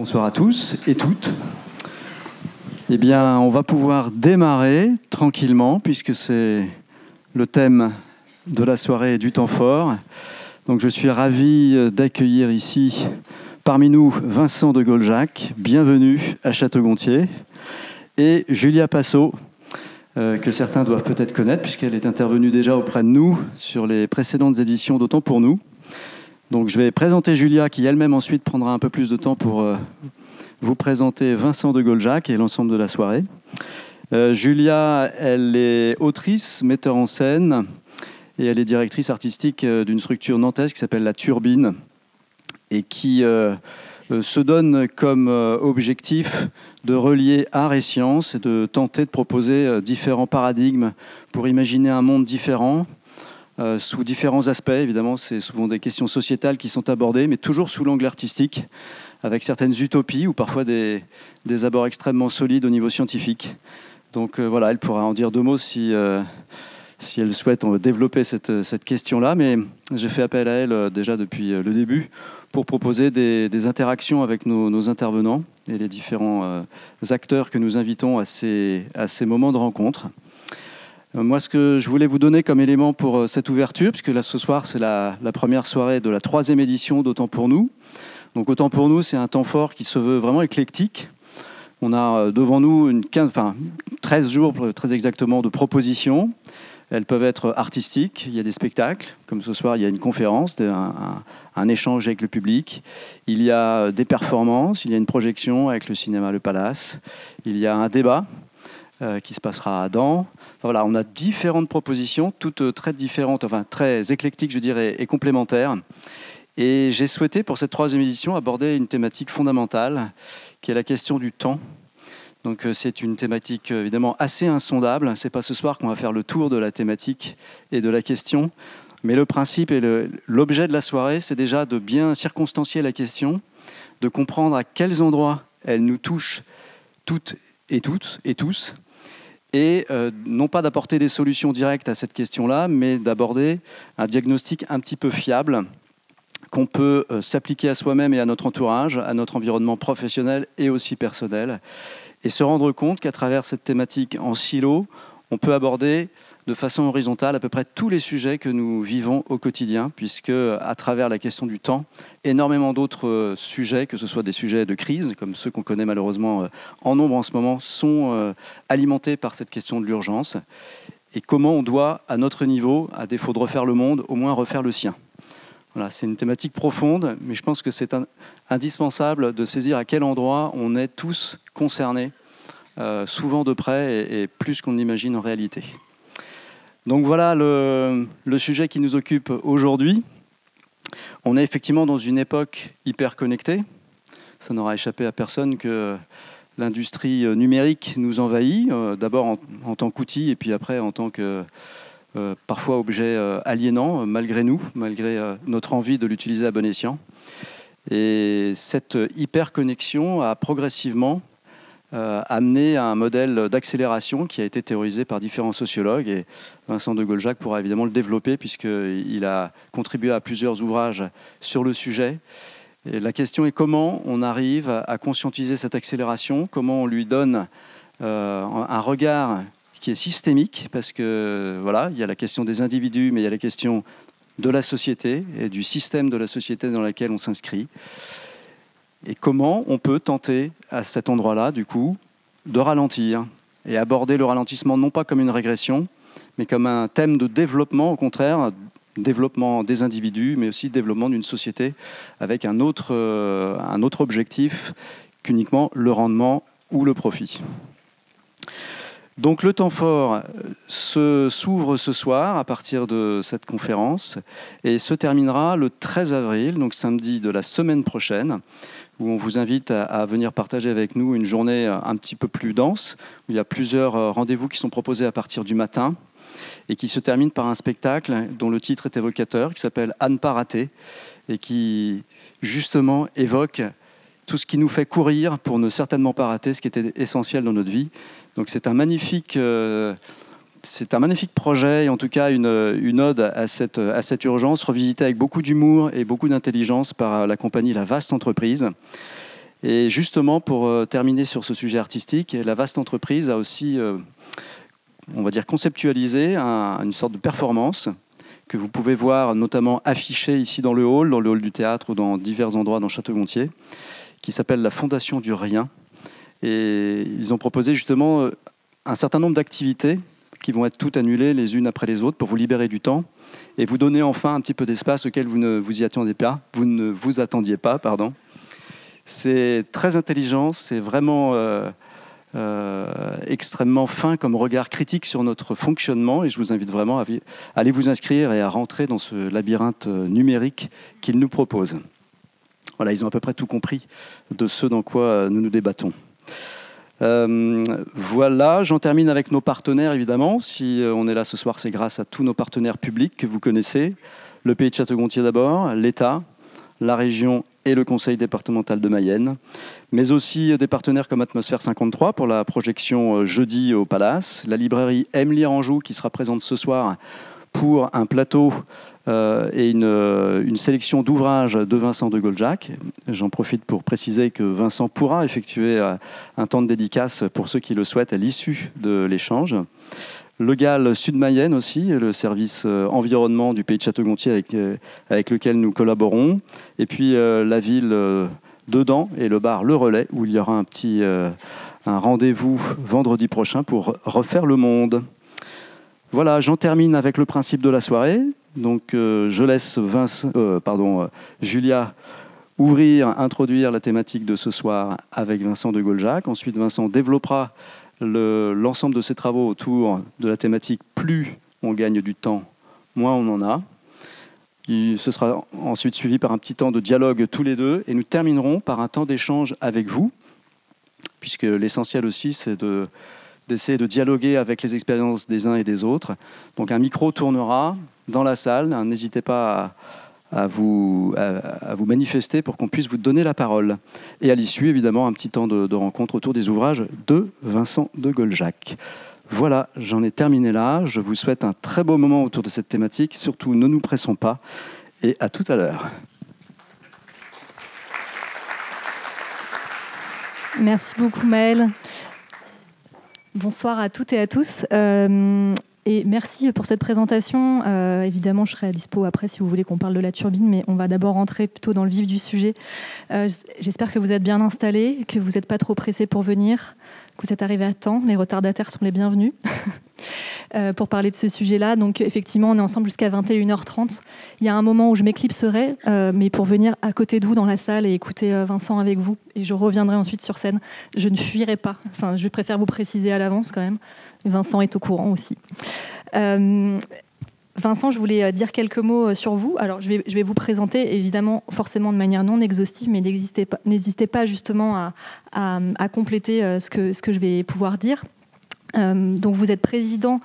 Bonsoir à tous et toutes. Eh bien, on va pouvoir démarrer tranquillement, puisque c'est le thème de la soirée et du temps fort. Donc, je suis ravi d'accueillir ici, parmi nous, Vincent de Gaulejac, bienvenue à Châteaugontier, et Julia Passot, que certains doivent peut-être connaître, puisqu'elle est intervenue déjà auprès de nous sur les précédentes éditions d'Autant pour nous. Donc je vais présenter Julia, qui elle-même ensuite prendra un peu plus de temps pour vous présenter Vincent de Gaulejac et l'ensemble de la soirée. Julia, elle est autrice, metteur en scène, et elle est directrice artistique d'une structure nantaise qui s'appelle La Turbine, et qui se donne comme objectif de relier art et science et de tenter de proposer différents paradigmes pour imaginer un monde différent, sous différents aspects. Évidemment, c'est souvent des questions sociétales qui sont abordées, mais toujours sous l'angle artistique, avec certaines utopies ou parfois des abords extrêmement solides au niveau scientifique. Donc voilà, elle pourra en dire deux mots si elle souhaite développer cette question-là, mais j'ai fait appel à elle déjà depuis le début pour proposer des interactions avec nos intervenants et les différents acteurs que nous invitons à ces moments de rencontre. Moi, ce que je voulais vous donner comme élément pour cette ouverture, puisque là, ce soir, c'est la première soirée de la 3e édition d'Autant pour nous. Donc, Autant pour nous, c'est un temps fort qui se veut vraiment éclectique. On a devant nous 13 jours, très exactement, de propositions. Elles peuvent être artistiques, il y a des spectacles, comme ce soir, il y a une conférence, un échange avec le public. Il y a des performances, il y a une projection avec le cinéma Le Palace. Il y a un débat qui se passera à Dant. Voilà, on a différentes propositions, toutes très différentes, enfin très éclectiques, je dirais, et complémentaires. Et j'ai souhaité, pour cette 3e édition, aborder une thématique fondamentale, qui est la question du temps. Donc c'est une thématique évidemment assez insondable. C'est pas ce soir qu'on va faire le tour de la thématique et de la question. Mais le principe et l'objet de la soirée, c'est déjà de bien circonstancier la question, de comprendre à quels endroits elle nous touche toutes et tous, et non pas d'apporter des solutions directes à cette question-là, mais d'aborder un diagnostic un petit peu fiable qu'on peut s'appliquer à soi-même et à notre entourage, à notre environnement professionnel et aussi personnel, et se rendre compte qu'à travers cette thématique en silo, on peut aborder de façon horizontale à peu près tous les sujets que nous vivons au quotidien, puisque à travers la question du temps, énormément d'autres sujets, que ce soit des sujets de crise, comme ceux qu'on connaît malheureusement en nombre en ce moment, sont alimentés par cette question de l'urgence, et comment on doit, à notre niveau, à défaut de refaire le monde, au moins refaire le sien. Voilà, c'est une thématique profonde, mais je pense que c'est indispensable de saisir à quel endroit on est tous concernés, souvent de près et plus qu'on l'imagine en réalité. Donc voilà le sujet qui nous occupe aujourd'hui. On est effectivement dans une époque hyper connectée. Ça n'aura échappé à personne que l'industrie numérique nous envahit, d'abord en tant qu'outil et puis après en tant que parfois objet aliénant, malgré nous, malgré notre envie de l'utiliser à bon escient. Et cette hyperconnexion a progressivement amené à un modèle d'accélération qui a été théorisé par différents sociologues, et Vincent de Gaulejac pourra évidemment le développer puisqu'il a contribué à plusieurs ouvrages sur le sujet. Et la question est comment on arrive à conscientiser cette accélération, comment on lui donne un regard qui est systémique, parce que voilà, il y a la question des individus, mais il y a la question de la société et du système de la société dans laquelle on s'inscrit. Et comment on peut tenter, à cet endroit-là, du coup, de ralentir et aborder le ralentissement non pas comme une régression, mais comme un thème de développement, au contraire, développement des individus, mais aussi développement d'une société avec un autre objectif qu'uniquement le rendement ou le profit. Donc le temps fort s'ouvre ce soir à partir de cette conférence et se terminera le 13 avril, donc samedi de la semaine prochaine, où on vous invite à venir partager avec nous une journée un petit peu plus dense, où il y a plusieurs rendez-vous qui sont proposés à partir du matin et qui se terminent par un spectacle dont le titre est évocateur, qui s'appelle « À ne pas rater » et qui justement évoque tout ce qui nous fait courir pour ne certainement pas rater ce qui était essentiel dans notre vie. Donc c'est un magnifique projet, et en tout cas une ode à cette urgence, revisitée avec beaucoup d'humour et beaucoup d'intelligence par la compagnie La Vaste Entreprise. Et justement, pour terminer sur ce sujet artistique, La Vaste Entreprise a aussi, on va dire, conceptualisé une sorte de performance que vous pouvez voir notamment affichée ici dans le hall du théâtre ou dans divers endroits dans Châteaugontier, qui s'appelle La Fondation du Rien. Et ils ont proposé justement un certain nombre d'activités qui vont être toutes annulées les unes après les autres pour vous libérer du temps et vous donner enfin un petit peu d'espace auquel vous ne vous y attendiez pas. C'est très intelligent, c'est vraiment extrêmement fin comme regard critique sur notre fonctionnement, et je vous invite vraiment à aller vous inscrire et à rentrer dans ce labyrinthe numérique qu'ils nous proposent. Voilà, ils ont à peu près tout compris de ce dans quoi nous nous débattons. Voilà, j'en termine avec nos partenaires évidemment. Si on est là ce soir, c'est grâce à tous nos partenaires publics que vous connaissez. Le Pays de Château-Gontier d'abord, l'État, la région et le Conseil départemental de Mayenne, mais aussi des partenaires comme Atmosphère 53 pour la projection jeudi au Palace, la librairie M lire Anjou qui sera présente ce soir pour un plateau et une sélection d'ouvrages de Vincent de Gaulejac. J'en profite pour préciser que Vincent pourra effectuer un temps de dédicace pour ceux qui le souhaitent à l'issue de l'échange. Le Gal Sud-Mayenne aussi, le service environnement du Pays de Château-Gontier avec lequel nous collaborons. Et puis la ville dedans et le bar Le Relais où il y aura un rendez-vous vendredi prochain pour refaire le monde. Voilà, j'en termine avec le principe de la soirée. Donc je laisse Julia introduire la thématique de ce soir avec Vincent de Gaulejac. Ensuite, Vincent développera l'ensemble de ses travaux autour de la thématique « Plus on gagne du temps, moins on en a ». Ce sera ensuite suivi par un petit temps de dialogue tous les deux et nous terminerons par un temps d'échange avec vous, puisque l'essentiel aussi, c'est d'essayer de dialoguer avec les expériences des uns et des autres. Donc un micro tournera dans la salle, n'hésitez pas à vous manifester pour qu'on puisse vous donner la parole. Et à l'issue, évidemment, un petit temps de rencontre autour des ouvrages de Vincent de Gaulejac. Voilà, j'en ai terminé là. Je vous souhaite un très beau moment autour de cette thématique. Surtout, ne nous pressons pas et à tout à l'heure. Merci beaucoup, Maëlle. Bonsoir à toutes et à tous. Et merci pour cette présentation. Évidemment, je serai à dispo après si vous voulez qu'on parle de la turbine, mais on va d'abord rentrer plutôt dans le vif du sujet. J'espère que vous êtes bien installés, que vous n'êtes pas trop pressés pour venir, que vous êtes arrivés à temps. Les retardataires sont les bienvenus pour parler de ce sujet-là. Donc, effectivement, on est ensemble jusqu'à 21h30. Il y a un moment où je m'éclipserai, mais pour venir à côté de vous dans la salle et écouter Vincent avec vous. Et je reviendrai ensuite sur scène. Je ne fuirai pas. Enfin, je préfère vous préciser à l'avance quand même. Vincent est au courant aussi. Vincent, je voulais dire quelques mots sur vous. Alors, je vais vous présenter, évidemment, forcément de manière non exhaustive, mais n'hésitez pas justement à compléter ce que je vais pouvoir dire. Donc, vous êtes président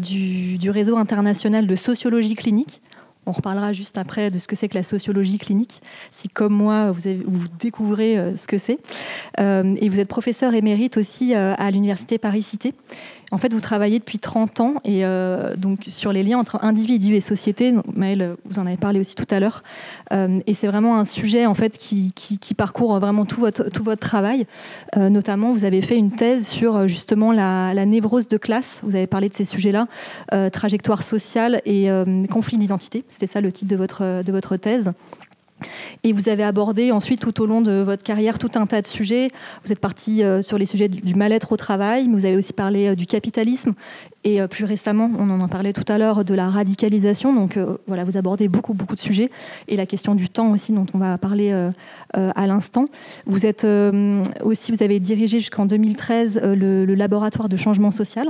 du réseau international de sociologie clinique. On reparlera juste après de ce que c'est que la sociologie clinique, si comme moi, vous découvrez ce que c'est. Et vous êtes professeur émérite aussi à l'université Paris-Cité. En fait, vous travaillez depuis 30 ans et donc sur les liens entre individus et société. Maëlle, vous en avez parlé aussi tout à l'heure. Et c'est vraiment un sujet en fait qui parcourt vraiment tout votre travail. Notamment, vous avez fait une thèse sur justement la névrose de classe. Vous avez parlé de ces sujets-là, trajectoire sociale et conflit d'identité. C'était ça le titre de votre thèse. Et vous avez abordé ensuite tout au long de votre carrière tout un tas de sujets. Vous êtes parti sur les sujets du mal-être au travail, mais vous avez aussi parlé du capitalisme et plus récemment, on en parlait tout à l'heure, de la radicalisation. Donc voilà, vous abordez beaucoup de sujets et la question du temps aussi dont on va parler à l'instant. Vous êtes aussi, vous avez dirigé jusqu'en 2013 le laboratoire de changement social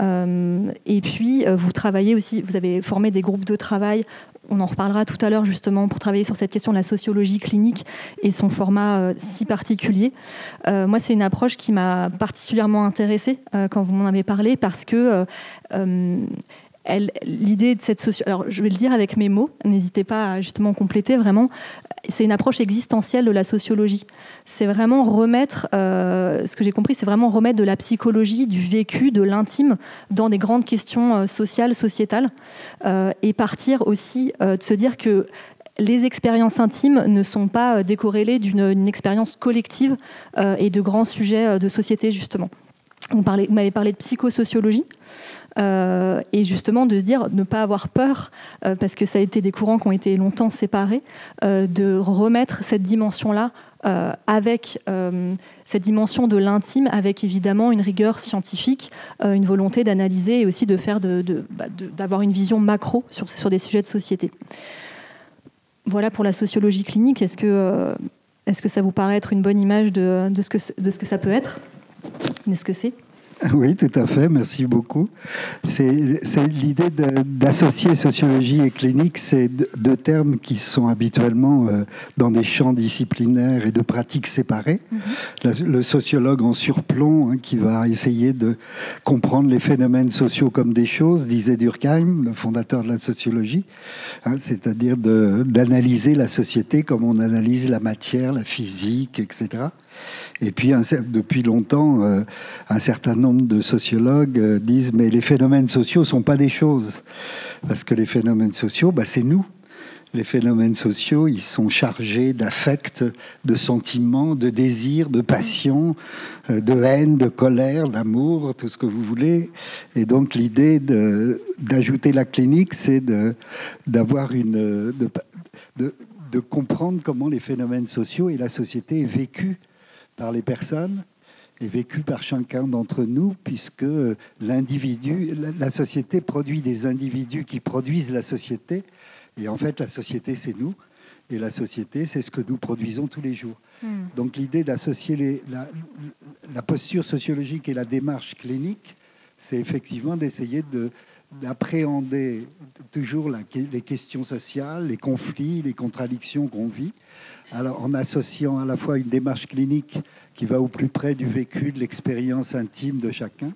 et puis vous travaillez aussi, vous avez formé des groupes de travail. On en reparlera tout à l'heure justement pour travailler sur cette question de la sociologie clinique et son format si particulier. Moi, c'est une approche qui m'a particulièrement intéressée quand vous m'en avez parlé parce que l'idée de cette sociologie... Alors, je vais le dire avec mes mots, n'hésitez pas à justement compléter vraiment. C'est une approche existentielle de la sociologie. C'est vraiment remettre, ce que j'ai compris, c'est vraiment remettre de la psychologie, du vécu, de l'intime dans des grandes questions sociales, sociétales, et partir aussi de se dire que les expériences intimes ne sont pas décorrélées d'une expérience collective et de grands sujets de société, justement. Vous m'avez parlé de psychosociologie, et justement de se dire, ne pas avoir peur, parce que ça a été des courants qui ont été longtemps séparés, de remettre cette dimension-là avec cette dimension de l'intime, avec évidemment une rigueur scientifique, une volonté d'analyser et aussi de faire d'avoir une vision macro sur des sujets de société. Voilà pour la sociologie clinique. Est-ce que ça vous paraît être une bonne image de ce que ça peut être ? Est-ce que c'est ? Oui, tout à fait. Merci beaucoup. C'est l'idée d'associer sociologie et clinique, c'est deux termes qui sont habituellement dans des champs disciplinaires et de pratiques séparées. Mm-hmm. Le sociologue en surplomb, hein, qui va essayer de comprendre les phénomènes sociaux comme des choses, disait Durkheim, le fondateur de la sociologie, hein, c'est-à-dire d'analyser la société comme on analyse la matière, la physique, etc. Et puis, depuis longtemps, un certain nombre de sociologues disent « mais les phénomènes sociaux ne sont pas des choses ». Parce que les phénomènes sociaux, bah, c'est nous. Les phénomènes sociaux, ils sont chargés d'affects, de sentiments, de désirs, de passions, de haine, de colère, d'amour, tout ce que vous voulez. Et donc, l'idée d'ajouter la clinique, c'est de comprendre comment les phénomènes sociaux et la société est vécue par les personnes, est vécu par chacun d'entre nous, puisque l'individu, la société produit des individus qui produisent la société, et en fait la société c'est nous, et la société c'est ce que nous produisons tous les jours. Mmh. Donc l'idée d'associer la posture sociologique et la démarche clinique, c'est effectivement d'essayer d'appréhender toujours les questions sociales, les conflits, les contradictions qu'on vit. Alors, en associant à la fois une démarche clinique qui va au plus près du vécu, de l'expérience intime de chacun,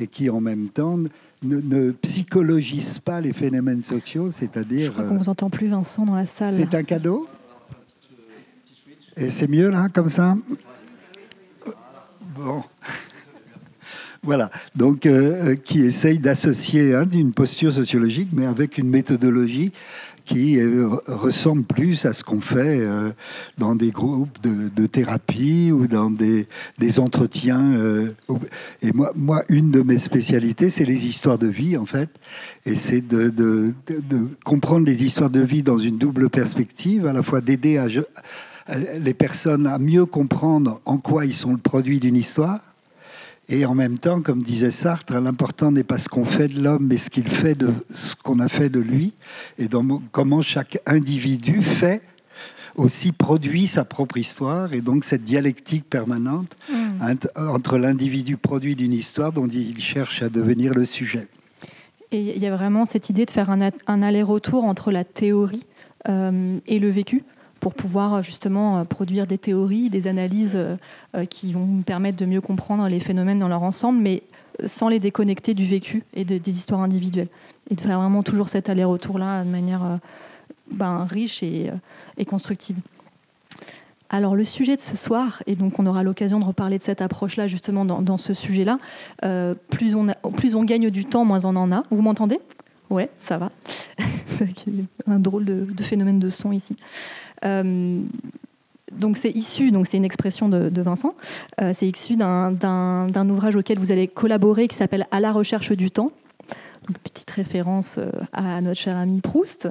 et qui en même temps ne psychologise pas les phénomènes sociaux, c'est-à-dire... Je crois qu'on ne vous entend plus, Vincent, dans la salle. C'est un cadeau. Et c'est mieux, là, comme ça. Bon... Voilà, donc qui essaye d'associer, hein, une posture sociologique, mais avec une méthodologie qui ressemble plus à ce qu'on fait dans des groupes de thérapie ou dans des entretiens. Et moi, une de mes spécialités, c'est les histoires de vie, en fait. Et c'est de comprendre les histoires de vie dans une double perspective, à la fois d'aider les personnes à mieux comprendre en quoi ils sont le produit d'une histoire. Et en même temps, comme disait Sartre, l'important n'est pas ce qu'on fait de l'homme, mais ce qu'on a fait de lui, et comment chaque individu fait, aussi produit sa propre histoire, et donc cette dialectique permanente entre l'individu produit d'une histoire dont il cherche à devenir le sujet. Et il y a vraiment cette idée de faire un aller-retour entre la théorie et le vécu, pour pouvoir justement produire des théories, des analyses qui vont nous permettre de mieux comprendre les phénomènes dans leur ensemble, mais sans les déconnecter du vécu et des histoires individuelles. Et de faire vraiment toujours cet aller-retour-là de manière riche et constructive. Alors, le sujet de ce soir, et donc on aura l'occasion de reparler de cette approche-là, justement, dans ce sujet-là, plus on gagne du temps, moins on en a. Vous m'entendez ? Ouais, ça va. C'est un drôle de phénomène de son ici. Donc c'est issu, c'est une expression de Vincent, c'est issu d'un ouvrage auquel vous allez collaborer qui s'appelle « À la recherche du temps ». Donc, petite référence à notre cher ami Proust,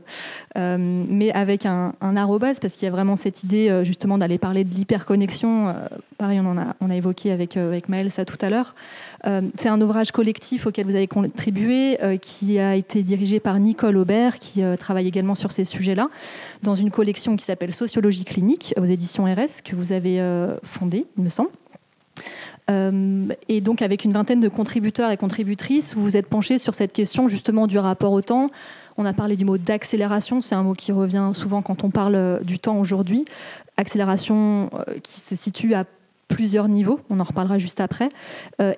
mais avec un arrobase, parce qu'il y a vraiment cette idée justement d'aller parler de l'hyperconnexion. Pareil, on a évoqué avec Maëlle ça tout à l'heure. C'est un ouvrage collectif auquel vous avez contribué, qui a été dirigé par Nicole Aubert, qui travaille également sur ces sujets-là, dans une collection qui s'appelle Sociologie Clinique, aux éditions RS, que vous avez fondée, il me semble. Et donc avec une vingtaine de contributeurs et contributrices, vous vous êtes penchés sur cette question justement du rapport au temps. On a parlé du mot d'accélération, c'est un mot qui revient souvent quand on parle du temps aujourd'hui. Accélération qui se situe à plusieurs niveaux, on en reparlera juste après.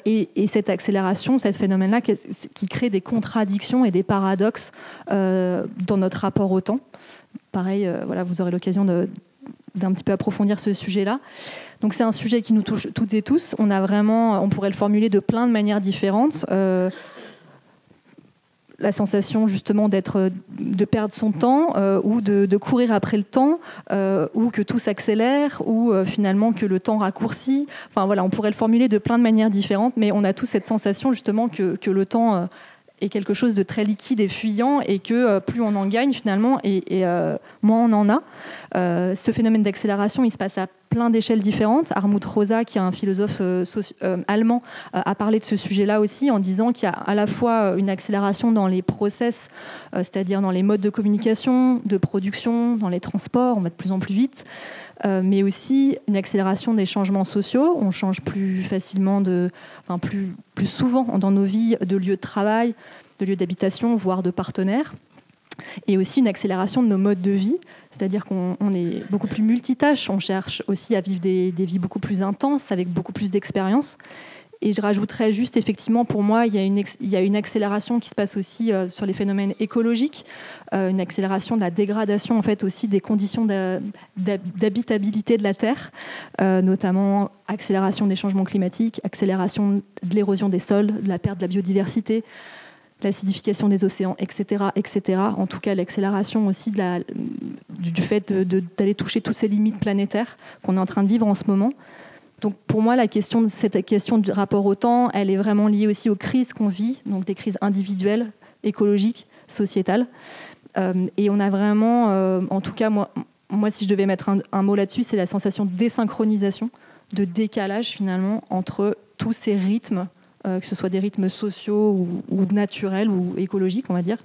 Et cette accélération, ce phénomène-là qui crée des contradictions et des paradoxes dans notre rapport au temps. Pareil, voilà, vous aurez l'occasion d'un petit peu approfondir ce sujet-là. Donc c'est un sujet qui nous touche toutes et tous. On pourrait le formuler de plein de manières différentes. la sensation justement de perdre son temps ou de courir après le temps ou que tout s'accélère ou finalement que le temps raccourcit. Enfin voilà, on pourrait le formuler de plein de manières différentes, mais on a tous cette sensation justement que le temps est quelque chose de très liquide et fuyant et que plus on en gagne finalement et moins on en a. Ce phénomène d'accélération, il se passe à plein d'échelles différentes. Hartmut Rosa, qui est un philosophe allemand, a parlé de ce sujet-là aussi en disant qu'il y a à la fois une accélération dans les process, c'est-à-dire dans les modes de communication, de production, dans les transports, on va de plus en plus vite, mais aussi une accélération des changements sociaux. On change plus facilement, plus souvent dans nos vies, de lieu de travail, de lieu d'habitation, voire de partenaires. Et aussi une accélération de nos modes de vie, c'est-à-dire qu'on est beaucoup plus multitâche, on cherche aussi à vivre des vies beaucoup plus intenses, avec beaucoup plus d'expérience. Et je rajouterais juste, effectivement, pour moi, il y a une accélération qui se passe aussi sur les phénomènes écologiques, une accélération de la dégradation, en fait, aussi des conditions d'habitabilité de la Terre, notamment accélération des changements climatiques, accélération de l'érosion des sols, de la perte de la biodiversité, l'acidification des océans, etc., etc. En tout cas, l'accélération aussi du fait d'aller toucher toutes ces limites planétaires qu'on est en train de vivre en ce moment. Donc, pour moi, cette question du rapport au temps, elle est vraiment liée aussi aux crises qu'on vit, donc des crises individuelles, écologiques, sociétales. Et on a vraiment, en tout cas, moi, si je devais mettre un mot là-dessus, c'est la sensation de désynchronisation, de décalage, finalement, entre tous ces rythmes, que ce soit des rythmes sociaux ou naturels ou écologiques, on va dire.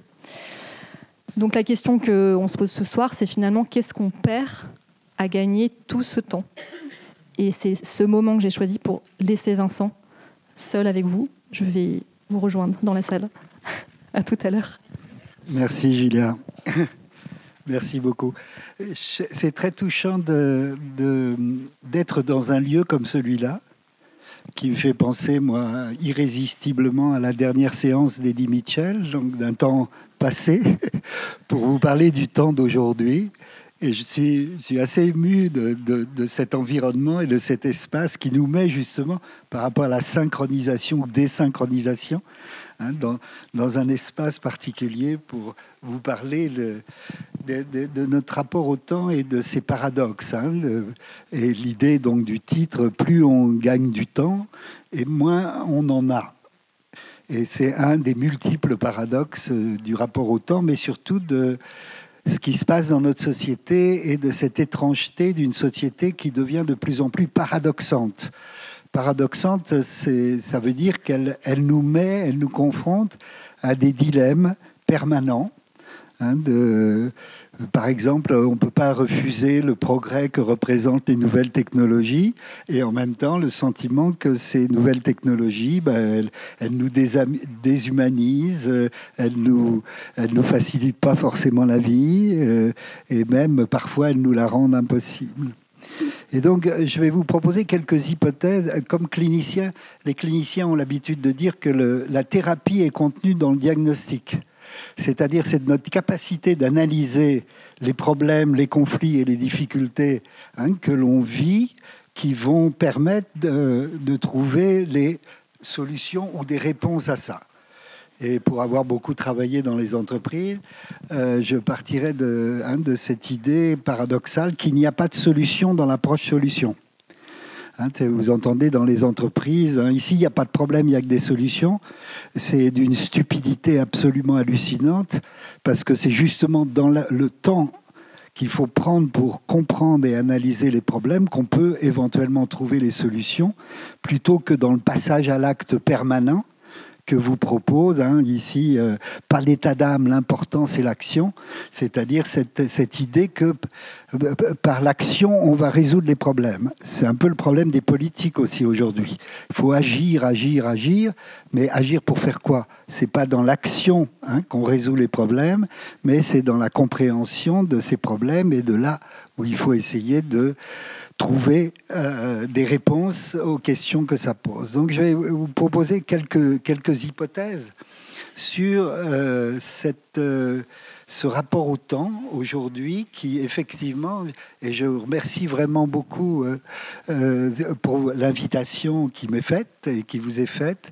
Donc la question qu'on se pose ce soir, c'est finalement qu'est-ce qu'on perd à gagner tout ce temps? Et c'est ce moment que j'ai choisi pour laisser Vincent seul avec vous. Je vais vous rejoindre dans la salle. À tout à l'heure. Merci Julia. Merci beaucoup. C'est très touchant d'être dans un lieu comme celui-là, qui me fait penser, moi, irrésistiblement à la dernière séance d'Eddie Mitchell, donc d'un temps passé, pour vous parler du temps d'aujourd'hui. Et je suis assez ému de cet environnement et de cet espace qui nous met justement, par rapport à la synchronisation ou désynchronisation, dans un espace particulier pour vous parler de notre rapport au temps et de ses paradoxes. Et l'idée donc du titre, plus on gagne du temps et moins on en a. Et c'est un des multiples paradoxes du rapport au temps, mais surtout de ce qui se passe dans notre société et de cette étrangeté d'une société qui devient de plus en plus paradoxante. Paradoxante, ça veut dire qu'elle nous met, elle nous confronte à des dilemmes permanents. Par exemple, on ne peut pas refuser le progrès que représentent les nouvelles technologies et en même temps le sentiment que ces nouvelles technologies, elles nous déshumanisent, elles nous facilitent pas forcément la vie et même parfois elles nous la rendent impossible. Et donc, je vais vous proposer quelques hypothèses. Comme clinicien, les cliniciens ont l'habitude de dire que la thérapie est contenue dans le diagnostic. C'est-à-dire, c'est notre capacité d'analyser les problèmes, les conflits et les difficultés que l'on vit qui vont permettre de trouver les solutions ou des réponses à ça. Et pour avoir beaucoup travaillé dans les entreprises, je partirais de cette idée paradoxale qu'il n'y a pas de solution dans l'approche solution. Vous entendez dans les entreprises, ici il n'y a pas de problème, il n'y a que des solutions. C'est d'une stupidité absolument hallucinante parce que c'est justement dans le temps qu'il faut prendre pour comprendre et analyser les problèmes qu'on peut éventuellement trouver les solutions plutôt que dans le passage à l'acte permanent que vous propose ici, pas l'état d'âme, l'important c'est l'action, c'est-à-dire cette idée que par l'action on va résoudre les problèmes. C'est un peu le problème des politiques aussi aujourd'hui. Il faut agir, agir, agir, mais agir pour faire quoi? C'est pas dans l'action qu'on résout les problèmes, mais c'est dans la compréhension de ces problèmes et de là où il faut essayer de trouver des réponses aux questions que ça pose. Donc je vais vous proposer quelques hypothèses sur ce rapport au temps aujourd'hui qui effectivement, et je vous remercie vraiment beaucoup pour l'invitation qui m'est faite et qui vous est faite,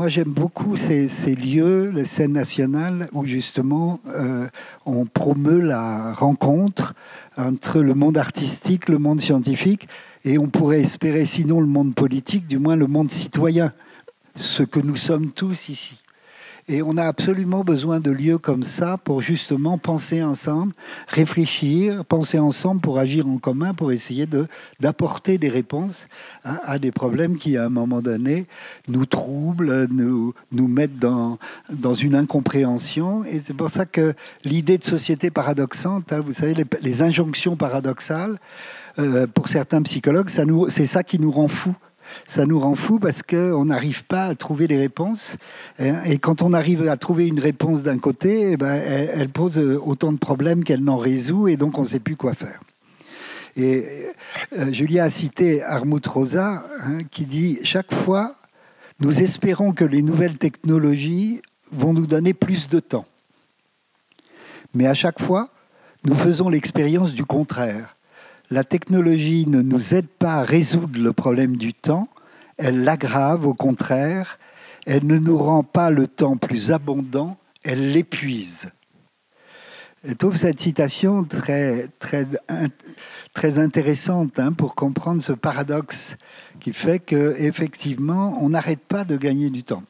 Moi, j'aime beaucoup ces lieux, les scènes nationales, où justement on promeut la rencontre entre le monde artistique, le monde scientifique, et on pourrait espérer, sinon le monde politique, du moins le monde citoyen, ce que nous sommes tous ici. Et on a absolument besoin de lieux comme ça pour justement penser ensemble, réfléchir, penser ensemble pour agir en commun, pour essayer d'apporter des réponses à des problèmes qui, à un moment donné, nous troublent, nous mettent dans une incompréhension. Et c'est pour ça que l'idée de société paradoxante, vous savez, les injonctions paradoxales, pour certains psychologues, c'est ça qui nous rend fous. Ça nous rend fous parce qu'on n'arrive pas à trouver des réponses. Et quand on arrive à trouver une réponse d'un côté, eh ben, elle pose autant de problèmes qu'elle n'en résout, et donc on ne sait plus quoi faire. Et Julia a cité Hartmut Rosa, qui dit « Chaque fois, nous espérons que les nouvelles technologies vont nous donner plus de temps. Mais à chaque fois, nous faisons l'expérience du contraire. » La technologie ne nous aide pas à résoudre le problème du temps, elle l'aggrave au contraire, elle ne nous rend pas le temps plus abondant, elle l'épuise. Je trouve cette citation très intéressante pour comprendre ce paradoxe qui fait qu'effectivement, on n'arrête pas de gagner du temps.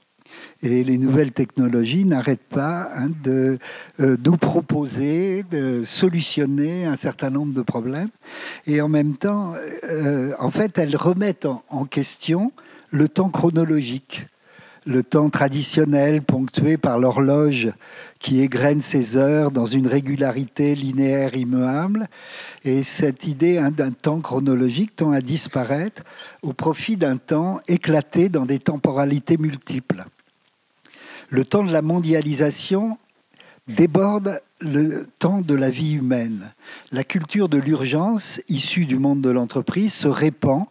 Et les nouvelles technologies n'arrêtent pas de nous proposer, de solutionner un certain nombre de problèmes. Et en même temps, en fait, elles remettent en question le temps chronologique, le temps traditionnel ponctué par l'horloge qui égrène ses heures dans une régularité linéaire immuable. Et cette idée d'un temps chronologique tend à disparaître au profit d'un temps éclaté dans des temporalités multiples. Le temps de la mondialisation déborde le temps de la vie humaine. La culture de l'urgence, issue du monde de l'entreprise, se répand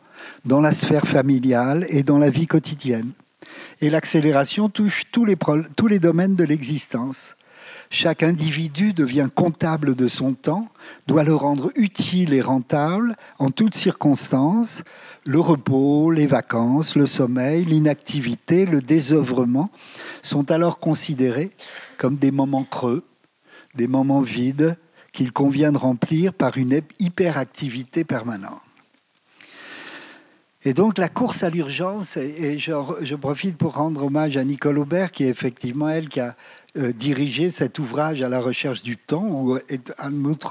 dans la sphère familiale et dans la vie quotidienne. Et l'accélération touche tous les domaines de l'existence. Chaque individu devient comptable de son temps, doit le rendre utile et rentable en toutes circonstances. Le repos, les vacances, le sommeil, l'inactivité, le désœuvrement sont alors considérés comme des moments creux, des moments vides qu'il convient de remplir par une hyperactivité permanente. Et donc la course à l'urgence, et je profite pour rendre hommage à Nicole Aubert, qui est effectivement elle qui a dirigé cet ouvrage à la recherche du temps, où Hartmut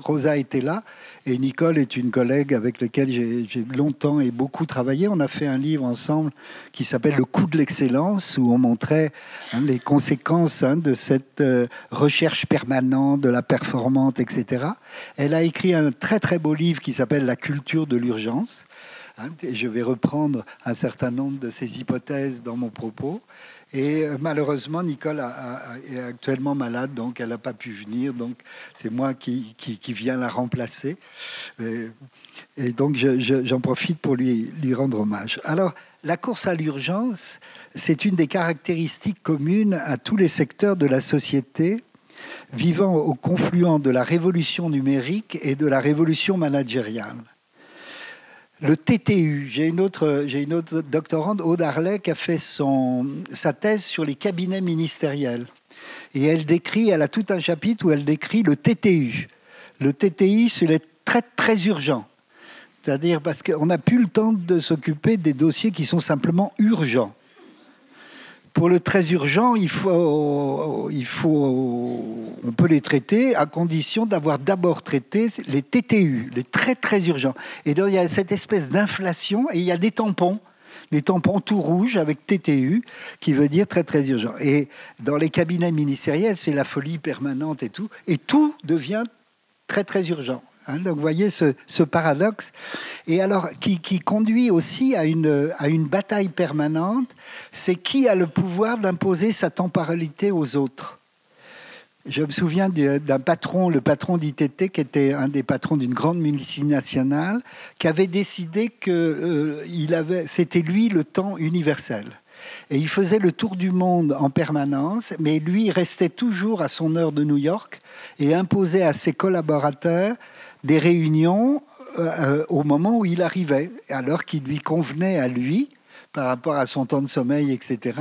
Rosa était là, et Nicole est une collègue avec laquelle j'ai longtemps et beaucoup travaillé. On a fait un livre ensemble qui s'appelle « Le coût de l'excellence », où on montrait les conséquences de cette recherche permanente, de la performante, etc. Elle a écrit un très très beau livre qui s'appelle « La culture de l'urgence ». Et je vais reprendre un certain nombre de ces hypothèses dans mon propos. Et malheureusement, Nicole est actuellement malade, donc elle n'a pas pu venir. Donc c'est moi qui viens la remplacer. Et donc j'en profite pour lui rendre hommage. Alors, la course à l'urgence, c'est une des caractéristiques communes à tous les secteurs de la société vivant au confluent de la révolution numérique et de la révolution managériale. Le TTU, j'ai une autre doctorante, Aude Arlet, qui a fait sa thèse sur les cabinets ministériels. Et elle a tout un chapitre où elle décrit le TTU. Le TTU, c'est très, très urgent. C'est-à-dire parce qu'on n'a plus le temps de s'occuper des dossiers qui sont simplement urgents. Pour le très urgent, on peut les traiter à condition d'avoir d'abord traité les TTU, les très très urgents. Et donc il y a cette espèce d'inflation et il y a des tampons tout rouges avec TTU qui veut dire très très urgent. Et dans les cabinets ministériels, c'est la folie permanente et tout devient très très urgent. Donc vous voyez ce paradoxe, et alors qui conduit aussi à une bataille permanente, c'est qui a le pouvoir d'imposer sa temporalité aux autres. Je me souviens d'un patron, le patron d'ITT, qui était un des patrons d'une grande multinationale, qui avait décidé que c'était lui le temps universel. Et il faisait le tour du monde en permanence, mais lui restait toujours à son heure de New York et imposait à ses collaborateurs des réunions au moment où il arrivait, alors qu'il lui convenait à lui, par rapport à son temps de sommeil, etc.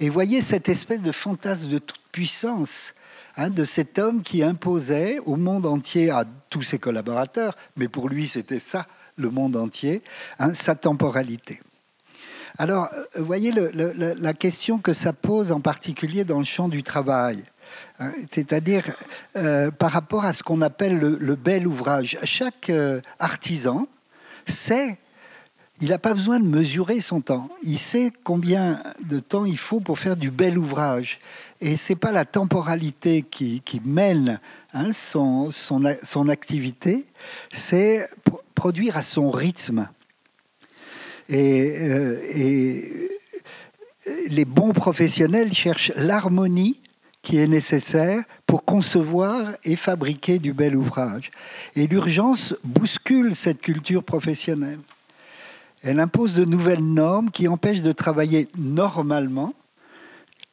Et voyez cette espèce de fantasme de toute puissance, hein, de cet homme qui imposait au monde entier, à tous ses collaborateurs, mais pour lui c'était ça, le monde entier, hein, sa temporalité. Alors, vous voyez la question que ça pose en particulier dans le champ du travail, hein, c'est-à-dire par rapport à ce qu'on appelle le bel ouvrage. Chaque artisan sait, il n'a pas besoin de mesurer son temps, il sait combien de temps il faut pour faire du bel ouvrage. Et ce n'est pas la temporalité qui mène, hein, son activité, c'est produire à son rythme. Et les bons professionnels cherchent l'harmonie qui est nécessaire pour concevoir et fabriquer du bel ouvrage. Et l'urgence bouscule cette culture professionnelle. Elle impose de nouvelles normes qui empêchent de travailler normalement,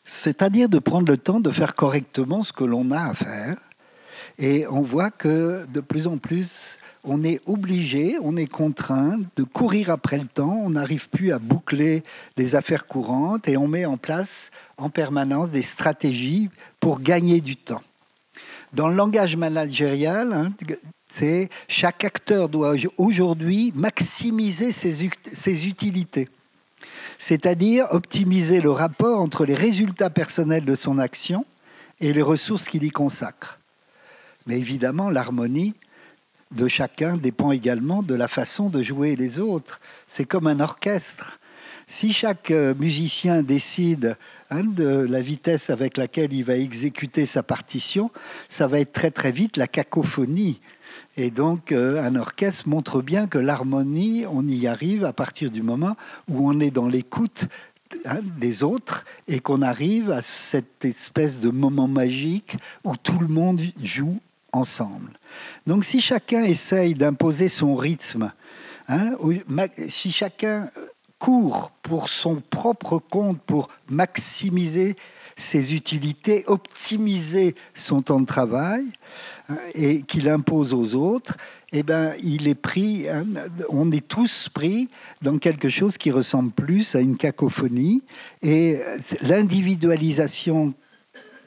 c'est-à-dire de prendre le temps de faire correctement ce que l'on a à faire. Et on voit que de plus en plus, on est obligé, on est contraint de courir après le temps. On n'arrive plus à boucler les affaires courantes et on met en place en permanence des stratégies pour gagner du temps. Dans le langage managérial, hein, c'est chaque acteur doit aujourd'hui maximiser ses utilités, c'est-à-dire optimiser le rapport entre les résultats personnels de son action et les ressources qu'il y consacre. Mais évidemment, l'harmonie de chacun dépend également de la façon de jouer les autres. C'est comme un orchestre. Si chaque musicien décide, hein, de la vitesse avec laquelle il va exécuter sa partition, ça va être très très vite la cacophonie. Et donc un orchestre montre bien que l'harmonie, on y arrive à partir du moment où on est dans l'écoute, hein, des autres et qu'on arrive à cette espèce de moment magique où tout le monde joue ensemble. Donc si chacun essaye d'imposer son rythme, hein, si chacun court pour son propre compte, pour maximiser ses utilités, optimiser son temps de travail, hein, et qu'il impose aux autres, eh ben, il est pris, hein, on est tous pris dans quelque chose qui ressemble plus à une cacophonie. Et l'individualisation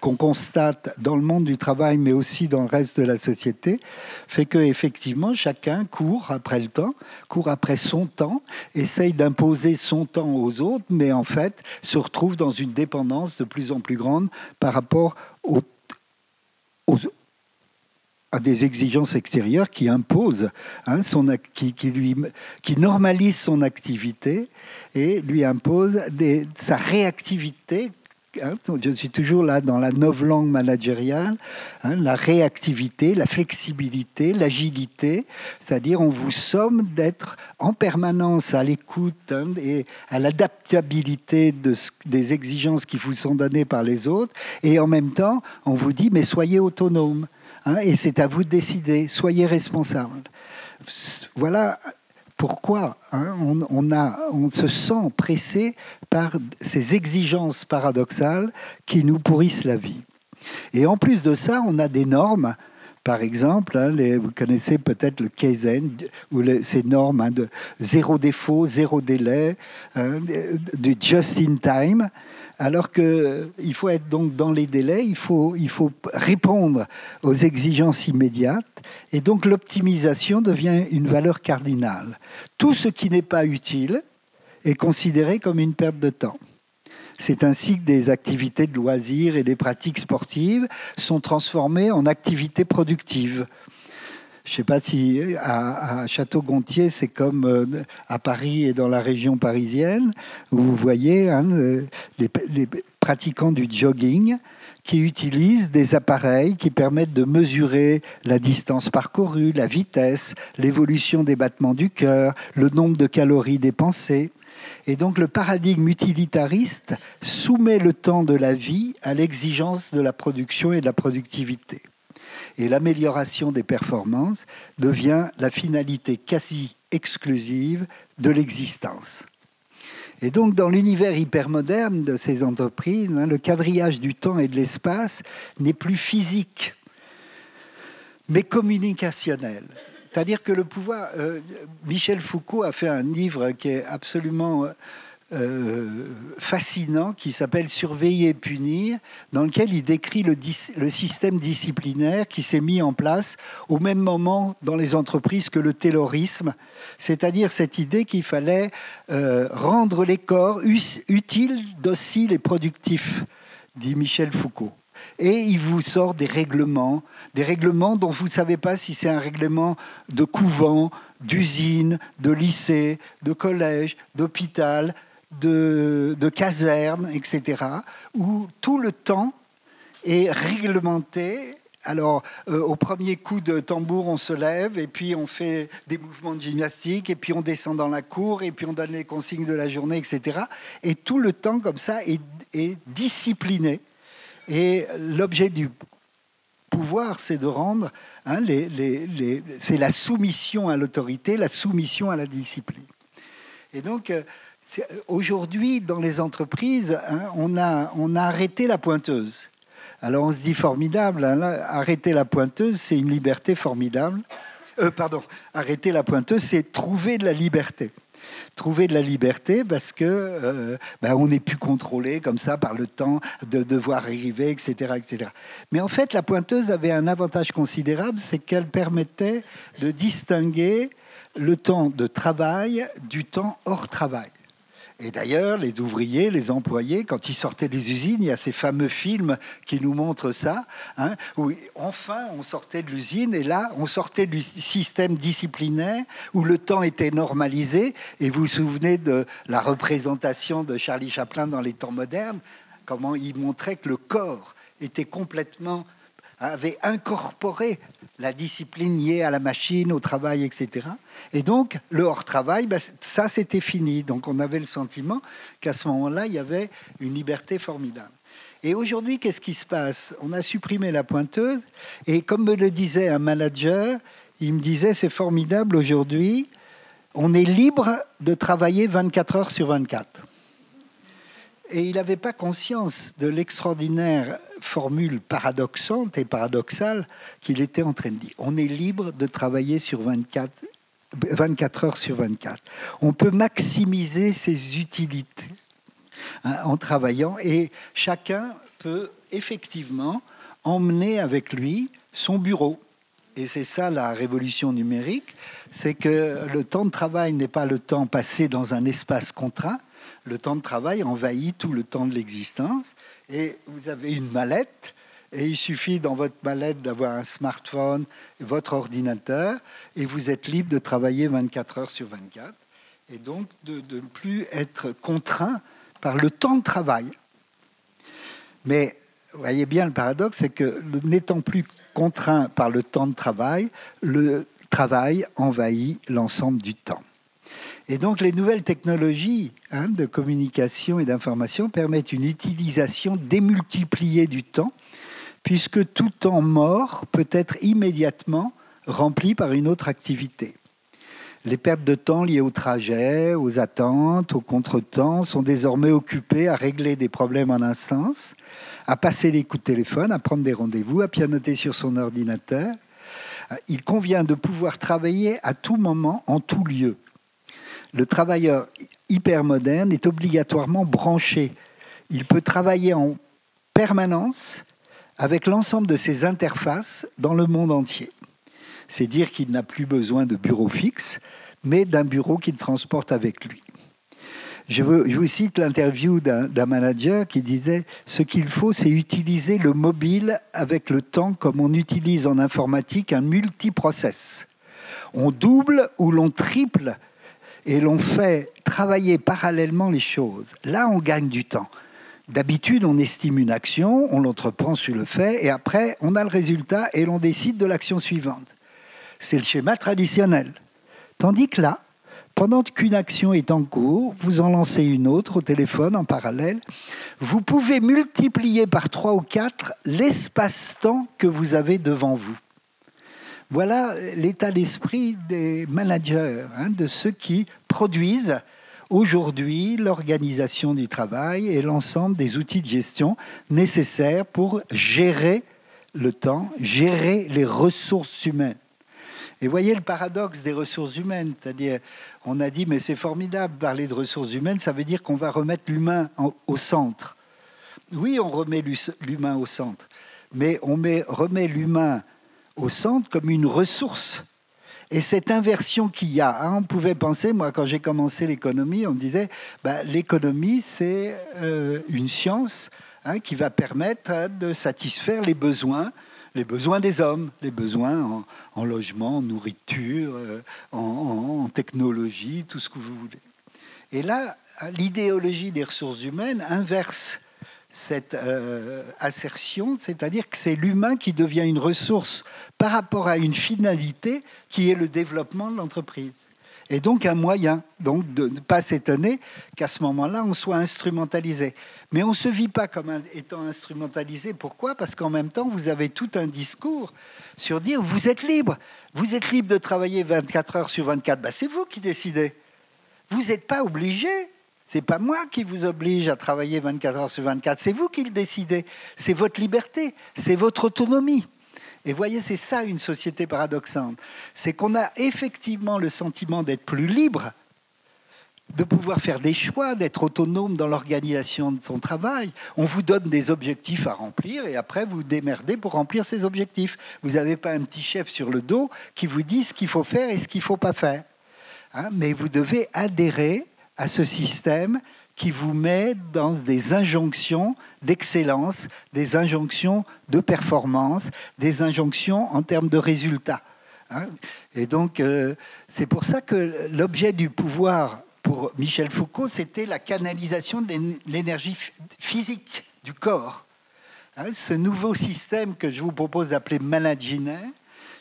qu'on constate dans le monde du travail, mais aussi dans le reste de la société, fait qu'effectivement, chacun court après le temps, court après son temps, essaye d'imposer son temps aux autres, mais en fait, se retrouve dans une dépendance de plus en plus grande par rapport à des exigences extérieures qui imposent, hein, qui normalisent son activité et lui imposent sa réactivité. Je suis toujours là dans la novlangue managériale, hein, la réactivité, la flexibilité, l'agilité, c'est-à-dire on vous somme d'être en permanence à l'écoute, hein, et à l'adaptabilité des exigences qui vous sont données par les autres, et en même temps on vous dit mais soyez autonome, hein, et c'est à vous de décider, soyez responsable. Voilà. Pourquoi, hein, on se sent pressé par ces exigences paradoxales qui nous pourrissent la vie. Et en plus de ça, on a des normes. Par exemple, hein, vous connaissez peut-être le Kaizen, ou ces normes, hein, de zéro défaut, zéro délai, hein, du just in time. Alors qu'il faut être donc dans les délais, il faut répondre aux exigences immédiates. Et donc l'optimisation devient une valeur cardinale. Tout ce qui n'est pas utile est considéré comme une perte de temps. C'est ainsi que des activités de loisirs et des pratiques sportives sont transformées en activités productives. Je ne sais pas si à Châteaugontier, c'est comme à Paris et dans la région parisienne, où vous voyez, hein, les pratiquants du jogging qui utilisent des appareils qui permettent de mesurer la distance parcourue, la vitesse, l'évolution des battements du cœur, le nombre de calories dépensées. Et donc le paradigme utilitariste soumet le temps de la vie à l'exigence de la production et de la productivité. Et l'amélioration des performances devient la finalité quasi exclusive de l'existence. Et donc, dans l'univers hypermoderne de ces entreprises, hein, le quadrillage du temps et de l'espace n'est plus physique, mais communicationnel. C'est-à-dire que le pouvoir... Michel Foucault a fait un livre qui est absolument fascinant qui s'appelle « Surveiller et punir », dans lequel il décrit le système disciplinaire qui s'est mis en place au même moment dans les entreprises que le taylorisme, c'est-à-dire cette idée qu'il fallait rendre les corps utiles, dociles et productifs, dit Michel Foucault. Et il vous sort des règlements dont vous ne savez pas si c'est un règlement de couvent, d'usine, de lycée, de collège, d'hôpital, de caserne, etc., où tout le temps est réglementé. Alors, au premier coup de tambour, on se lève, et puis on fait des mouvements de gymnastique, et puis on descend dans la cour, et puis on donne les consignes de la journée, etc. Et tout le temps, comme ça, est discipliné. Et l'objet du pouvoir, c'est de rendre, hein, c'est la soumission à l'autorité, la soumission à la discipline. Et donc, aujourd'hui, dans les entreprises, hein, on a arrêté la pointeuse. Alors, on se dit formidable, hein, là, arrêter la pointeuse, c'est une liberté formidable. Pardon, arrêter la pointeuse, c'est trouver de la liberté. Trouver de la liberté parce que on n'est plus contrôlé comme ça par le temps de devoir arriver, etc., etc. Mais en fait, la pointeuse avait un avantage considérable, c'est qu'elle permettait de distinguer le temps de travail du temps hors travail. Et d'ailleurs, les ouvriers, les employés, quand ils sortaient des usines, il y a ces fameux films qui nous montrent ça, hein, où enfin on sortait de l'usine, et là on sortait du système disciplinaire où le temps était normalisé. Et vous vous souvenez de la représentation de Charlie Chaplin dans les temps modernes, comment il montrait que le corps était complètement, avait incorporé la discipline liée à la machine, au travail, etc. Et donc, le hors-travail, ça, c'était fini. Donc, on avait le sentiment qu'à ce moment-là, il y avait une liberté formidable. Et aujourd'hui, qu'est-ce qui se passe? On a supprimé la pointeuse. Et comme me le disait un manager, il me disait, c'est formidable aujourd'hui, on est libre de travailler 24 heures sur 24. Et il n'avait pas conscience de l'extraordinaire formule paradoxante et paradoxale qu'il était en train de dire. On est libre de travailler sur 24 heures sur 24. On peut maximiser ses utilités, hein, en travaillant. Et chacun peut effectivement emmener avec lui son bureau. Et c'est ça la révolution numérique. C'est que le temps de travail n'est pas le temps passé dans un espace contraint. Le temps de travail envahit tout le temps de l'existence. Et vous avez une mallette, et il suffit dans votre mallette d'avoir un smartphone, votre ordinateur, et vous êtes libre de travailler 24 heures sur 24. Et donc de ne plus être contraint par le temps de travail. Mais vous voyez bien le paradoxe, c'est que n'étant plus contraint par le travail envahit l'ensemble du temps. Et donc, les nouvelles technologies, hein, de communication et d'information permettent une utilisation démultipliée du temps, puisque tout temps mort peut être immédiatement rempli par une autre activité. Les pertes de temps liées aux trajets, aux attentes, aux contretemps sont désormais occupées à régler des problèmes en instance, à passer les coups de téléphone, à prendre des rendez-vous, à pianoter sur son ordinateur. Il convient de pouvoir travailler à tout moment, en tout lieu. Le travailleur hypermoderne est obligatoirement branché. Il peut travailler en permanence avec l'ensemble de ses interfaces dans le monde entier. C'est dire qu'il n'a plus besoin de bureau fixe, mais d'un bureau qu'il transporte avec lui. Je vous cite l'interview d'un manager qui disait « Ce qu'il faut, c'est utiliser le mobile avec le temps comme on utilise en informatique un multiprocess. On double ou l'on triple et l'on fait travailler parallèlement les choses. Là, on gagne du temps. D'habitude, on estime une action, on l'entreprend sur le fait, et après, on a le résultat et l'on décide de l'action suivante. C'est le schéma traditionnel. Tandis que là, pendant qu'une action est en cours, vous en lancez une autre au téléphone en parallèle. Vous pouvez multiplier par 3 ou 4 l'espace-temps que vous avez devant vous. » Voilà l'état d'esprit des managers, hein, de ceux qui produisent aujourd'hui l'organisation du travail et l'ensemble des outils de gestion nécessaires pour gérer le temps, gérer les ressources humaines. Et voyez le paradoxe des ressources humaines, c'est-à-dire on a dit mais c'est formidable parler de ressources humaines, ça veut dire qu'on va remettre l'humain au centre. Oui, on remet l'humain au centre, mais on remet l'humain au centre comme une ressource. Et cette inversion qu'il y a, hein, on pouvait penser, moi quand j'ai commencé l'économie, on me disait bah, l'économie c'est une science qui va permettre de satisfaire les besoins des hommes, les besoins en logement, en nourriture, en technologie, tout ce que vous voulez. Et là, l'idéologie des ressources humaines inverse cette assertion, c'est-à-dire que c'est l'humain qui devient une ressource par rapport à une finalité qui est le développement de l'entreprise. Et donc un moyen donc, de ne pas s'étonner qu'à ce moment-là, on soit instrumentalisé. Mais on ne se vit pas comme étant instrumentalisé. Pourquoi? Parce qu'en même temps, vous avez tout un discours sur dire « vous êtes libre, de travailler 24 heures sur 24 ben, ». C'est vous qui décidez. Vous n'êtes pas obligé. Ce n'est pas moi qui vous oblige à travailler 24 heures sur 24. C'est vous qui le décidez. C'est votre liberté, c'est votre autonomie. Et voyez, c'est ça une société paradoxale. C'est qu'on a effectivement le sentiment d'être plus libre, de pouvoir faire des choix, d'être autonome dans l'organisation de son travail. On vous donne des objectifs à remplir et après vous démerdez pour remplir ces objectifs. Vous n'avez pas un petit chef sur le dos qui vous dit ce qu'il faut faire et ce qu'il ne faut pas faire. Hein, mais vous devez adhérer à ce système qui vous met dans des injonctions d'excellence, des injonctions de performance, des injonctions en termes de résultats. Hein ? Et donc, c'est pour ça que l'objet du pouvoir, pour Michel Foucault, c'était la canalisation de l'énergie physique du corps. Hein ? Ce nouveau système que je vous propose d'appeler managinaire,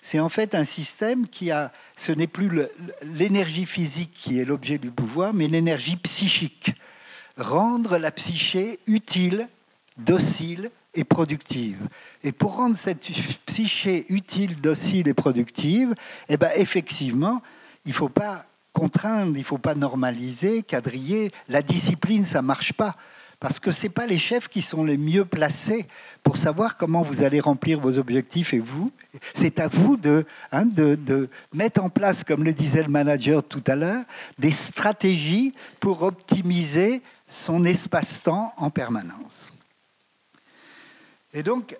c'est en fait un système qui a... Ce n'est plus l'énergie physique qui est l'objet du pouvoir, mais l'énergie psychique. Rendre la psyché utile, docile et productive. Et pour rendre cette psyché utile, docile et productive, eh ben effectivement, il ne faut pas contraindre, il ne faut pas normaliser, quadriller. La discipline, ça ne marche pas. Parce que ce n'est pas les chefs qui sont les mieux placés pour savoir comment vous allez remplir vos objectifs et vous. C'est à vous de mettre en place, comme le disait le manager tout à l'heure, des stratégies pour optimiser son espace-temps en permanence. Et donc,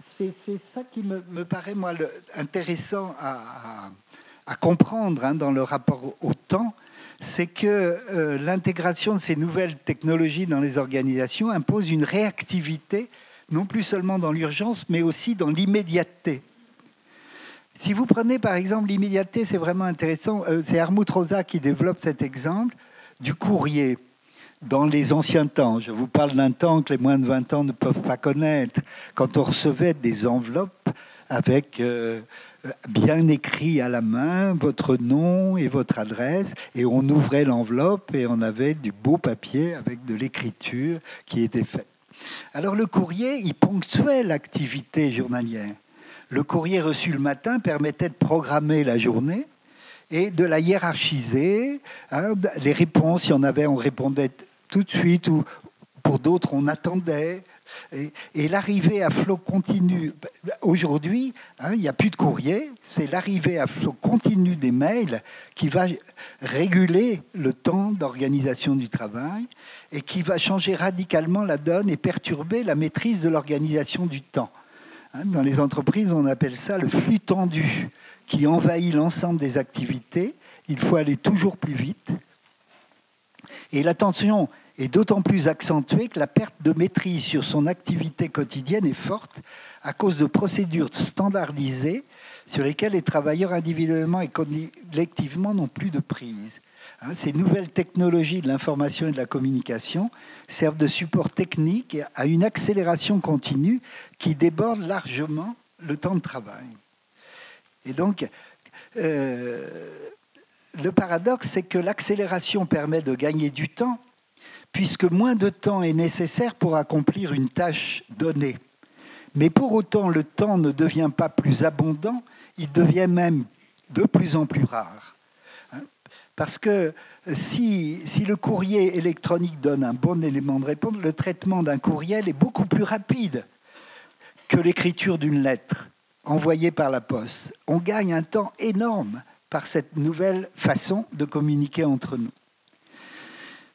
c'est ça qui me paraît, moi, intéressant à comprendre dans le rapport au temps. C'est que l'intégration de ces nouvelles technologies dans les organisations impose une réactivité, non plus seulement dans l'urgence, mais aussi dans l'immédiateté. Si vous prenez par exemple l'immédiateté, c'est vraiment intéressant, c'est Hartmut Rosa qui développe cet exemple du courrier dans les anciens temps. Je vous parle d'un temps que les moins de 20 ans ne peuvent pas connaître, quand on recevait des enveloppes avec... bien écrit à la main, votre nom et votre adresse, et on ouvrait l'enveloppe et on avait du beau papier avec de l'écriture qui était faite. Alors le courrier, il ponctuait l'activité journalière. Le courrier reçu le matin permettait de programmer la journée et de la hiérarchiser. Les réponses, il y en avait, on répondait tout de suite, ou pour d'autres, on attendait. Et l'arrivée à flot continu, aujourd'hui, il n'y a plus de courrier, c'est l'arrivée à flot continu des mails qui va réguler le temps d'organisation du travail et qui va changer radicalement la donne et perturber la maîtrise de l'organisation du temps. Dans les entreprises, on appelle ça le flux tendu qui envahit l'ensemble des activités. Il faut aller toujours plus vite. Et l'attention... est d'autant plus accentuée que la perte de maîtrise sur son activité quotidienne est forte à cause de procédures standardisées sur lesquelles les travailleurs individuellement et collectivement n'ont plus de prise. Ces nouvelles technologies de l'information et de la communication servent de support technique à une accélération continue qui déborde largement le temps de travail. Et donc... le paradoxe, c'est que l'accélération permet de gagner du temps puisque moins de temps est nécessaire pour accomplir une tâche donnée. Mais pour autant, le temps ne devient pas plus abondant, il devient même de plus en plus rare. Parce que si le courrier électronique donne un bon élément de réponse, le traitement d'un courriel est beaucoup plus rapide que l'écriture d'une lettre. envoyés par la poste. On gagne un temps énorme par cette nouvelle façon de communiquer entre nous.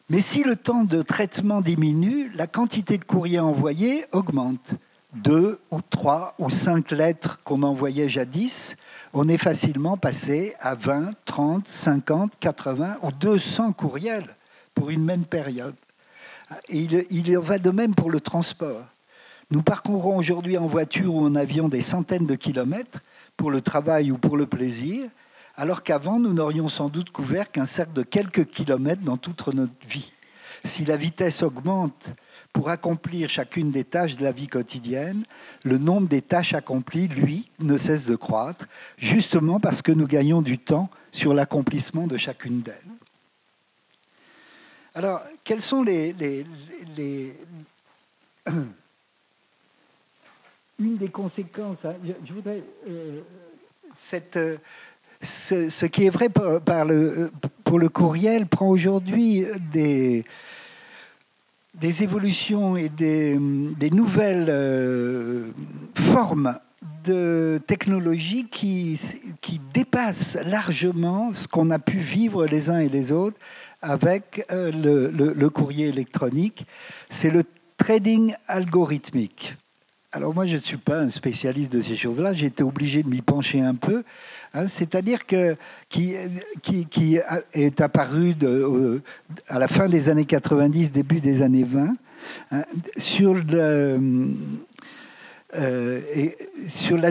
Mais si le temps de traitement diminue, la quantité de courriers envoyés augmente. 2 ou 3 ou 5 lettres qu'on envoyait jadis, on est facilement passé à 20, 30, 50, 80 ou 200 courriels pour une même période. Et il en va de même pour le transport. Nous parcourons aujourd'hui en voiture ou en avion des centaines de kilomètres pour le travail ou pour le plaisir, alors qu'avant, nous n'aurions sans doute couvert qu'un cercle de quelques kilomètres dans toute notre vie. Si la vitesse augmente pour accomplir chacune des tâches de la vie quotidienne, le nombre des tâches accomplies, lui, ne cesse de croître, justement parce que nous gagnons du temps sur l'accomplissement de chacune d'elles. Alors, quels sont une des conséquences, hein, je voudrais... ce qui est vrai pour le courriel prend aujourd'hui des évolutions et des nouvelles formes de technologie qui dépassent largement ce qu'on a pu vivre les uns et les autres avec le courrier électronique. C'est le trading algorithmique. Alors moi, je ne suis pas un spécialiste de ces choses-là, j'ai été obligé de m'y pencher un peu. Hein, c'est-à-dire qui est apparu à la fin des années 90, début des années 20, hein, sur la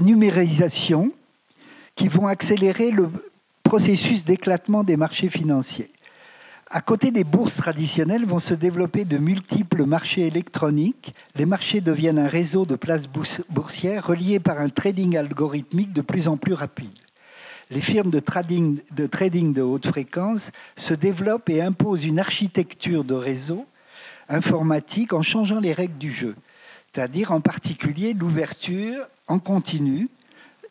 numérisation qui vont accélérer le processus d'éclatement des marchés financiers. À côté des bourses traditionnelles vont se développer de multiples marchés électroniques. Les marchés deviennent un réseau de places boursières reliés par un trading algorithmique de plus en plus rapide. Les firmes de trading de haute fréquence se développent et imposent une architecture de réseau informatique en changeant les règles du jeu, c'est-à-dire en particulier l'ouverture en continu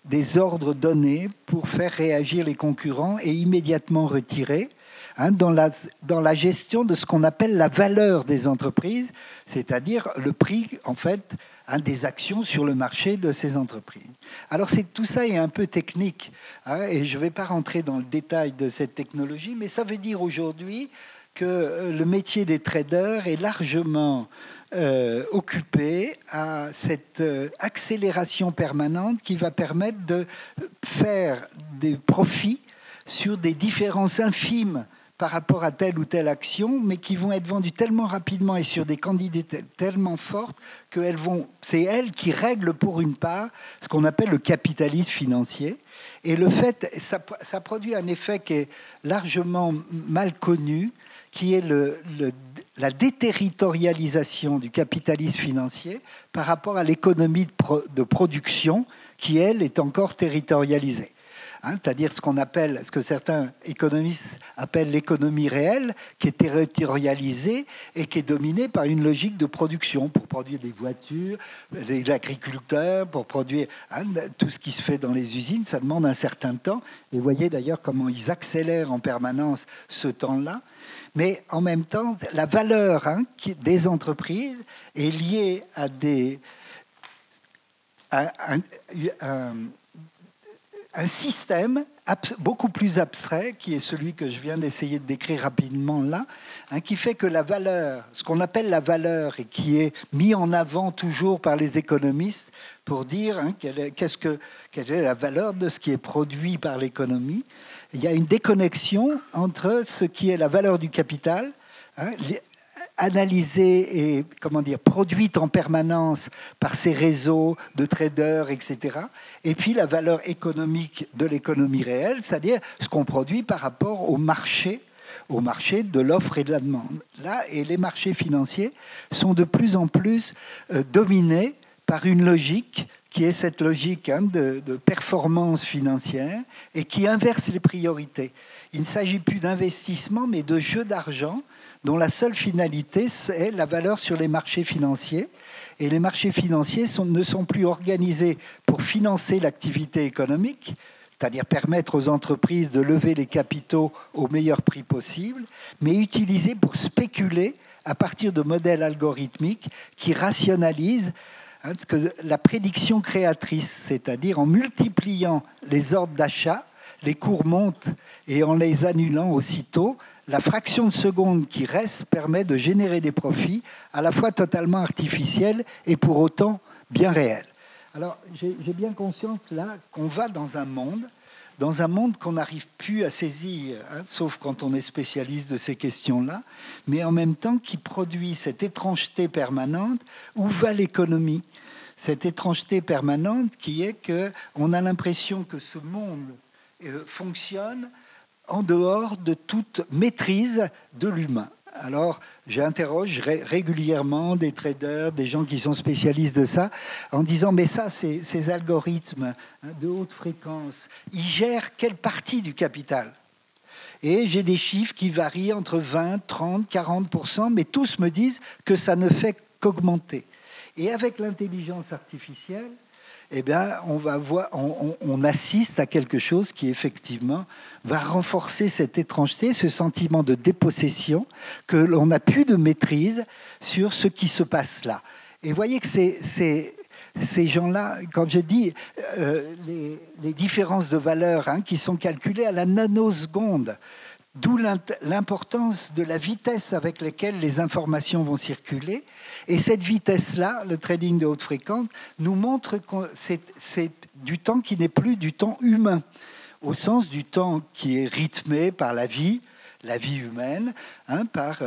des ordres donnés pour faire réagir les concurrents et immédiatement retirer, hein, dans la gestion de ce qu'on appelle la valeur des entreprises, c'est-à-dire le prix, en fait, hein, des actions sur le marché de ces entreprises. Alors tout ça est un peu technique, hein, et je ne vais pas rentrer dans le détail de cette technologie, mais ça veut dire aujourd'hui que le métier des traders est largement occupé à cette accélération permanente qui va permettre de faire des profits sur des différences infimes par rapport à telle ou telle action, mais qui vont être vendues tellement rapidement et sur des quantités tellement fortes que c'est elles qui règlent pour une part ce qu'on appelle le capitalisme financier. Et le fait, ça produit un effet qui est largement mal connu, qui est la déterritorialisation du capitalisme financier par rapport à l'économie de production qui, elle, est encore territorialisée. Hein, c'est-à-dire ce que certains économistes appellent l'économie réelle, qui est territorialisée et qui est dominée par une logique de production pour produire des voitures, des agriculteurs, pour produire, hein, tout ce qui se fait dans les usines. Ça demande un certain temps. Et vous voyez d'ailleurs comment ils accélèrent en permanence ce temps-là. Mais en même temps, la valeur, hein, des entreprises est liée à un système beaucoup plus abstrait, qui est celui que je viens d'essayer de décrire rapidement là, hein, qui fait que la valeur, ce qu'on appelle la valeur, et qui est mis en avant toujours par les économistes pour dire, hein, quelle est la valeur de ce qui est produit par l'économie, il y a une déconnexion entre ce qui est la valeur du capital, hein, analysée et, comment dire, produite en permanence par ces réseaux de traders, etc. Et puis la valeur économique de l'économie réelle, c'est-à-dire ce qu'on produit par rapport au marché de l'offre et de la demande. Là, et les marchés financiers sont de plus en plus dominés par une logique qui est cette logique, hein, de performance financière et qui inverse les priorités. Il ne s'agit plus d'investissement, mais de jeu d'argent dont la seule finalité est la valeur sur les marchés financiers. Et les marchés financiers ne sont plus organisés pour financer l'activité économique, c'est-à-dire permettre aux entreprises de lever les capitaux au meilleur prix possible, mais utilisés pour spéculer à partir de modèles algorithmiques qui rationalisent Parce que la prédiction créatrice, c'est-à-dire en multipliant les ordres d'achat, les cours montent et en les annulant aussitôt, la fraction de seconde qui reste permet de générer des profits à la fois totalement artificiels et pour autant bien réels. Alors j'ai bien conscience là qu'on va dans un monde qu'on n'arrive plus à saisir, hein, sauf quand on est spécialiste de ces questions-là, mais en même temps qui produit cette étrangeté permanente. Où va l'économie? Cette étrangeté permanente qui est qu'on a l'impression que ce monde fonctionne en dehors de toute maîtrise de l'humain. Alors, j'interroge régulièrement des traders, des gens qui sont spécialistes de ça, en disant, mais ça, ces algorithmes de haute fréquence, ils gèrent quelle partie du capital? Et j'ai des chiffres qui varient entre 20, 30, 40%, mais tous me disent que ça ne fait qu'augmenter. Et avec l'intelligence artificielle, eh bien, on assiste à quelque chose qui, effectivement, va renforcer cette étrangeté, ce sentiment de dépossession, que l'on n'a plus de maîtrise sur ce qui se passe là. Et vous voyez que ces gens-là, quand je dis les différences de valeur, hein, qui sont calculées à la nanoseconde, d'où l'importance de la vitesse avec laquelle les informations vont circuler. Et cette vitesse-là, le trading de haute fréquence, nous montre que c'est du temps qui n'est plus du temps humain, au sens du temps qui est rythmé par la vie humaine, hein, par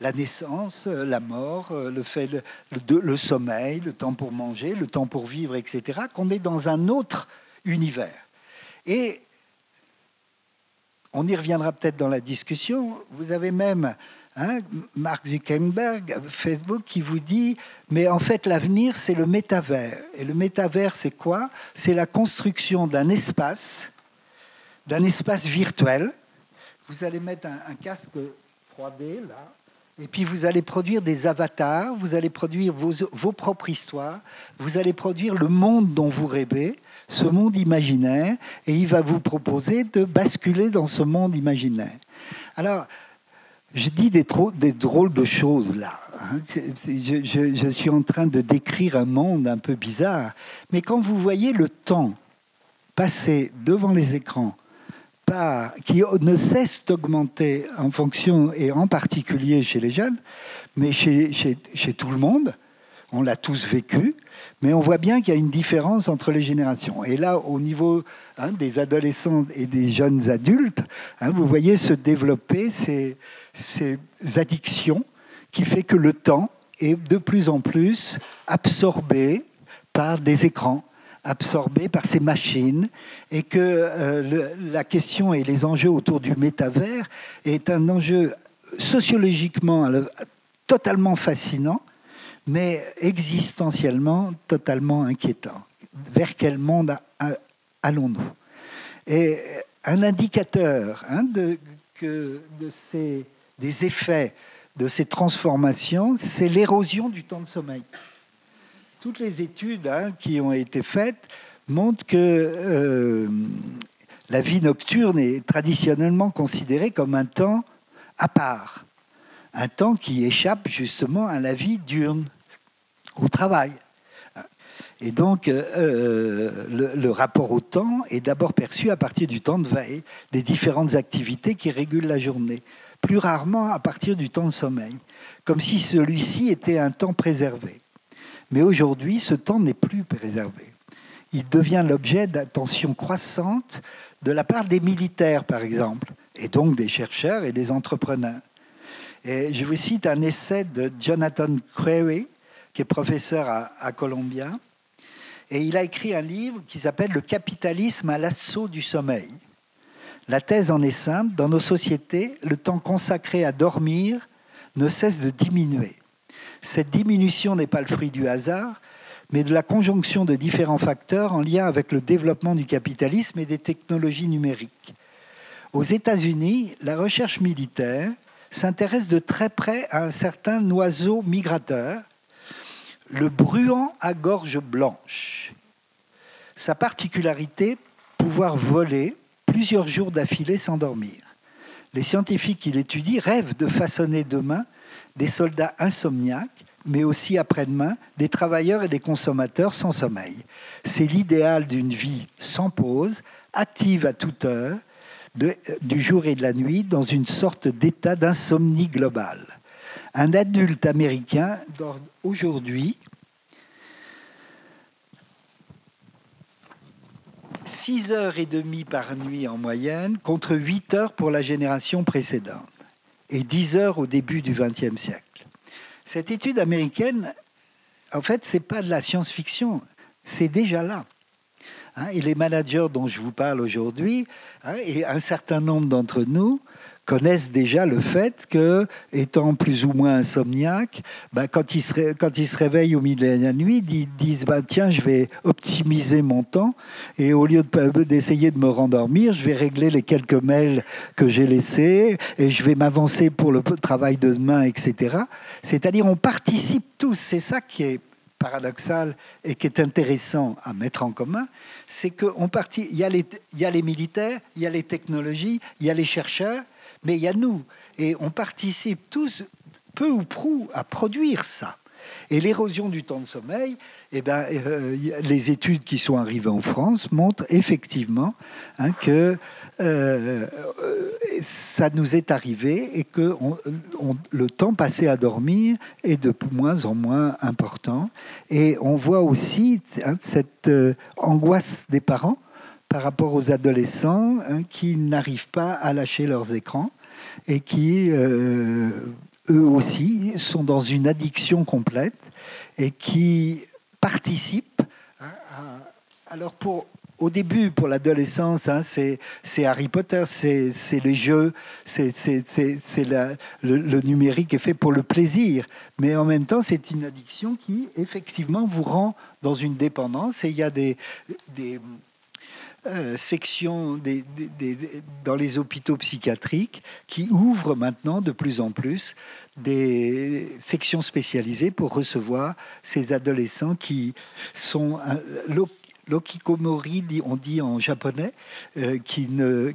la naissance, la mort, le sommeil, le temps pour manger, le temps pour vivre, etc., qu'on est dans un autre univers. Et on y reviendra peut-être dans la discussion. Vous avez même, hein, Mark Zuckerberg, Facebook, qui vous dit « Mais en fait, l'avenir, c'est le métavers. » Et le métavers, c'est quoi? C'est la construction d'un espace virtuel. Vous allez mettre un casque 3D, là, et puis vous allez produire des avatars, vous allez produire vos propres histoires, vous allez produire le monde dont vous rêvez, ce monde imaginaire, et il va vous proposer de basculer dans ce monde imaginaire. Alors, je dis des drôles de choses, là. Je suis en train de décrire un monde un peu bizarre, mais quand vous voyez le temps passer devant les écrans, qui ne cesse d'augmenter en fonction, et en particulier chez les jeunes, mais chez tout le monde, on l'a tous vécu, mais on voit bien qu'il y a une différence entre les générations. Et là, au niveau, hein, des adolescents et des jeunes adultes, hein, vous voyez se développer ces addictions qui fait que le temps est de plus en plus absorbé par des écrans, absorbé par ces machines, et que la question et les enjeux autour du métavers est un enjeu sociologiquement totalement fascinant, mais existentiellement totalement inquiétant. Vers quel monde allons-nous? Et un indicateur, hein, des effets de ces transformations, c'est l'érosion du temps de sommeil. Toutes les études, hein, qui ont été faites montrent que la vie nocturne est traditionnellement considérée comme un temps à part, un temps qui échappe justement à la vie diurne, au travail. Et donc, le rapport au temps est d'abord perçu à partir du temps de veille, des différentes activités qui régulent la journée, plus rarement à partir du temps de sommeil, comme si celui-ci était un temps préservé. Mais aujourd'hui, ce temps n'est plus préservé. Il devient l'objet d'attention croissante de la part des militaires, par exemple, et donc des chercheurs et des entrepreneurs. Et je vous cite un essai de Jonathan Crary, qui est professeur à Columbia, et il a écrit un livre qui s'appelle « Le capitalisme à l'assaut du sommeil ». La thèse en est simple, dans nos sociétés, le temps consacré à dormir ne cesse de diminuer. Cette diminution n'est pas le fruit du hasard, mais de la conjonction de différents facteurs en lien avec le développement du capitalisme et des technologies numériques. Aux États-Unis, la recherche militaire s'intéresse de très près à un certain oiseau migrateur, le bruant à gorge blanche. Sa particularité, pouvoir voler plusieurs jours d'affilée sans dormir. Les scientifiques qui l'étudient rêvent de façonner demain des soldats insomniaques mais aussi après-demain, des travailleurs et des consommateurs sans sommeil. C'est l'idéal d'une vie sans pause, active à toute heure, du jour et de la nuit, dans une sorte d'état d'insomnie globale. Un adulte américain dort aujourd'hui 6h30 par nuit en moyenne, contre 8h pour la génération précédente, et 10h au début du XXe siècle. Cette étude américaine, en fait, ce n'est pas de la science-fiction, c'est déjà là. Et les managers dont je vous parle aujourd'hui, et un certain nombre d'entre nous, connaissent déjà le fait que, étant plus ou moins insomniaque, quand ils se réveillent au milieu de la nuit, ils disent « Tiens, je vais optimiser mon temps et au lieu d'essayer de me rendormir, je vais régler les quelques mails que j'ai laissés et je vais m'avancer pour le travail de demain, etc. » C'est-à-dire, on participe tous. C'est ça qui est paradoxal et qui est intéressant à mettre en commun, c'est qu'on partit. Il y a les militaires, il y a les technologies, il y a les chercheurs, mais il y a nous. Et on participe tous, peu ou prou, à produire ça. Et l'érosion du temps de sommeil, les études qui sont arrivées en France montrent effectivement que ça nous est arrivé et que le temps passé à dormir est de moins en moins important. Et on voit aussi cette angoisse des parents par rapport aux adolescents qui n'arrivent pas à lâcher leurs écrans et qui, eux aussi, sont dans une addiction complète et qui participent. Alors, au début, pour l'adolescence, c'est Harry Potter, c'est les jeux, c'est le numérique est fait pour le plaisir. Mais en même temps, c'est une addiction qui, effectivement, vous rend dans une dépendance. Et il y a des sections dans les hôpitaux psychiatriques qui ouvrent maintenant de plus en plus des sections spécialisées pour recevoir ces adolescents qui sont l'okikomori, on dit en japonais, qui ne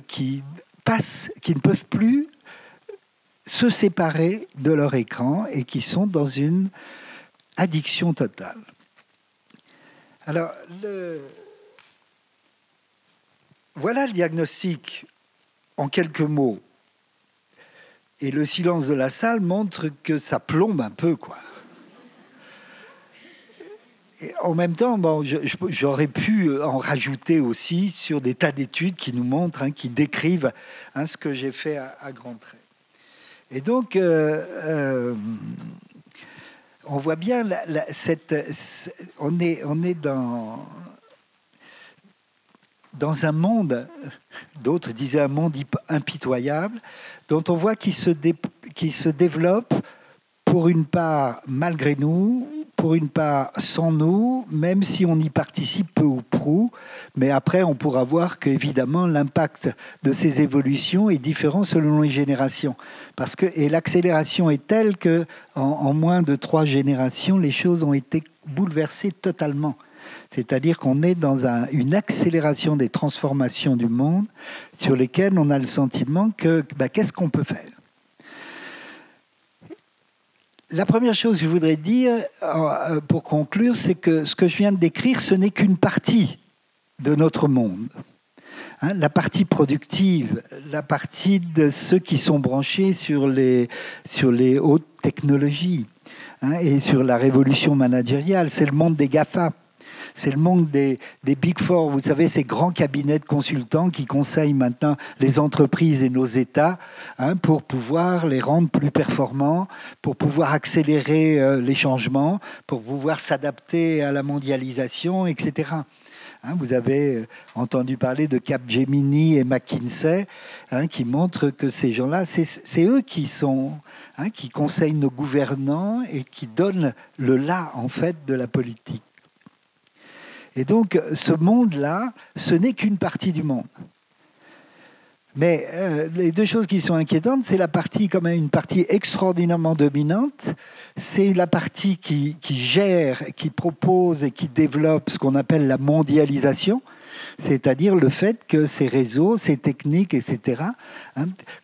peuvent plus se séparer de leur écran et qui sont dans une addiction totale. Alors, voilà le diagnostic en quelques mots. Et le silence de la salle montre que ça plombe un peu, quoi. Et en même temps, bon, j'aurais pu en rajouter aussi sur des tas d'études qui nous montrent, qui décrivent ce que j'ai fait à grands traits. Et donc, on voit bien, on est dans un monde, d'autres disaient un monde impitoyable, dont on voit qu'il se développe pour une part malgré nous, pour une part sans nous, même si on y participe peu ou prou. Mais après, on pourra voir qu'évidemment, l'impact de ces évolutions est différent selon les générations. Et l'accélération est telle qu'en moins de 3 générations, les choses ont été bouleversées totalement. C'est-à-dire qu'on est dans une accélération des transformations du monde sur lesquelles on a le sentiment que qu'est-ce qu'on peut faire ? La première chose que je voudrais dire pour conclure, c'est que ce que je viens de décrire, ce n'est qu'une partie de notre monde. La partie productive, la partie de ceux qui sont branchés sur les hautes technologies et sur la révolution managériale, c'est le monde des GAFA. C'est le monde des Big Four, vous savez, ces grands cabinets de consultants qui conseillent maintenant les entreprises et nos États pour pouvoir les rendre plus performants, pour pouvoir accélérer les changements, pour pouvoir s'adapter à la mondialisation, etc. Vous avez entendu parler de Capgemini et McKinsey qui montrent que ces gens-là, c'est eux qui conseillent nos gouvernants et qui donnent le là, en fait, de la politique. Et donc, ce monde-là, ce n'est qu'une partie du monde. Mais les deux choses qui sont inquiétantes, c'est la partie, quand même, une partie extraordinairement dominante. C'est la partie qui gère, qui propose et qui développe ce qu'on appelle la mondialisation, c'est-à-dire le fait que ces réseaux, ces techniques, etc.,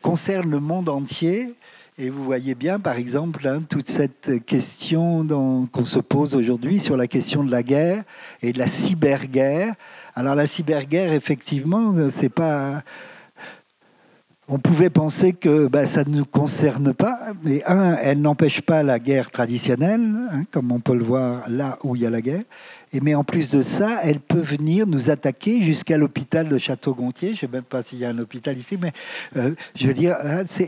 concernent le monde entier Et vous voyez bien, par exemple, hein, toute cette question qu'on se pose aujourd'hui sur la question de la guerre et de la cyberguerre. Alors la cyberguerre, effectivement, c'est pas... On pouvait penser que ça ne nous concerne pas. Mais elle n'empêche pas la guerre traditionnelle, hein, comme on peut le voir là où il y a la guerre. Mais en plus de ça, elle peut venir nous attaquer jusqu'à l'hôpital de Châteaugontier. Je ne sais même pas s'il y a un hôpital ici, mais je veux dire,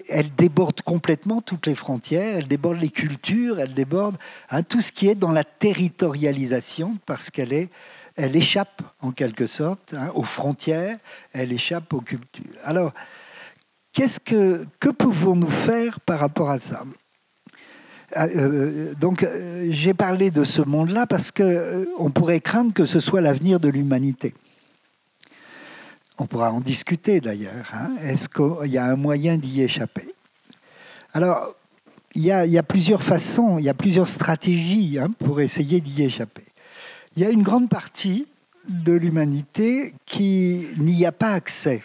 elle déborde complètement toutes les frontières, elle déborde les cultures, elle déborde tout ce qui est dans la territorialisation, parce qu'elle échappe en quelque sorte aux frontières, elle échappe aux cultures. Alors, que pouvons-nous faire par rapport à ça ? Donc, j'ai parlé de ce monde-là parce qu'on pourrait craindre que ce soit l'avenir de l'humanité. On pourra en discuter d'ailleurs. Hein. Est-ce qu'il y a un moyen d'y échapper? Alors, il y a plusieurs façons, il y a plusieurs stratégies pour essayer d'y échapper. Il y a une grande partie de l'humanité qui n'y a pas accès.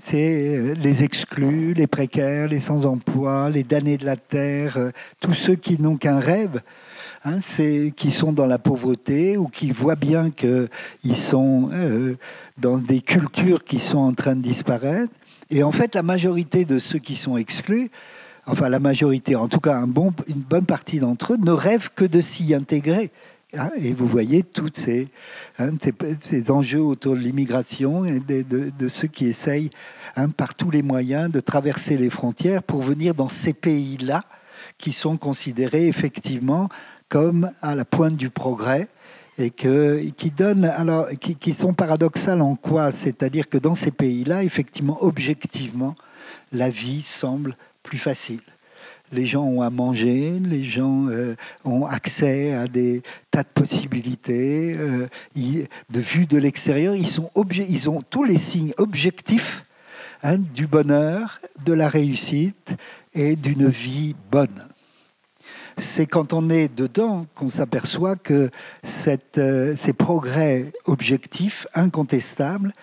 C'est les exclus, les précaires, les sans-emploi, les damnés de la terre, tous ceux qui n'ont qu'un rêve, qui sont dans la pauvreté ou qui voient bien qu'ils sont dans des cultures qui sont en train de disparaître. Et en fait, la majorité de ceux qui sont exclus, enfin la majorité, en tout cas une bonne partie d'entre eux, ne rêvent que de s'y intégrer. Et vous voyez tous ces enjeux autour de l'immigration et de ceux qui essayent par tous les moyens de traverser les frontières pour venir dans ces pays-là qui sont considérés effectivement comme à la pointe du progrès et qui sont paradoxales en quoi? C'est-à-dire que dans ces pays-là, effectivement, objectivement, la vie semble plus facile. Les gens ont à manger, les gens ont accès à des tas de possibilités, de vue de l'extérieur. Ils ont tous les signes objectifs du bonheur, de la réussite et d'une vie bonne. C'est quand on est dedans qu'on s'aperçoit que ces progrès objectifs, incontestables,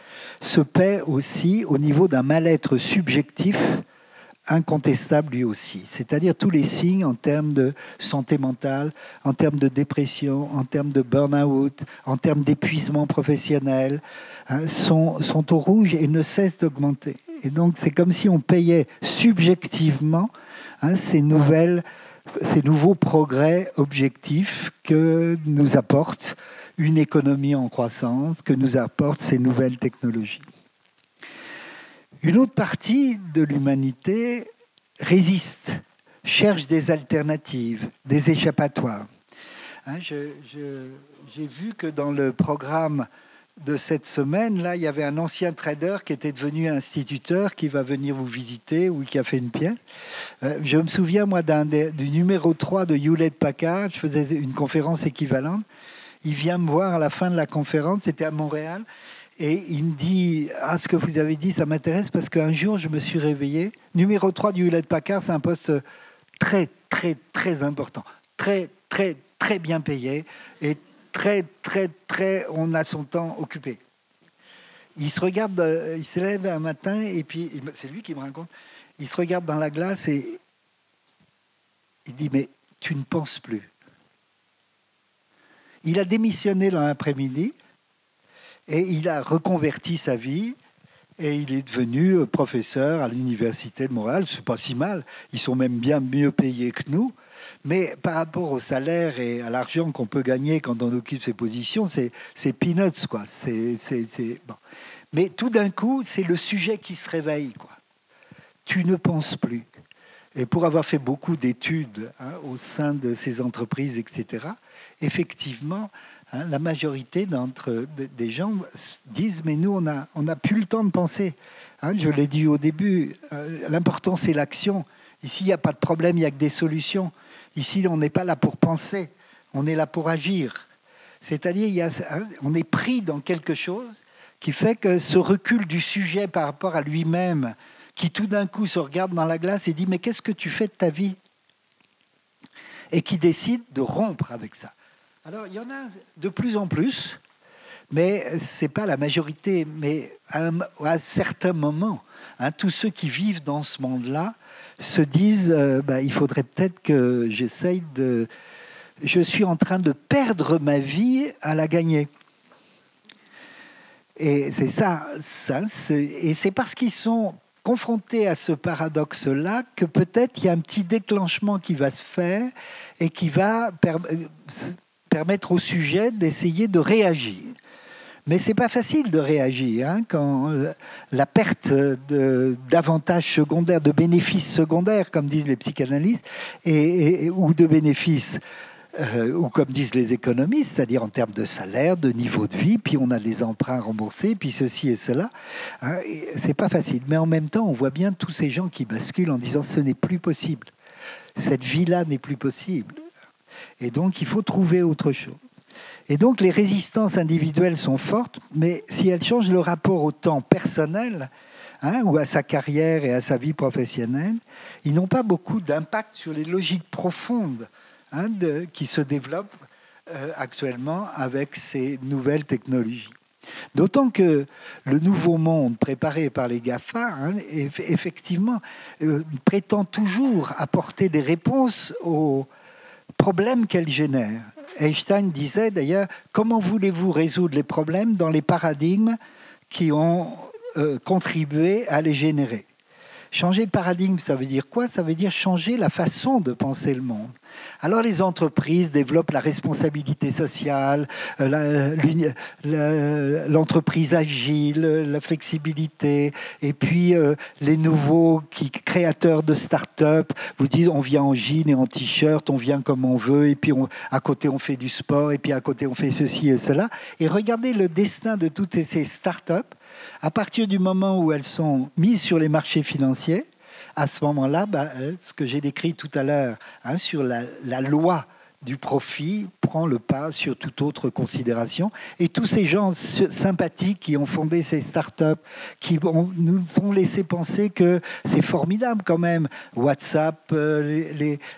se paient aussi au niveau d'un mal-être subjectif incontestable lui aussi, c'est-à-dire tous les signes en termes de santé mentale, en termes de dépression, en termes de burn-out, en termes d'épuisement professionnel, sont au rouge et ne cessent d'augmenter. Et donc c'est comme si on payait subjectivement ces nouveaux progrès objectifs que nous apporte une économie en croissance, que nous apportent ces nouvelles technologies. Une autre partie de l'humanité résiste, cherche des alternatives, des échappatoires. J'ai vu que dans le programme de cette semaine, là, il y avait un ancien trader qui était devenu instituteur, qui va venir vous visiter ou qui a fait une pièce. Je me souviens, moi, du numéro 3 de Hewlett-Packard, je faisais une conférence équivalente. Il vient me voir à la fin de la conférence, c'était à Montréal. Et il me dit, ce que vous avez dit, ça m'intéresse parce qu'un jour, je me suis réveillé. Numéro 3 du Hewlett-Packard, c'est un poste très, très, très important. Très, très, très bien payé. Et très, très, très, on a son temps occupé. Il se regarde, il se lève un matin et puis, c'est lui qui me raconte, il se regarde dans la glace et il dit, mais tu ne penses plus. Il a démissionné dans l'après-midi. Et il a reconverti sa vie et il est devenu professeur à l'université de Montréal. C'est pas si mal. Ils sont même bien mieux payés que nous. Mais par rapport au salaire et à l'argent qu'on peut gagner quand on occupe ces positions, c'est peanuts, quoi. Bon. Mais tout d'un coup, c'est le sujet qui se réveille, quoi. Tu ne penses plus. Et pour avoir fait beaucoup d'études au sein de ces entreprises, etc., effectivement... La majorité des gens disent « mais nous, on n'a plus le temps de penser ». Je l'ai dit au début, l'important, c'est l'action. Ici, il n'y a pas de problème, il n'y a que des solutions. Ici, on n'est pas là pour penser, on est là pour agir. C'est-à-dire on est pris dans quelque chose qui fait que ce recul du sujet par rapport à lui-même, qui tout d'un coup se regarde dans la glace et dit « mais qu'est-ce que tu fais de ta vie ?» et qui décide de rompre avec ça. Alors, il y en a de plus en plus, mais ce n'est pas la majorité. Mais à certains moments, hein, tous ceux qui vivent dans ce monde-là se disent il faudrait peut-être que j'essaye de... Je suis en train de perdre ma vie à la gagner. Et c'est ça et c'est parce qu'ils sont confrontés à ce paradoxe-là que peut-être il y a un petit déclenchement qui va se faire et qui va permettre au sujet d'essayer de réagir. Mais c'est pas facile de réagir quand la perte d'avantages secondaires, de bénéfices secondaires, comme disent les psychanalystes, ou de bénéfices, ou comme disent les économistes, c'est-à-dire en termes de salaire, de niveau de vie, puis on a des emprunts remboursés, puis ceci et cela. Et c'est pas facile. Mais en même temps, on voit bien tous ces gens qui basculent en disant « ce n'est plus possible, cette vie-là n'est plus possible ». Et donc, il faut trouver autre chose. Et donc, les résistances individuelles sont fortes, mais si elles changent le rapport au temps personnel, ou à sa carrière et à sa vie professionnelle, ils n'ont pas beaucoup d'impact sur les logiques profondes qui se développent actuellement avec ces nouvelles technologies. D'autant que le nouveau monde préparé par les GAFA, effectivement, prétend toujours apporter des réponses aux problèmes qu'elle génère. Einstein disait d'ailleurs, comment voulez-vous résoudre les problèmes dans les paradigmes qui ont contribué à les générer? Changer de paradigme, ça veut dire quoi? Ça veut dire changer la façon de penser le monde. Alors les entreprises développent la responsabilité sociale, l'entreprise agile, la flexibilité, et puis les nouveaux créateurs de start-up vous disent on vient en jean et en t-shirt, on vient comme on veut, et puis à côté on fait du sport, et puis à côté on fait ceci et cela. Et regardez le destin de toutes ces start-up. À partir du moment où elles sont mises sur les marchés financiers, à ce moment-là, ce que j'ai décrit tout à l'heure sur la loi du profit prend le pas sur toute autre considération. Et tous ces gens sympathiques qui ont fondé ces startups, qui nous ont laissé penser que c'est formidable quand même. WhatsApp,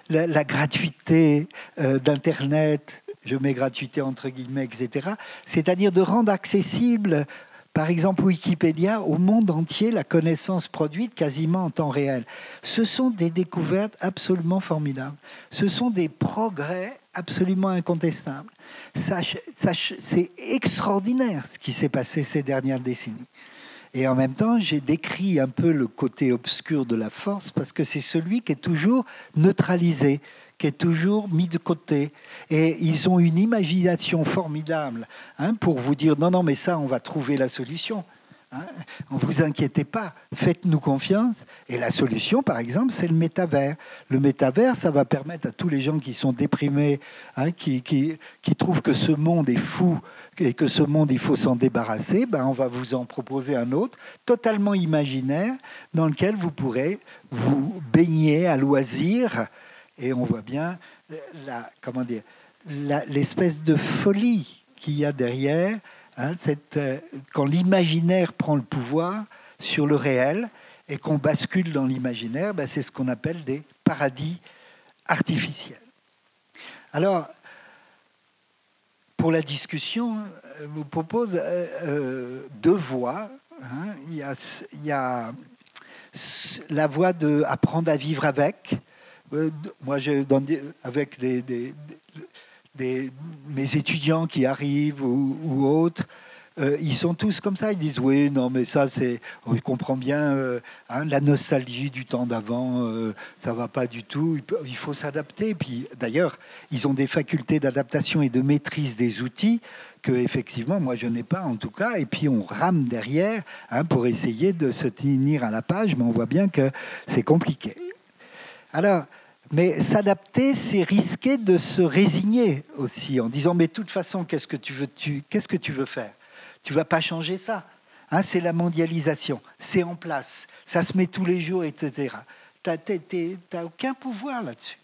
la gratuité d'Internet, je mets gratuité entre guillemets, etc. C'est-à-dire de rendre accessible... Par exemple, Wikipédia, au monde entier, la connaissance produite quasiment en temps réel. Ce sont des découvertes absolument formidables. Ce sont des progrès absolument incontestables. C'est extraordinaire ce qui s'est passé ces dernières décennies. Et en même temps, j'ai décrit un peu le côté obscur de la force parce que c'est celui qui est toujours neutralisé, qui est toujours mis de côté. Et ils ont une imagination formidable pour vous dire « Non, non, mais ça, on va trouver la solution. Ne vous inquiétez pas, faites-nous confiance. » Et la solution, par exemple, c'est le métavers. Le métavers, ça va permettre à tous les gens qui sont déprimés, qui trouvent que ce monde est fou et que ce monde, il faut s'en débarrasser, on va vous en proposer un autre, totalement imaginaire, dans lequel vous pourrez vous baigner à loisir. Et on voit bien l'espèce de folie qu'il y a derrière, quand l'imaginaire prend le pouvoir sur le réel et qu'on bascule dans l'imaginaire, c'est ce qu'on appelle des paradis artificiels. Alors, pour la discussion, je vous propose deux voies. Il y a la voie d'apprendre à vivre avec. Moi, avec mes étudiants qui arrivent ou autres, ils sont tous comme ça. Ils disent « Oui, non, mais ça, c'est... On comprend bien la nostalgie du temps d'avant, ça ne va pas du tout. Il faut s'adapter. » Puis, d'ailleurs, ils ont des facultés d'adaptation et de maîtrise des outils que, effectivement, moi, je n'ai pas, en tout cas. Et puis, on rame derrière pour essayer de se tenir à la page, mais on voit bien que c'est compliqué. Alors, mais s'adapter, c'est risquer de se résigner aussi, en disant « Mais de toute façon, qu'est-ce que tu veux faire? Tu ne vas pas changer ça. C'est la mondialisation, c'est en place, ça se met tous les jours, etc. » Tu n'as aucun pouvoir là-dessus.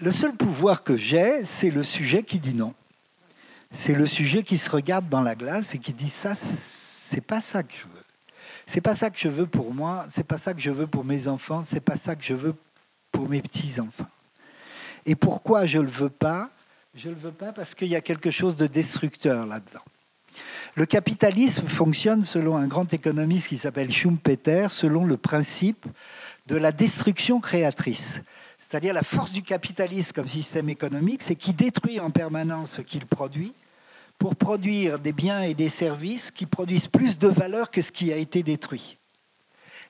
Le seul pouvoir que j'ai, c'est le sujet qui dit non. C'est le sujet qui se regarde dans la glace et qui dit « Ça, c'est pas ça que je veux. » C'est pas ça que je veux pour moi, c'est pas ça que je veux pour mes enfants, c'est pas ça que je veux pour mes petits-enfants. Et pourquoi je le veux pas, Je ne le veux pas parce qu'il y a quelque chose de destructeur là-dedans. Le capitalisme fonctionne selon un grand économiste qui s'appelle Schumpeter, selon le principe de la destruction créatrice. C'est-à-dire la force du capitalisme comme système économique, c'est qu'il détruit en permanence ce qu'il produit pour produire des biens et des services qui produisent plus de valeur que ce qui a été détruit.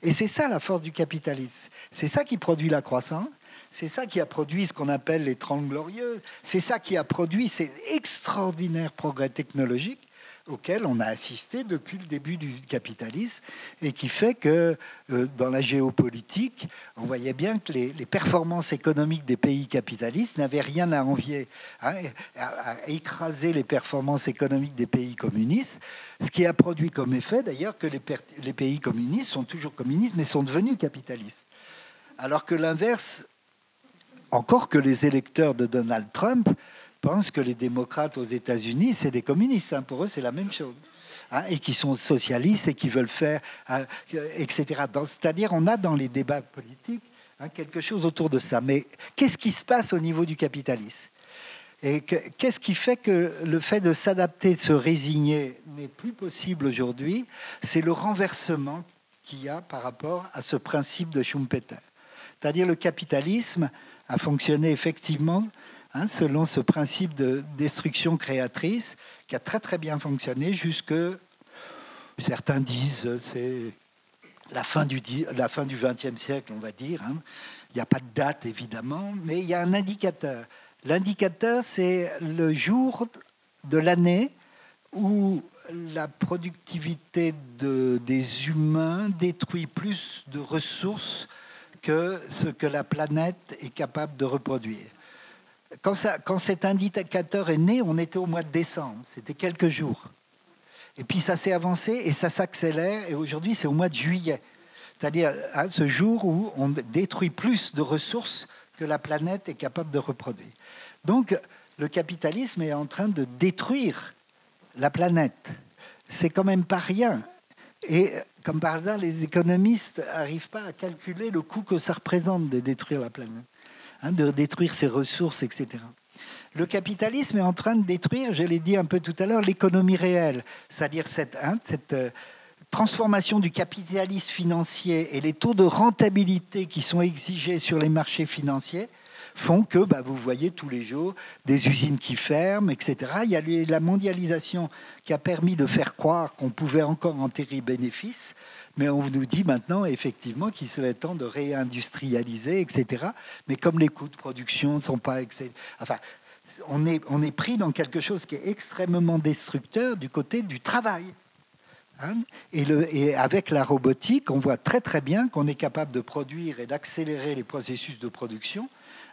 Et c'est ça la force du capitalisme. C'est ça qui produit la croissance. C'est ça qui a produit ce qu'on appelle les 30 glorieuses. C'est ça qui a produit ces extraordinaires progrès technologiques auxquels on a assisté depuis le début du capitalisme et qui fait que dans la géopolitique, on voyait bien que les performances économiques des pays capitalistes n'avaient rien à envier, hein, à écraser les performances économiques des pays communistes, ce qui a produit comme effet d'ailleurs que les pays communistes sont toujours communistes mais sont devenus capitalistes. Alors que l'inverse, encore que les électeurs de Donald Trump pensent que les démocrates aux États-Unis, c'est des communistes. Hein. Pour eux, c'est la même chose. Hein, et qui sont socialistes et qui veulent faire, etc. C'est-à-dire, on a dans les débats politiques quelque chose autour de ça. Mais qu'est-ce qui se passe au niveau du capitalisme? Et qu'est-ce qui fait que le fait de s'adapter, de se résigner n'est plus possible aujourd'hui? C'est le renversement qu'il y a par rapport à ce principe de Schumpeter. C'est-à-dire, le capitalisme a fonctionné effectivement selon ce principe de destruction créatrice qui a très très bien fonctionné jusque, certains disent, c'est la fin du XXe siècle, on va dire. Il n'y a pas de date, évidemment, mais il y a un indicateur. L'indicateur, c'est le jour de l'année où la productivité des humains détruit plus de ressources que ce que la planète est capable de reproduire. Quand cet indicateur est né, on était au mois de décembre, c'était quelques jours. Et puis ça s'est avancé et ça s'accélère, et aujourd'hui c'est au mois de juillet. C'est-à-dire à ce jour où on détruit plus de ressources que la planète est capable de reproduire. Donc le capitalisme est en train de détruire la planète. C'est quand même pas rien. Et comme par hasard, les économistes n'arrivent pas à calculer le coût que ça représente de détruire la planète. De détruire ses ressources, etc. Le capitalisme est en train de détruire, je l'ai dit un peu tout à l'heure, l'économie réelle, c'est-à-dire cette transformation du capitalisme financier et les taux de rentabilité qui sont exigés sur les marchés financiers font que, vous voyez tous les jours, des usines qui ferment, etc. Il y a la mondialisation qui a permis de faire croire qu'on pouvait encore enterrer bénéfices, mais on nous dit maintenant, effectivement, qu'il serait temps de réindustrialiser, etc. Mais comme les coûts de production ne sont pas... Enfin, on est pris dans quelque chose qui est extrêmement destructeur du côté du travail. Et avec la robotique, on voit très très bien qu'on est capable de produire et d'accélérer les processus de production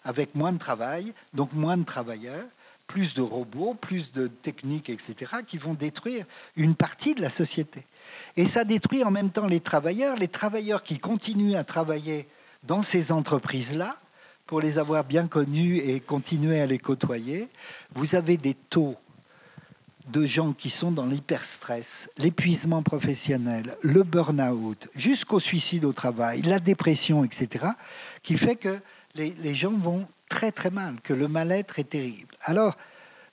avec moins de travail, donc moins de travailleurs, plus de robots, plus de techniques, etc., qui vont détruire une partie de la société. Et ça détruit en même temps les travailleurs qui continuent à travailler dans ces entreprises-là, pour les avoir bien connus et continuer à les côtoyer. Vous avez des taux de gens qui sont dans l'hyperstress, l'épuisement professionnel, le burn-out, jusqu'au suicide au travail, la dépression, etc., qui fait que les gens vont très très mal, que le mal-être est terrible. Alors,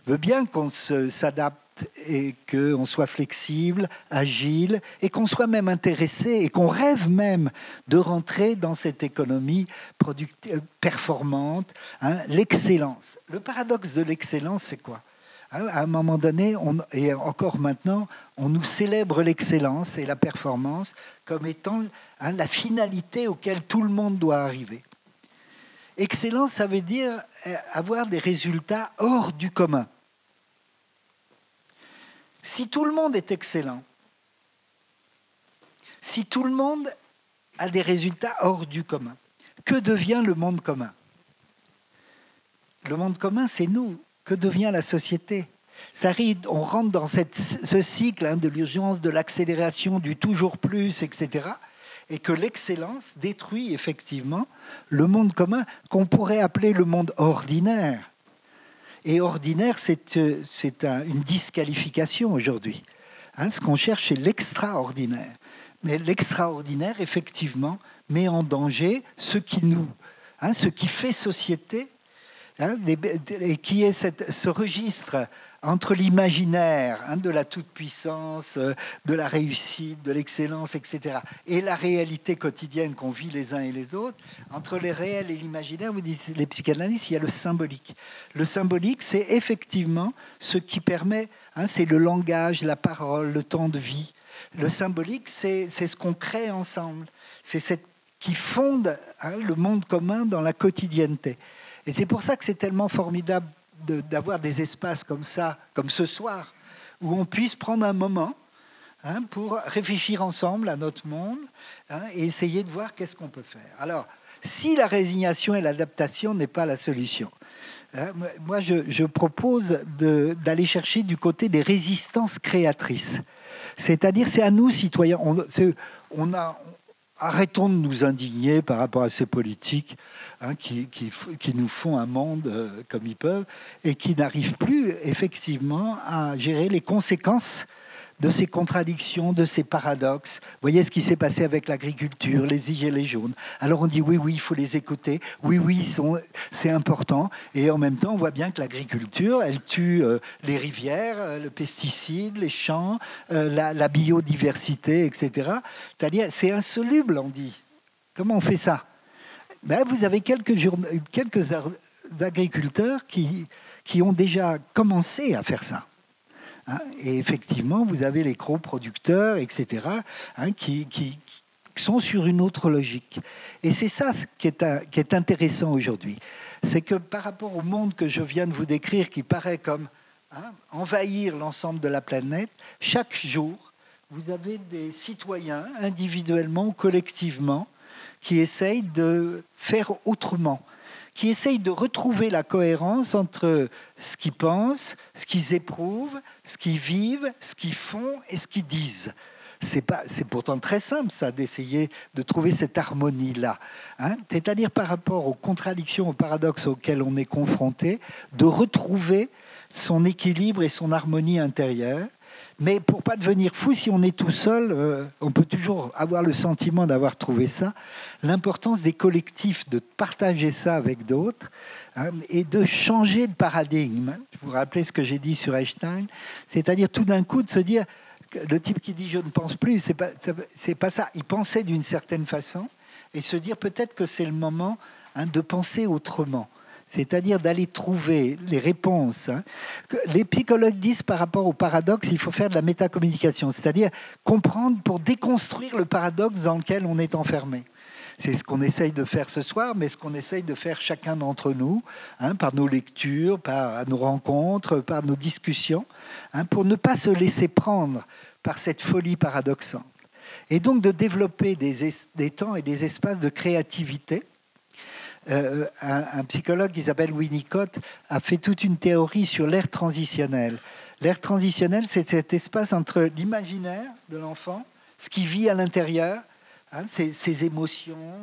veut bien qu'on s'adapte et qu'on soit flexible, agile, et qu'on soit même intéressé, et qu'on rêve même de rentrer dans cette économie performante, l'excellence. Le paradoxe de l'excellence, c'est quoi? À un moment donné, et encore maintenant, on nous célèbre l'excellence et la performance comme étant la finalité auquel tout le monde doit arriver. Excellence, ça veut dire avoir des résultats hors du commun. Si tout le monde est excellent, si tout le monde a des résultats hors du commun, que devient le monde commun? Le monde commun, c'est nous. Que devient la société? On rentre dans ce cycle de l'urgence, de l'accélération, du toujours plus, etc., et que l'excellence détruit effectivement le monde commun qu'on pourrait appeler le monde ordinaire. Et ordinaire, c'est une disqualification aujourd'hui. Ce qu'on cherche, c'est l'extraordinaire. Mais l'extraordinaire, effectivement, met en danger ce qui fait société hein, et qui est ce registre entre l'imaginaire, hein, de la toute-puissance, de la réussite, de l'excellence, etc., et la réalité quotidienne qu'on vit les uns et les autres, entre les réels et l'imaginaire, vous dites les psychanalystes, il y a le symbolique. Le symbolique, c'est effectivement ce qui permet, hein, c'est le langage, la parole, le temps de vie. Le symbolique, c'est ce qu'on crée ensemble, c'est cette qui fonde, hein, le monde commun dans la quotidienneté. Et c'est pour ça que c'est tellement formidable d'avoir des espaces comme ça, comme ce soir, où on puisse prendre un moment, hein, pour réfléchir ensemble à notre monde, hein, et essayer de voir qu'est-ce qu'on peut faire. Alors, si la résignation et l'adaptation n'est pas la solution, hein, moi je propose d'aller chercher du côté des résistances créatrices. C'est-à-dire, c'est à nous, citoyens, arrêtons de nous indigner par rapport à ces politiques, hein, qui nous font un monde comme ils peuvent et qui n'arrivent plus effectivement à gérer les conséquences de ces contradictions, de ces paradoxes. Vous voyez ce qui s'est passé avec l'agriculture, les gilets jaunes. Alors on dit oui, il faut les écouter, oui, c'est important. Et en même temps, on voit bien que l'agriculture, elle tue les rivières, le pesticide, les champs, la biodiversité, etc. C'est-à-dire, c'est insoluble, on dit. Comment on fait ça? Ben, vous avez quelques agriculteurs qui ont déjà commencé à faire ça. Hein, et effectivement, vous avez les gros-producteurs, etc., hein, qui sont sur une autre logique. Et c'est ça qui est intéressant aujourd'hui. C'est que par rapport au monde que je viens de vous décrire, qui paraît comme, hein, envahir l'ensemble de la planète, chaque jour, vous avez des citoyens, individuellement ou collectivement, qui essayent de faire autrement, qui essayent de retrouver la cohérence entre ce qu'ils pensent, ce qu'ils éprouvent, ce qu'ils vivent, ce qu'ils font et ce qu'ils disent. C'est pourtant très simple, ça, d'essayer de trouver cette harmonie-là. Hein, c'est-à-dire, par rapport aux contradictions, aux paradoxes auxquels on est confronté, de retrouver son équilibre et son harmonie intérieure. Mais pour ne pas devenir fou, si on est tout seul, on peut toujours avoir le sentiment d'avoir trouvé ça. L'importance des collectifs, de partager ça avec d'autres, hein, et de changer de paradigme. Vous vous rappelez ce que j'ai dit sur Einstein, c'est-à-dire tout d'un coup de se dire, le type qui dit « je ne pense plus », c'est pas ça. Il pensait d'une certaine façon et se dire peut-être que c'est le moment, hein, de penser autrement. C'est-à-dire d'aller trouver les réponses. Les psychologues disent, par rapport au paradoxe, il faut faire de la métacommunication, c'est-à-dire comprendre pour déconstruire le paradoxe dans lequel on est enfermé. C'est ce qu'on essaye de faire ce soir, mais ce qu'on essaye de faire chacun d'entre nous, hein, par nos lectures, par nos rencontres, par nos discussions, hein, pour ne pas se laisser prendre par cette folie paradoxale. Et donc de développer des temps et des espaces de créativité. Un psychologue qui s'appelle Winnicott a fait toute une théorie sur l'ère transitionnelle. L'ère transitionnelle, c'est cet espace entre l'imaginaire de l'enfant, ce qui vit à l'intérieur, hein, ses émotions,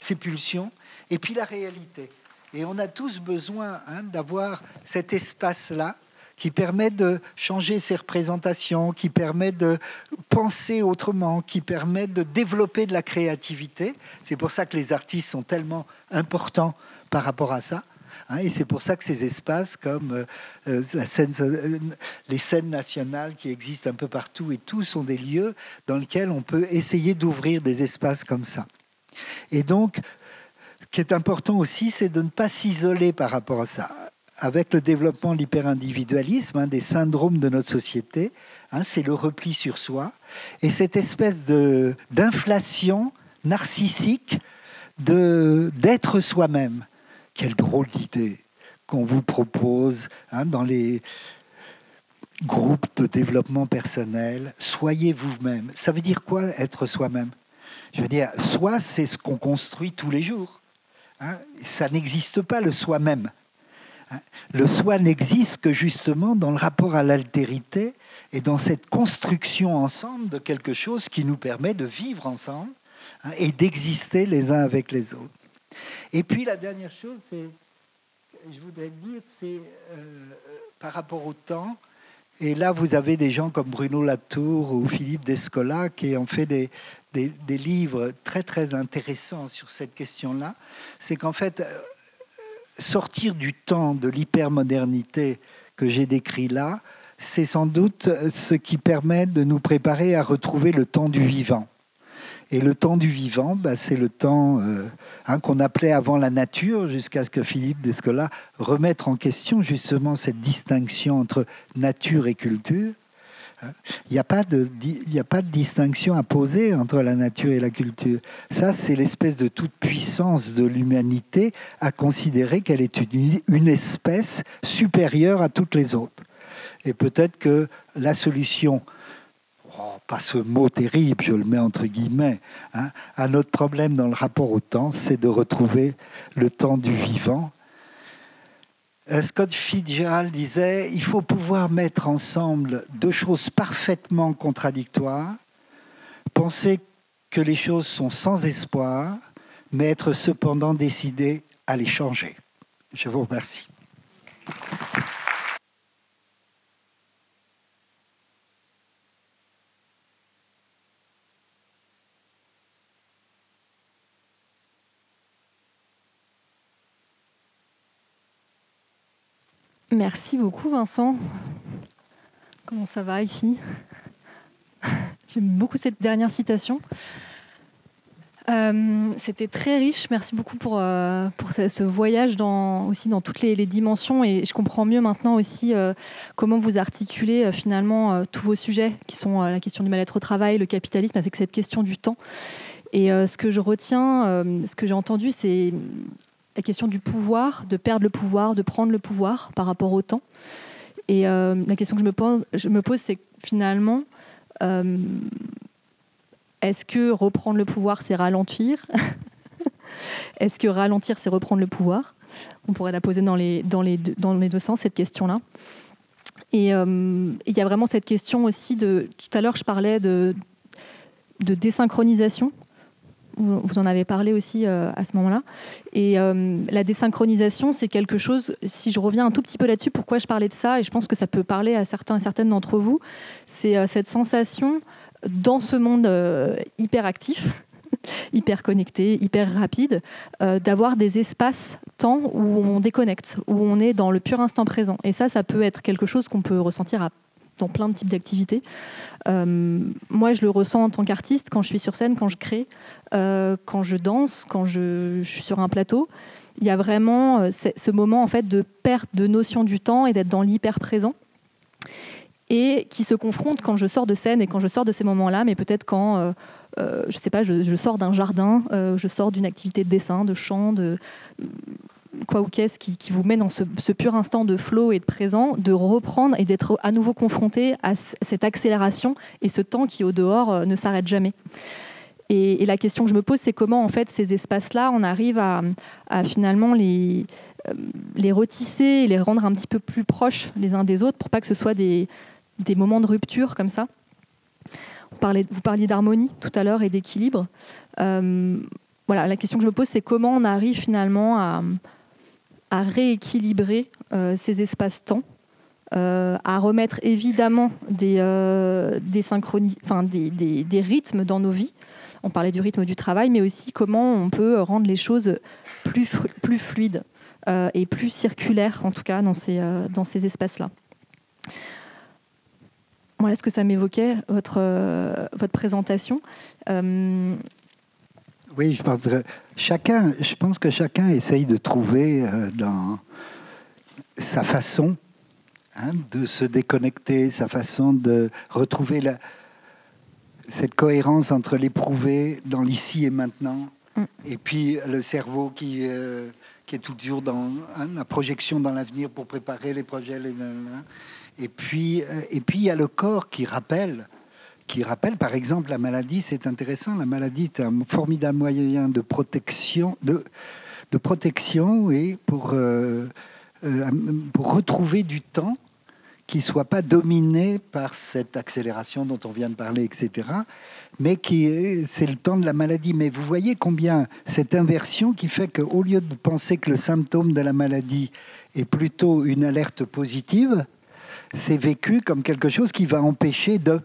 ses pulsions, et puis la réalité. Et on a tous besoin, hein, d'avoir cet espace-là qui permet de changer ses représentations, qui permet de penser autrement, qui permet de développer de la créativité. C'est pour ça que les artistes sont tellement importants par rapport à ça. Hein, et c'est pour ça que ces espaces comme les scènes nationales qui existent un peu partout et tout sont des lieux dans lesquels on peut essayer d'ouvrir des espaces comme ça. Et donc, ce qui est important aussi, c'est de ne pas s'isoler par rapport à ça. Avec le développement de l'hyperindividualisme, hein, des syndromes de notre société, hein, c'est le repli sur soi, et cette espèce d'inflation narcissique d'être soi-même. Quelle drôle d'idée qu'on vous propose, hein, dans les groupes de développement personnel. Soyez vous-même. Ça veut dire quoi, être soi-même? Je veux dire, soi, c'est ce qu'on construit tous les jours. Hein, ça n'existe pas, le soi-même. Le soi n'existe que justement dans le rapport à l'altérité et dans cette construction ensemble de quelque chose qui nous permet de vivre ensemble, hein, et d'exister les uns avec les autres. Et puis la dernière chose, je voudrais dire, c'est par rapport au temps. Et là, vous avez des gens comme Bruno Latour ou Philippe Descola qui ont fait des livres très, très intéressants sur cette question-là. C'est qu'en fait... sortir du temps de l'hypermodernité que j'ai décrit là, c'est sans doute ce qui permet de nous préparer à retrouver le temps du vivant. Et le temps du vivant, bah, c'est le temps qu'on appelait avant la nature, jusqu'à ce que Philippe Descola remette en question justement cette distinction entre nature et culture. Il n'y a pas de distinction à poser entre la nature et la culture. Ça, c'est l'espèce de toute puissance de l'humanité à considérer qu'elle est une espèce supérieure à toutes les autres. Et peut-être que la solution... Oh, pas ce mot terrible, je le mets entre guillemets, hein, à notre problème dans le rapport au temps, c'est de retrouver le temps du vivant. Scott Fitzgerald disait « Il faut pouvoir mettre ensemble deux choses parfaitement contradictoires, penser que les choses sont sans espoir, mais être cependant décidé à les changer. » Je vous remercie. Merci beaucoup, Vincent. Comment ça va ici? J'aime beaucoup cette dernière citation. C'était très riche. Merci beaucoup pour ce voyage aussi dans toutes les dimensions. Et je comprends mieux maintenant aussi comment vous articulez finalement tous vos sujets, qui sont la question du mal-être au travail, le capitalisme, avec cette question du temps. Et ce que je retiens, ce que j'ai entendu, c'est... la question du pouvoir, de perdre le pouvoir, de prendre le pouvoir par rapport au temps. Et la question que je me pose, c'est finalement, est-ce que reprendre le pouvoir, c'est ralentir? Est-ce que ralentir, c'est reprendre le pouvoir? On pourrait la poser dans les deux sens, cette question-là. Et il y a vraiment cette question aussi de... Tout à l'heure, je parlais de désynchronisation. Vous en avez parlé aussi à ce moment-là. Et la désynchronisation, c'est quelque chose, si je reviens un tout petit peu là-dessus, pourquoi je parlais de ça, et je pense que ça peut parler à certains et certaines d'entre vous, c'est cette sensation dans ce monde hyper actif, hyper connecté, hyper rapide, d'avoir des espaces-temps où on déconnecte, où on est dans le pur instant présent. Et ça peut être quelque chose qu'on peut ressentir dans plein de types d'activités. Moi, je le ressens en tant qu'artiste, quand je suis sur scène, quand je crée, quand je danse, quand je suis sur un plateau. Il y a vraiment ce moment en fait, de perte de notion du temps et d'être dans l'hyper-présent, et qui se confronte quand je sors de scène et quand je sors de ces moments-là, mais peut-être quand, je ne sais pas, je sors d'un jardin, je sors d'une activité de dessin, de chant, de... quoi ou qu'est-ce qui vous met dans ce pur instant de flow et de présent, de reprendre et d'être à nouveau confronté à cette accélération et ce temps qui, au dehors, ne s'arrête jamais. Et la question que je me pose, c'est comment, en fait, ces espaces-là, on arrive à finalement les retisser et les rendre un petit peu plus proches les uns des autres pour pas que ce soit des moments de rupture comme ça. Vous parliez d'harmonie tout à l'heure et d'équilibre. Voilà, la question que je me pose, c'est comment on arrive finalement à rééquilibrer ces espaces-temps, à remettre évidemment des rythmes dans nos vies. On parlait du rythme du travail, mais aussi comment on peut rendre les choses plus fluides et plus circulaires, en tout cas, dans ces espaces-là. Voilà ce que ça m'évoquait, votre présentation. Oui, je pense que chacun essaye de trouver dans sa façon de se déconnecter, sa façon de retrouver cette cohérence entre l'éprouvé dans l'ici et maintenant, et puis le cerveau qui est toujours dans la projection dans l'avenir pour préparer les projets. Et puis il y a le corps qui rappelle par exemple la maladie. C'est intéressant, la maladie est un formidable moyen de protection, et pour retrouver du temps qui ne soit pas dominé par cette accélération dont on vient de parler, etc. Mais c'est le temps de la maladie. Mais vous voyez combien cette inversion qui fait qu'au lieu de penser que le symptôme de la maladie est plutôt une alerte positive, c'est vécu comme quelque chose qui va empêcher de...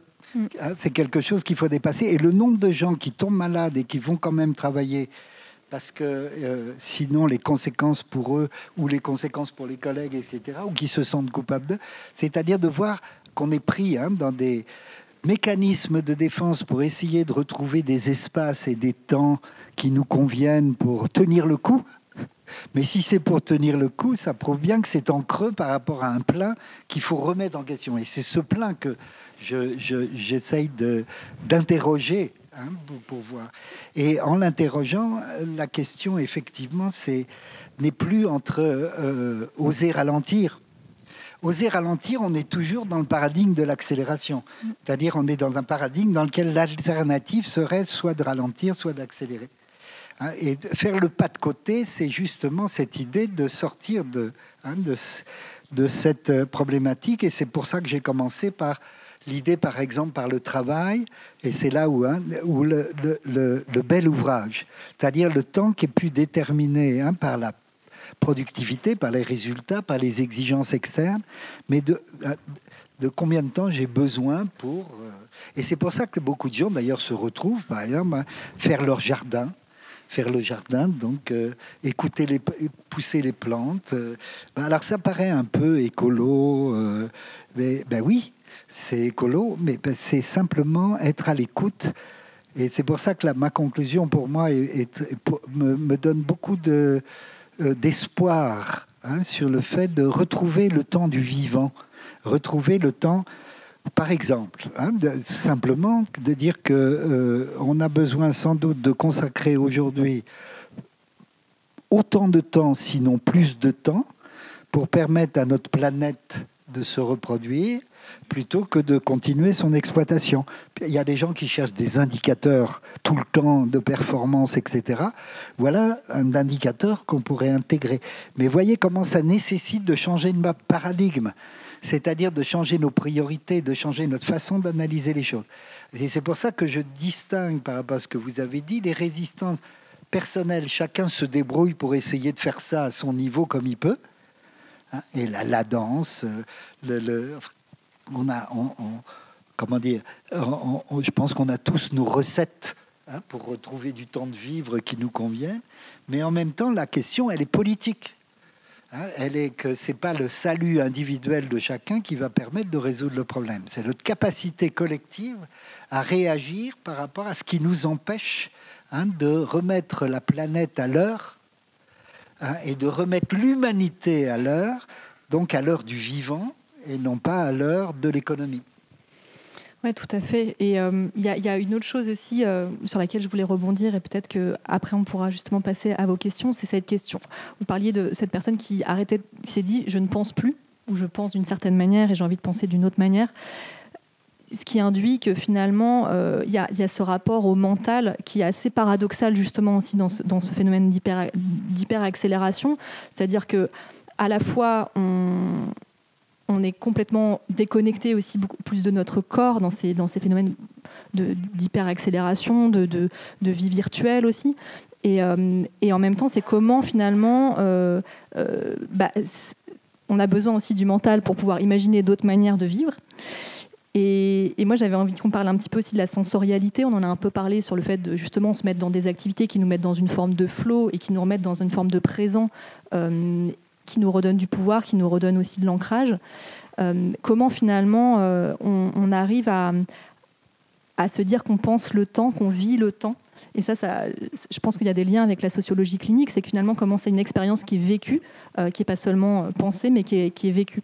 C'est quelque chose qu'il faut dépasser. Et le nombre de gens qui tombent malades et qui vont quand même travailler parce que sinon les conséquences pour eux ou les conséquences pour les collègues, etc., ou qui se sentent coupables d'eux, c'est-à-dire de voir qu'on est pris dans des mécanismes de défense pour essayer de retrouver des espaces et des temps qui nous conviennent pour tenir le coup. Mais si c'est pour tenir le coup, ça prouve bien que c'est en creux par rapport à un plein qu'il faut remettre en question. Et c'est ce plein que j'essaye d'interroger pour voir. Et en l'interrogeant, la question, effectivement, n'est plus entre oser ralentir. Oser ralentir, on est toujours dans le paradigme de l'accélération. C'est-à-dire on est dans un paradigme dans lequel l'alternative serait soit de ralentir, soit d'accélérer. Et faire le pas de côté, c'est justement cette idée de sortir de cette problématique. Et c'est pour ça que j'ai commencé par l'idée, par exemple, par le travail. Et c'est là où, où le bel ouvrage, c'est-à-dire le temps qui est pu déterminer par la productivité, par les résultats, par les exigences externes, mais de combien de temps j'ai besoin pour... Et c'est pour ça que beaucoup de gens, d'ailleurs, se retrouvent, par exemple, à faire leur jardin. Faire le jardin, donc écouter pousser les plantes. Alors ça paraît un peu écolo, mais ben oui, c'est écolo, mais c'est simplement être à l'écoute. Et c'est pour ça que ma conclusion pour moi me donne beaucoup d'espoir sur le fait de retrouver le temps du vivant, retrouver le temps... Par exemple, simplement de dire qu'on a besoin sans doute de consacrer aujourd'hui autant de temps, sinon plus de temps, pour permettre à notre planète de se reproduire, plutôt que de continuer son exploitation. Il y a des gens qui cherchent des indicateurs tout le temps de performance, etc. Voilà un indicateur qu'on pourrait intégrer. Mais voyez comment ça nécessite de changer de paradigme. C'est-à-dire de changer nos priorités, de changer notre façon d'analyser les choses. Et c'est pour ça que je distingue, par rapport à ce que vous avez dit, les résistances personnelles. Chacun se débrouille pour essayer de faire ça à son niveau comme il peut. Et la danse, je pense qu'on a tous nos recettes pour retrouver du temps de vivre qui nous conviennent. Mais en même temps, la question, elle est politique. Elle est que ce n'est pas le salut individuel de chacun qui va permettre de résoudre le problème. C'est notre capacité collective à réagir par rapport à ce qui nous empêche de remettre la planète à l'heure et de remettre l'humanité à l'heure, donc à l'heure du vivant et non pas à l'heure de l'économie. Oui, tout à fait. Et il y a une autre chose aussi sur laquelle je voulais rebondir, et peut-être qu'après on pourra justement passer à vos questions, c'est cette question. Vous parliez de cette personne qui s'est dit « je ne pense plus » ou « je pense d'une certaine manière et j'ai envie de penser d'une autre manière ». Ce qui induit que finalement, il y a ce rapport au mental qui est assez paradoxal justement aussi dans ce phénomène d'hyperaccélération. C'est-à-dire qu'à la fois, on est complètement déconnecté aussi beaucoup plus de notre corps dans ces phénomènes d'hyperaccélération, de vie virtuelle aussi. Et en même temps, c'est comment finalement... on a besoin aussi du mental pour pouvoir imaginer d'autres manières de vivre. Et moi, j'avais envie qu'on parle un petit peu aussi de la sensorialité. On en a un peu parlé sur le fait de justement se mettre dans des activités qui nous mettent dans une forme de flow et qui nous remettent dans une forme de présent qui nous redonne du pouvoir, qui nous redonne aussi de l'ancrage. Comment finalement on arrive à se dire qu'on pense le temps, qu'on vit le temps. Et ça, je pense qu'il y a des liens avec la sociologie clinique, c'est que finalement comment c'est une expérience qui est vécue, qui n'est pas seulement pensée, mais qui est vécue.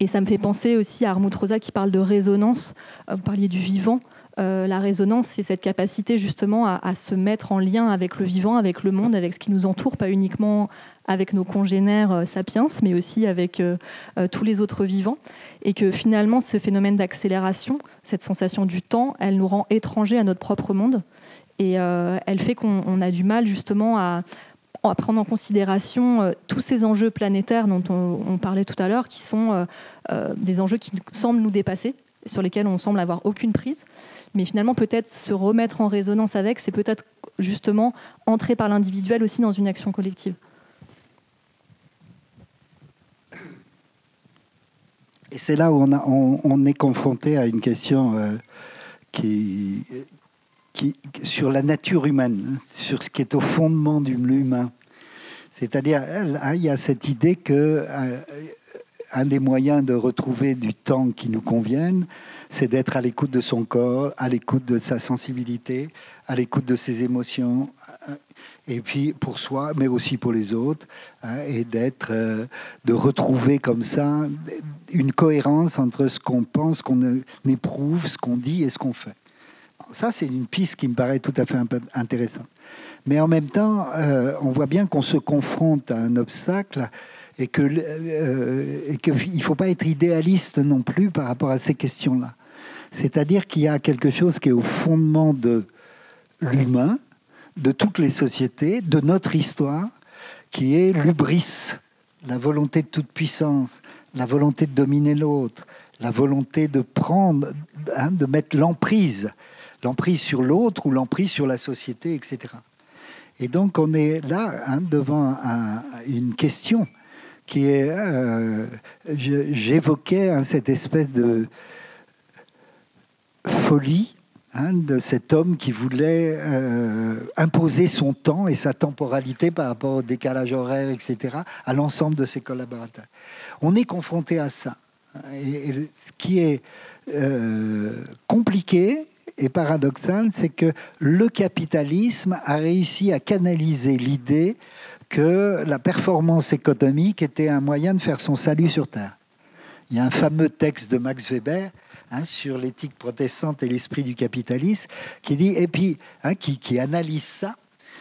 Et ça me fait penser aussi à Hartmut Rosa qui parle de résonance, vous parliez du vivant. La résonance, c'est cette capacité justement à se mettre en lien avec le vivant, avec le monde, avec ce qui nous entoure, pas uniquement avec nos congénères sapiens, mais aussi avec tous les autres vivants. Et que finalement, ce phénomène d'accélération, cette sensation du temps, elle nous rend étrangers à notre propre monde. Et elle fait qu'on a du mal justement à prendre en considération tous ces enjeux planétaires dont on parlait tout à l'heure, qui sont des enjeux qui semblent nous dépasser, sur lesquels on semble avoir aucune prise. Mais finalement, peut-être se remettre en résonance avec, c'est peut-être justement entrer par l'individuel aussi dans une action collective. Et c'est là où on est confronté à une question sur la nature humaine, sur ce qui est au fondement de l'humain. C'est-à-dire, il y a cette idée que un des moyens de retrouver du temps qui nous convienne, c'est d'être à l'écoute de son corps, à l'écoute de sa sensibilité, à l'écoute de ses émotions, et puis pour soi, mais aussi pour les autres, et d'être, de retrouver comme ça une cohérence entre ce qu'on pense, qu'on éprouve, ce qu'on dit et ce qu'on fait. Ça, c'est une piste qui me paraît tout à fait intéressante. Mais en même temps, on voit bien qu'on se confronte à un obstacle et qu'il ne faut pas être idéaliste non plus par rapport à ces questions-là. C'est-à-dire qu'il y a quelque chose qui est au fondement de l'humain, de toutes les sociétés, de notre histoire, qui est l'hubris, la volonté de toute puissance, la volonté de dominer l'autre, la volonté de prendre, de mettre l'emprise, l'emprise sur l'autre ou l'emprise sur la société, etc. Et donc on est là devant une question qui est... j'évoquais cette espèce de folie de cet homme qui voulait imposer son temps et sa temporalité par rapport au décalage horaire, etc., à l'ensemble de ses collaborateurs. On est confronté à ça. Et ce qui est compliqué et paradoxal, c'est que le capitalisme a réussi à canaliser l'idée que la performance économique était un moyen de faire son salut sur Terre. Il y a un fameux texte de Max Weber sur l'éthique protestante et l'esprit du capitalisme qui dit, et puis qui analyse ça,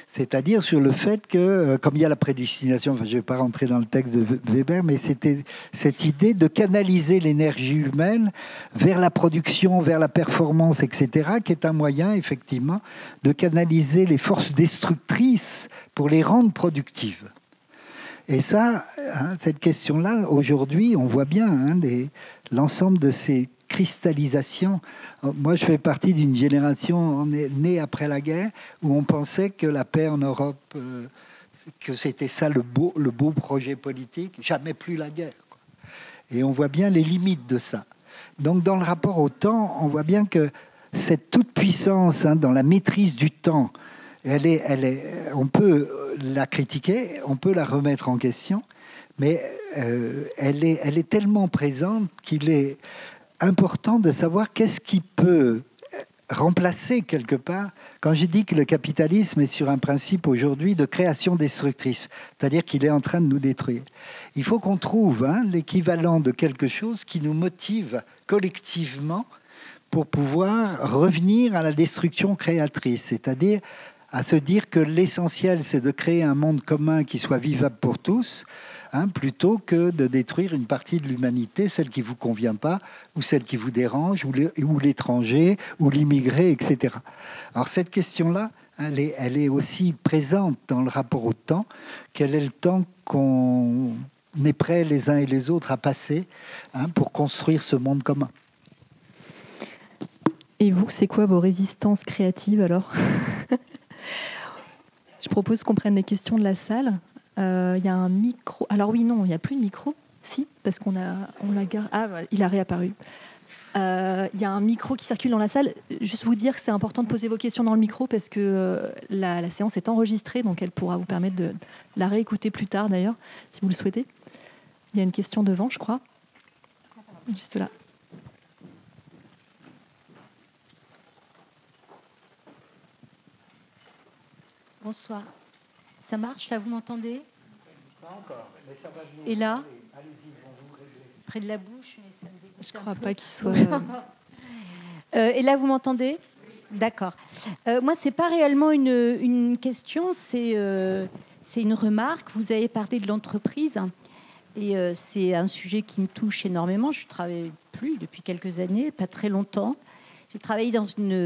c'est-à-dire sur le fait que, comme il y a la prédestination, enfin, je ne vais pas rentrer dans le texte de Weber, mais c'était cette idée de canaliser l'énergie humaine vers la production, vers la performance, etc., qui est un moyen, effectivement, de canaliser les forces destructrices pour les rendre productives. Et ça, cette question-là, aujourd'hui, on voit bien l'ensemble de ces cristallisation. Moi, je fais partie d'une génération, on est née après la guerre, où on pensait que la paix en Europe, que c'était ça le beau projet politique, jamais plus la guerre, quoi. Et on voit bien les limites de ça. Donc, dans le rapport au temps, on voit bien que cette toute-puissance, dans la maîtrise du temps, on peut la critiquer, on peut la remettre en question, mais elle est tellement présente qu'il est important de savoir qu'est-ce qui peut remplacer quelque part. Quand j'ai dit que le capitalisme est sur un principe aujourd'hui de création destructrice, c'est-à-dire qu'il est en train de nous détruire, il faut qu'on trouve l'équivalent de quelque chose qui nous motive collectivement pour pouvoir revenir à la destruction créatrice, c'est-à-dire à se dire que l'essentiel, c'est de créer un monde commun qui soit vivable pour tous, plutôt que de détruire une partie de l'humanité, celle qui ne vous convient pas, ou celle qui vous dérange, ou l'étranger, ou l'immigré, etc. Alors cette question-là, elle est aussi présente dans le rapport au temps. Quel est le temps qu'on est prêt les uns et les autres à passer pour construire ce monde commun? Et vous, c'est quoi vos résistances créatives alors? Je propose qu'on prenne les questions de la salle. Y a un micro. Alors oui, non, il n'y a plus de micro. Si, parce qu'on a... Ah, il a réapparu. Y a un micro qui circule dans la salle. Juste vous dire que c'est important de poser vos questions dans le micro parce que la séance est enregistrée, donc elle pourra vous permettre de la réécouter plus tard, d'ailleurs, si vous le souhaitez. Il y a une question devant, je crois. Juste là. Bonsoir. Ça marche, là, vous m'entendez? Pas encore, mais ça va venir. Et là? Allez-y, vous régler. Près de la bouche, mais ça me dégoûte. Je ne crois pas qu'il soit... Et là, vous m'entendez? Oui. D'accord. Moi, ce n'est pas réellement une question, c'est une remarque. Vous avez parlé de l'entreprise, et c'est un sujet qui me touche énormément. Je ne travaille plus depuis quelques années, pas très longtemps. J'ai travaillé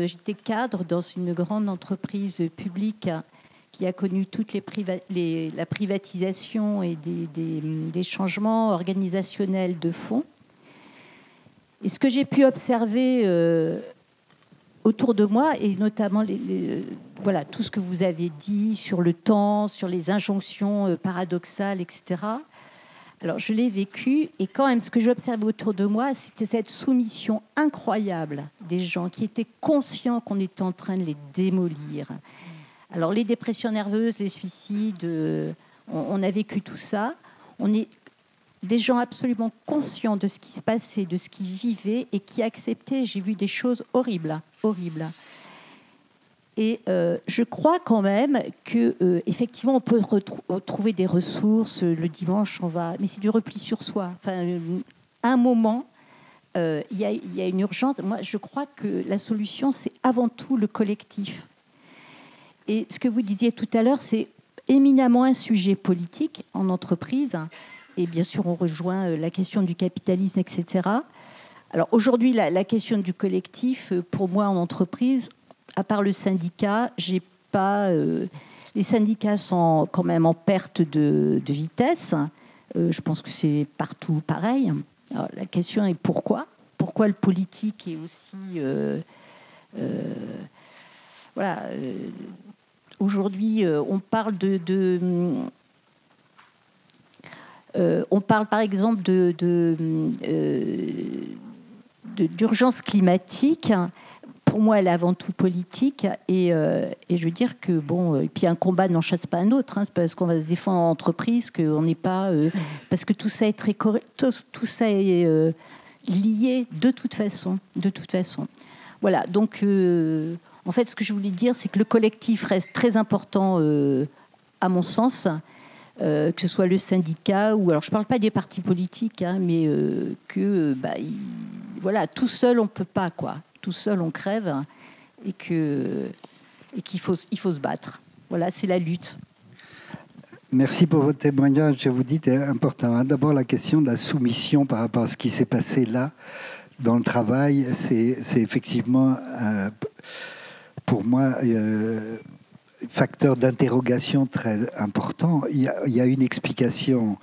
j'étais cadre dans une grande entreprise publique qui a connu toute la privatisation et des changements organisationnels de fond. Et ce que j'ai pu observer autour de moi, et notamment voilà, tout ce que vous avez dit sur le temps, sur les injonctions paradoxales, etc., Alors, je l'ai vécu, et quand même, ce que j'observais autour de moi, c'était cette soumission incroyable des gens qui étaient conscients qu'on était en train de les démolir. Alors, les dépressions nerveuses, les suicides, on a vécu tout ça. On est des gens absolument conscients de ce qui se passait, de ce qu'ils vivaient, et qui acceptaient. J'ai vu des choses horribles, horribles. Et je crois quand même qu'effectivement, on peut retrouver des ressources. Le dimanche, on va... Mais c'est du repli sur soi. Enfin, un moment, il y a une urgence. Moi, je crois que la solution, c'est avant tout le collectif. Et ce que vous disiez tout à l'heure, c'est éminemment un sujet politique en entreprise. Et bien sûr, on rejoint la question du capitalisme, etc. Alors aujourd'hui, la question du collectif, pour moi, en entreprise... À part le syndicat, j'ai pas. Les syndicats sont quand même en perte de vitesse. Je pense que c'est partout pareil. Alors, la question est pourquoi ? Pourquoi le politique est aussi. Voilà. Aujourd'hui, on parle on parle par exemple d'urgence climatique. Pour moi, elle est avant tout politique, et je veux dire que bon, et puis un combat n'en chasse pas un autre. Hein, c'est pas parce qu'on va se défendre en entreprise qu'on n'est pas, parce que tout ça est très tout ça est lié de toute façon, Voilà. Donc, en fait, ce que je voulais dire, c'est que le collectif reste très important, à mon sens, que ce soit le syndicat ou alors je parle pas des partis politiques, hein, mais voilà, tout seul on peut pas quoi. Tout seul on crève et qu'il faut se battre. Voilà, c'est la lutte. Merci pour votre témoignage, je vous dis, c'est important. D'abord, la question de la soumission par rapport à ce qui s'est passé là, dans le travail, c'est effectivement, pour moi, facteur d'interrogation très important. Il y a une explication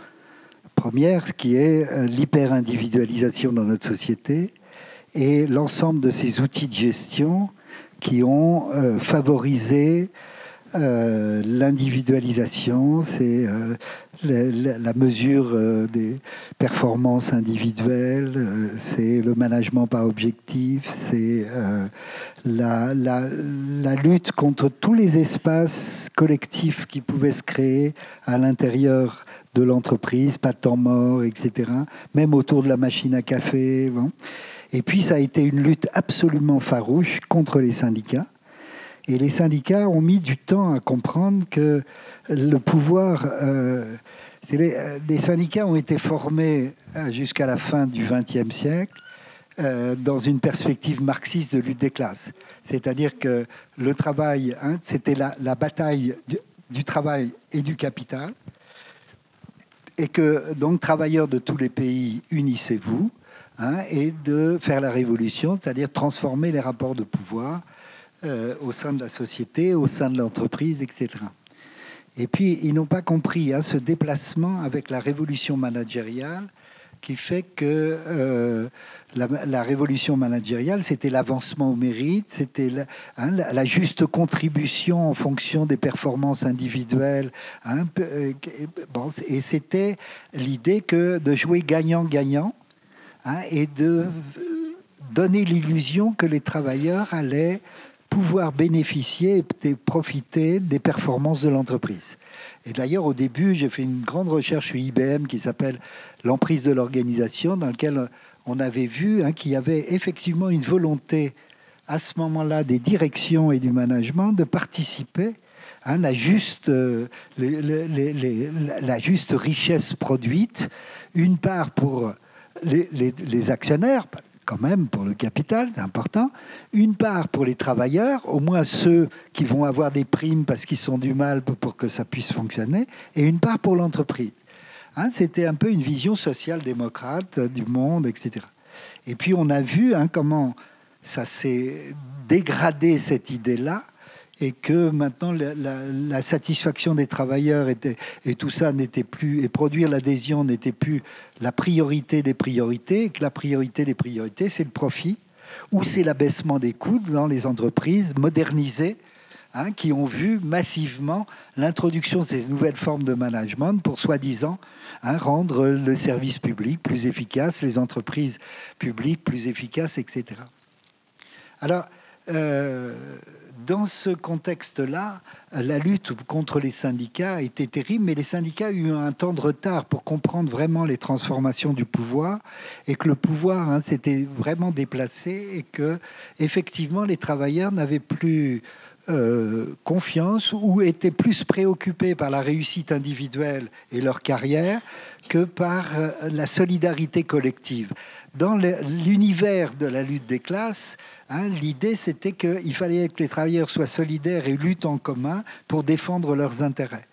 première qui est l'hyper-individualisation dans notre société, et l'ensemble de ces outils de gestion qui ont favorisé l'individualisation, c'est la mesure des performances individuelles, c'est le management par objectif, c'est la lutte contre tous les espaces collectifs qui pouvaient se créer à l'intérieur de l'entreprise, pas de temps mort, etc., même autour de la machine à café, bon. Et puis, ça a été une lutte absolument farouche contre les syndicats. Et les syndicats ont mis du temps à comprendre que le pouvoir... les syndicats ont été formés jusqu'à la fin du XXe siècle dans une perspective marxiste de lutte des classes. C'est-à-dire que le travail, hein, c'était la bataille du travail et du capital. Et que, donc, travailleurs de tous les pays, unissez-vous. Hein, et de faire la révolution, c'est-à-dire transformer les rapports de pouvoir au sein de la société, au sein de l'entreprise, etc. Et puis, ils n'ont pas compris, hein, ce déplacement avec la révolution managériale qui fait que la révolution managériale, c'était l'avancement au mérite, c'était la juste contribution en fonction des performances individuelles. Hein, et c'était l'idée que de jouer gagnant-gagnant, hein, et de donner l'illusion que les travailleurs allaient pouvoir bénéficier et profiter des performances de l'entreprise. Et d'ailleurs, au début, j'ai fait une grande recherche sur IBM qui s'appelle « L'emprise de l'organisation », dans laquelle on avait vu, hein, qu'il y avait effectivement une volonté, à ce moment-là, des directions et du management de participer, hein, la juste richesse produite, une part pour... Les actionnaires, quand même, pour le capital, c'est important. Une part pour les travailleurs, au moins ceux qui vont avoir des primes parce qu'ils sont du mal pour que ça puisse fonctionner. Et une part pour l'entreprise. Hein, c'était un peu une vision social-démocrate du monde, etc. Et puis, on a vu, hein, comment ça s'est dégradé, cette idée-là, et que maintenant, la satisfaction des travailleurs et tout ça n'était plus, et produire l'adhésion n'était plus la priorité des priorités, et que la priorité des priorités, c'est le profit, ou c'est l'abaissement des coûts dans les entreprises modernisées, hein, qui ont vu massivement l'introduction de ces nouvelles formes de management pour soi-disant rendre le service public plus efficace, les entreprises publiques plus efficaces, etc. Alors, dans ce contexte-là, la lutte contre les syndicats était terrible, mais les syndicats eurent un temps de retard pour comprendre vraiment les transformations du pouvoir, et que le pouvoir s'était vraiment déplacé, et que effectivement les travailleurs n'avaient plus confiance ou étaient plus préoccupés par la réussite individuelle et leur carrière que par la solidarité collective. Dans l'univers de la lutte des classes, l'idée c'était qu'il fallait que les travailleurs soient solidaires et luttent en commun pour défendre leurs intérêts.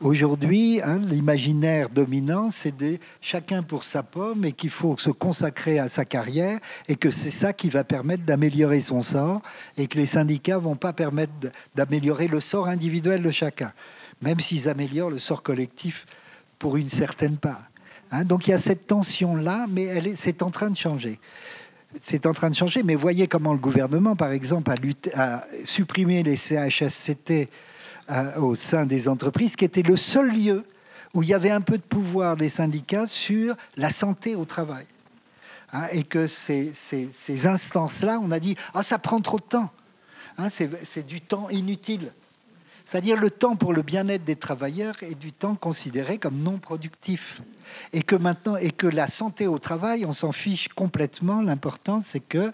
Aujourd'hui, l'imaginaire dominant, c'est chacun pour sa pomme et qu'il faut se consacrer à sa carrière et que c'est ça qui va permettre d'améliorer son sort et que les syndicats ne vont pas permettre d'améliorer le sort individuel de chacun, même s'ils améliorent le sort collectif pour une certaine part. Donc il y a cette tension-là, mais c'est en train de changer. C'est en train de changer, mais voyez comment le gouvernement, par exemple, a supprimé les CHSCT au sein des entreprises, qui était le seul lieu où il y avait un peu de pouvoir des syndicats sur la santé au travail. Et que ces instances-là, on a dit « Ah, ça prend trop de temps ». C'est du temps inutile. C'est-à-dire le temps pour le bien-être des travailleurs est du temps considéré comme non productif. Et que maintenant, et que la santé au travail, on s'en fiche complètement. L'important, c'est que,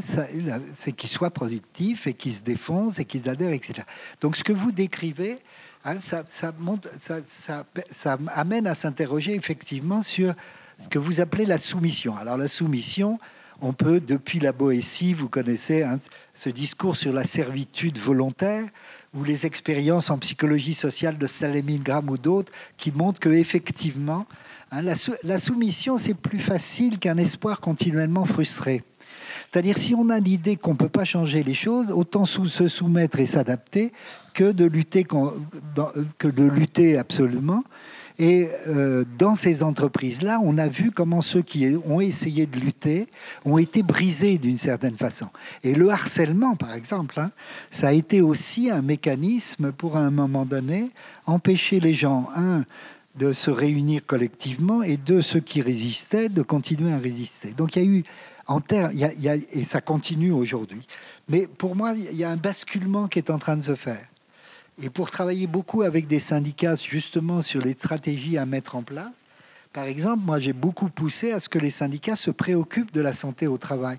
c'est qu'ils soient productifs et qu'ils se défoncent et qu'ils adhèrent, etc. Donc, ce que vous décrivez, ça amène à s'interroger effectivement sur ce que vous appelez la soumission. Alors, la soumission, on peut, depuis la Boétie, vous connaissez ce discours sur la servitude volontaire, ou les expériences en psychologie sociale de Salemine Gram ou d'autres, qui montrent qu'effectivement, la soumission, c'est plus facile qu'un espoir continuellement frustré. C'est-à-dire, si on a l'idée qu'on ne peut pas changer les choses, autant se soumettre et s'adapter que de lutter absolument. Et dans ces entreprises-là, on a vu comment ceux qui ont essayé de lutter ont été brisés d'une certaine façon. Et le harcèlement, par exemple, ça a été aussi un mécanisme pour, à un moment donné, empêcher les gens, de se réunir collectivement et deux, ceux qui résistaient, de continuer à résister. Donc il y a eu, et ça continue aujourd'hui. Mais pour moi, il y a un basculement qui est en train de se faire. Et pour travailler beaucoup avec des syndicats, justement, sur les stratégies à mettre en place, par exemple, moi, j'ai beaucoup poussé à ce que les syndicats se préoccupent de la santé au travail,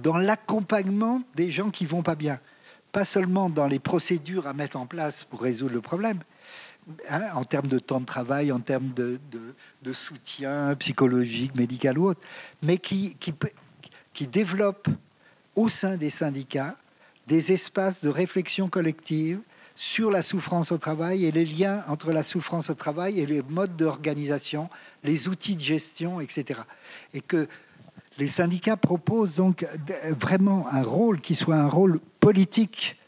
dans l'accompagnement des gens qui vont pas bien. Pas seulement dans les procédures à mettre en place pour résoudre le problème, en termes de temps de travail, en termes de soutien psychologique, médical ou autre, mais qui développent au sein des syndicats des espaces de réflexion collective sur la souffrance au travail et les liens entre la souffrance au travail et les modes d'organisation, les outils de gestion, etc. Et que les syndicats proposent donc vraiment un rôle qui soit un rôle politique,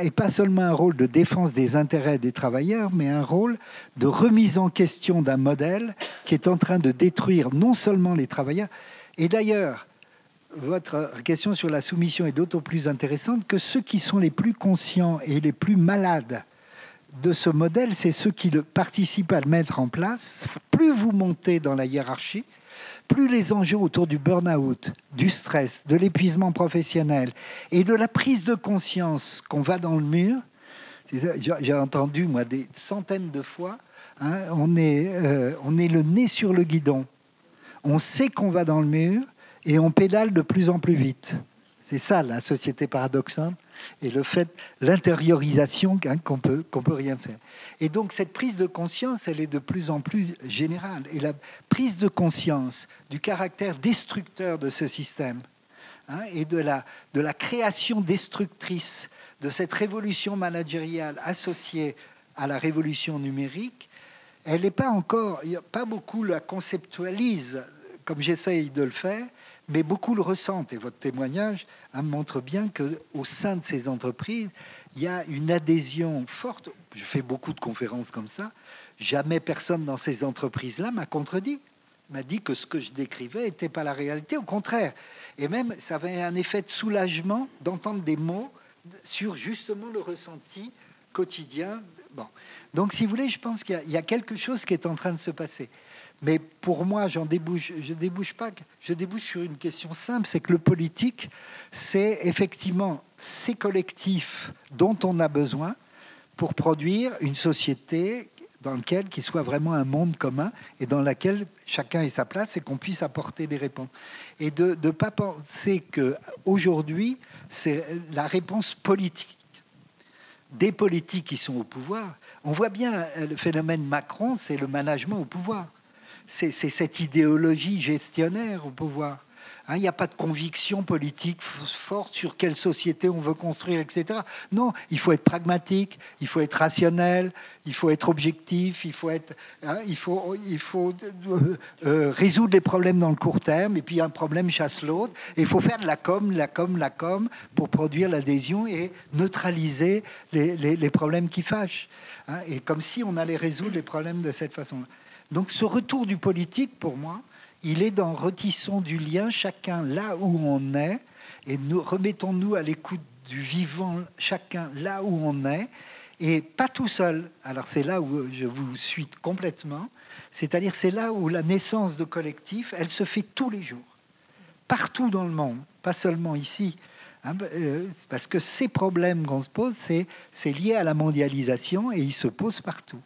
et pas seulement un rôle de défense des intérêts des travailleurs, mais un rôle de remise en question d'un modèle qui est en train de détruire non seulement les travailleurs, et d'ailleurs, votre question sur la soumission est d'autant plus intéressante que ceux qui sont les plus conscients et les plus malades de ce modèle, c'est ceux qui participent à le mettre en place. Plus vous montez dans la hiérarchie, plus les enjeux autour du burn-out, du stress, de l'épuisement professionnel et de la prise de conscience qu'on va dans le mur. J'ai entendu, moi, des centaines de fois, on est le nez sur le guidon. On sait qu'on va dans le mur. Et on pédale de plus en plus vite. C'est ça, la société paradoxale, et le fait, l'intériorisation qu'on peut rien faire. Et donc, cette prise de conscience, elle est de plus en plus générale. Et la prise de conscience du caractère destructeur de ce système, et de la création destructrice de cette révolution managériale associée à la révolution numérique, elle n'est pas encore, pas beaucoup la conceptualise, comme j'essaye de le faire, mais beaucoup le ressentent. Et votre témoignage montre bien qu'au sein de ces entreprises, il y a une adhésion forte. Je fais beaucoup de conférences comme ça. Jamais personne dans ces entreprises-là m'a contredit, m'a dit que ce que je décrivais n'était pas la réalité. Au contraire. Et même, ça avait un effet de soulagement d'entendre des mots sur justement le ressenti quotidien. Bon. Donc, si vous voulez, je pense qu'il y a quelque chose qui est en train de se passer. Mais pour moi, je débouche sur une question simple, c'est que le politique, c'est effectivement ces collectifs dont on a besoin pour produire une société dans laquelle qu'il soit vraiment un monde commun et dans laquelle chacun ait sa place et qu'on puisse apporter des réponses. Et de ne pas penser qu'aujourd'hui, c'est la réponse politique. Des politiques qui sont au pouvoir. On voit bien le phénomène Macron, c'est le management au pouvoir. C'est cette idéologie gestionnaire au pouvoir. Il n'y a pas de conviction politique forte sur quelle société on veut construire, etc. Non, il faut être pragmatique, il faut être rationnel, il faut être objectif, il faut résoudre les problèmes dans le court terme, et puis un problème chasse l'autre. Et il faut faire de la com pour produire l'adhésion et neutraliser les problèmes qui fâchent. Et comme si on allait résoudre les problèmes de cette façon-là. Donc ce retour du politique, pour moi, il est dans retissons du lien, chacun là où on est, et nous remettons-nous à l'écoute du vivant, chacun là où on est, et pas tout seul. Alors c'est là où je vous suis complètement, c'est-à-dire c'est là où la naissance de collectifs, elle se fait tous les jours, partout dans le monde, pas seulement ici. Parce que ces problèmes qu'on se pose, c'est lié à la mondialisation et ils se posent partout.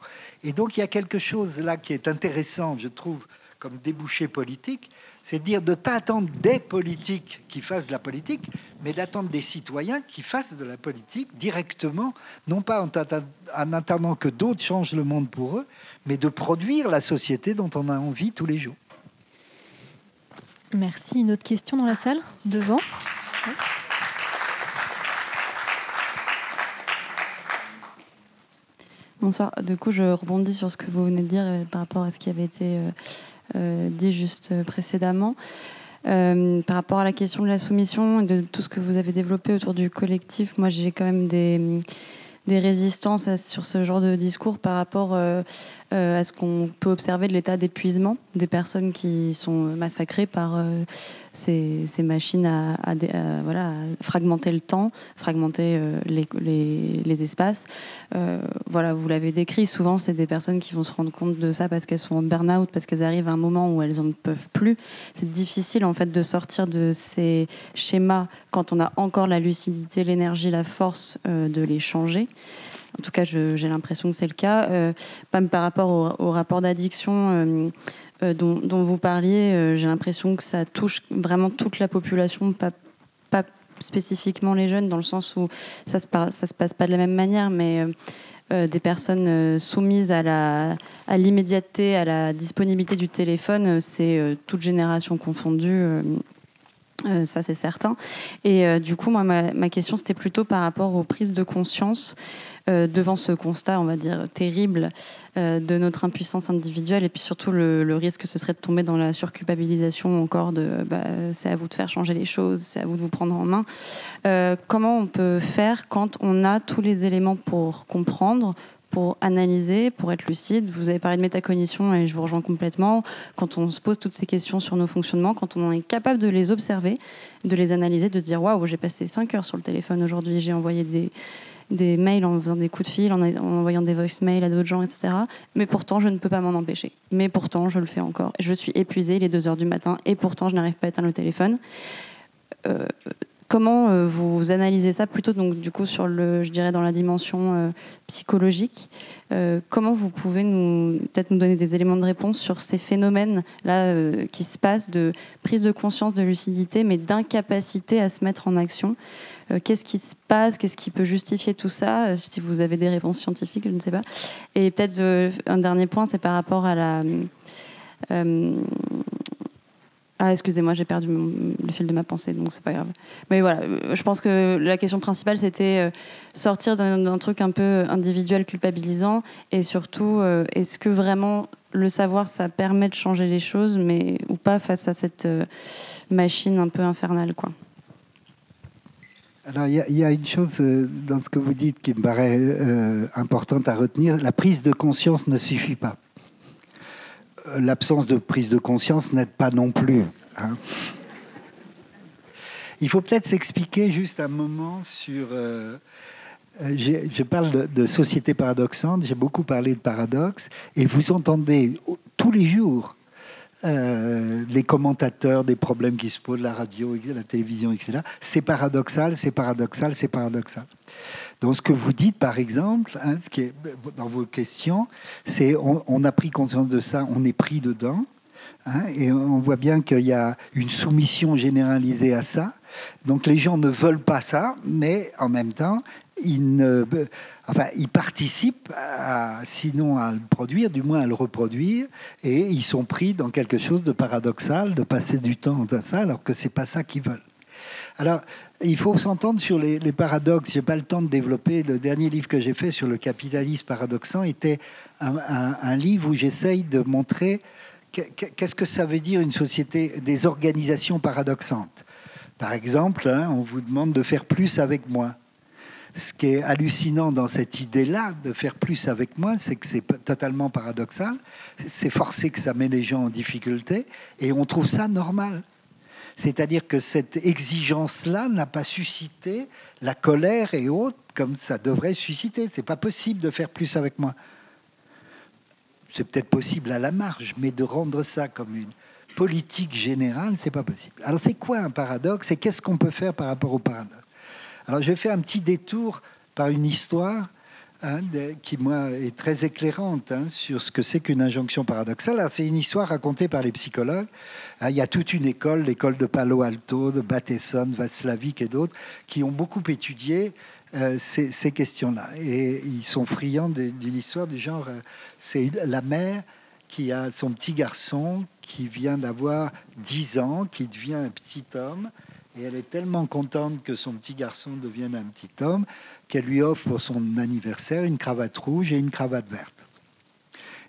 Et donc il y a quelque chose là qui est intéressant, je trouve, comme débouché politique, c'est de dire de ne pas attendre des politiques qui fassent de la politique, mais d'attendre des citoyens qui fassent de la politique directement, non pas en attendant que d'autres changent le monde pour eux, mais de produire la société dont on a envie tous les jours. Merci. Une autre question dans la salle, devant. Oui. Bonsoir. Du coup, je rebondis sur ce que vous venez de dire par rapport à ce qui avait été dit juste précédemment. Par rapport à la question de la soumission et de tout ce que vous avez développé autour du collectif, moi, j'ai quand même des résistances sur ce genre de discours par rapport à ce qu'on peut observer de l'état d'épuisement des personnes qui sont massacrées par ces machines à fragmenter le temps, fragmenter les espaces. Voilà, vous l'avez décrit, souvent c'est des personnes qui vont se rendre compte de ça parce qu'elles sont en burn-out, parce qu'elles arrivent à un moment où elles en peuvent plus. C'est difficile en fait de sortir de ces schémas quand on a encore la lucidité, l'énergie, la force de les changer. En tout cas, j'ai l'impression que c'est le cas. Pam, par rapport au rapport d'addiction dont vous parliez, j'ai l'impression que ça touche vraiment toute la population, pas spécifiquement les jeunes, dans le sens où ça se passe pas de la même manière, mais des personnes soumises à l'immédiateté, à la disponibilité du téléphone, c'est toute génération confondue. Ça c'est certain. Et du coup, moi, ma question c'était plutôt par rapport aux prises de conscience devant ce constat, on va dire, terrible de notre impuissance individuelle et puis surtout le risque, ce serait de tomber dans la surculpabilisation encore de c'est à vous de faire changer les choses, c'est à vous de vous prendre en main. Comment on peut faire quand on a tous les éléments pour comprendre, pour analyser, pour être lucide? Vous avez parlé de métacognition et je vous rejoins complètement. Quand on se pose toutes ces questions sur nos fonctionnements, quand on est capable de les observer, de les analyser, de se dire « Waouh, j'ai passé 5 heures sur le téléphone aujourd'hui, j'ai envoyé des mails en faisant des coups de fil, en envoyant des voicemails à d'autres gens, etc. Mais pourtant, je ne peux pas m'en empêcher. Mais pourtant, je le fais encore. Je suis épuisée, il est 2 heures du matin et pourtant, je n'arrive pas à éteindre le téléphone. » Comment vous analysez ça plutôt donc du coup sur je dirais dans la dimension psychologique, comment vous pouvez peut-être nous donner des éléments de réponse sur ces phénomènes là qui se passent de prise de conscience, de lucidité, mais d'incapacité à se mettre en action. Qu'est-ce qui se passe? Qu'est-ce qui peut justifier tout ça? Si vous avez des réponses scientifiques, je ne sais pas. Et peut-être un dernier point, c'est par rapport à la Ah, excusez-moi, j'ai perdu le fil de ma pensée, donc c'est pas grave. Mais voilà, je pense que la question principale, c'était sortir d'un truc un peu individuel, culpabilisant, et surtout, est-ce que vraiment le savoir, ça permet de changer les choses, mais ou pas face à cette machine un peu infernale, quoi. Alors, il y a une chose dans ce que vous dites qui me paraît importante à retenir. La prise de conscience ne suffit pas. L'absence de prise de conscience n'aide pas non plus. Il faut peut-être s'expliquer juste un moment sur... je parle de société paradoxante, j'ai beaucoup parlé de paradoxe, et vous entendez tous les jours les commentateurs des problèmes qui se posent, la radio, la télévision, etc. C'est paradoxal, c'est paradoxal, c'est paradoxal. Donc ce que vous dites, par exemple, hein, ce qui est dans vos questions, c'est on a pris conscience de ça, on est pris dedans, hein, et on voit bien qu'il y a une soumission généralisée à ça. Donc les gens ne veulent pas ça, mais en même temps... Ils participent, sinon à le produire, du moins à le reproduire, et ils sont pris dans quelque chose de paradoxal, de passer du temps à ça, alors que ce n'est pas ça qu'ils veulent. Alors, il faut s'entendre sur les paradoxes. Je n'ai pas le temps de développer. Le dernier livre que j'ai fait sur le capitalisme paradoxant était un livre où j'essaye de montrer qu'est-ce que ça veut dire une société, des organisations paradoxantes. Par exemple, hein, on vous demande de faire plus avec moins. Ce qui est hallucinant dans cette idée-là, de faire plus avec moi, c'est que c'est totalement paradoxal. C'est forcé que ça met les gens en difficulté et on trouve ça normal. C'est-à-dire que cette exigence-là n'a pas suscité la colère et autres comme ça devrait susciter. C'est pas possible de faire plus avec moi. C'est peut-être possible à la marge, mais de rendre ça comme une politique générale, c'est pas possible. Alors c'est quoi un paradoxe et qu'est-ce qu'on peut faire par rapport au paradoxe ? Alors, je vais faire un petit détour par une histoire hein, qui, moi, est très éclairante hein, sur ce que c'est qu'une injonction paradoxale. Alors, c'est une histoire racontée par les psychologues. Il y a toute une école, l'école de Palo Alto, de Bateson, Vaslavic et d'autres, qui ont beaucoup étudié ces questions-là. Et ils sont friands d'une histoire du genre, c'est la mère qui a son petit garçon qui vient d'avoir 10 ans, qui devient un petit homme. Et elle est tellement contente que son petit garçon devienne un petit homme qu'elle lui offre pour son anniversaire une cravate rouge et une cravate verte.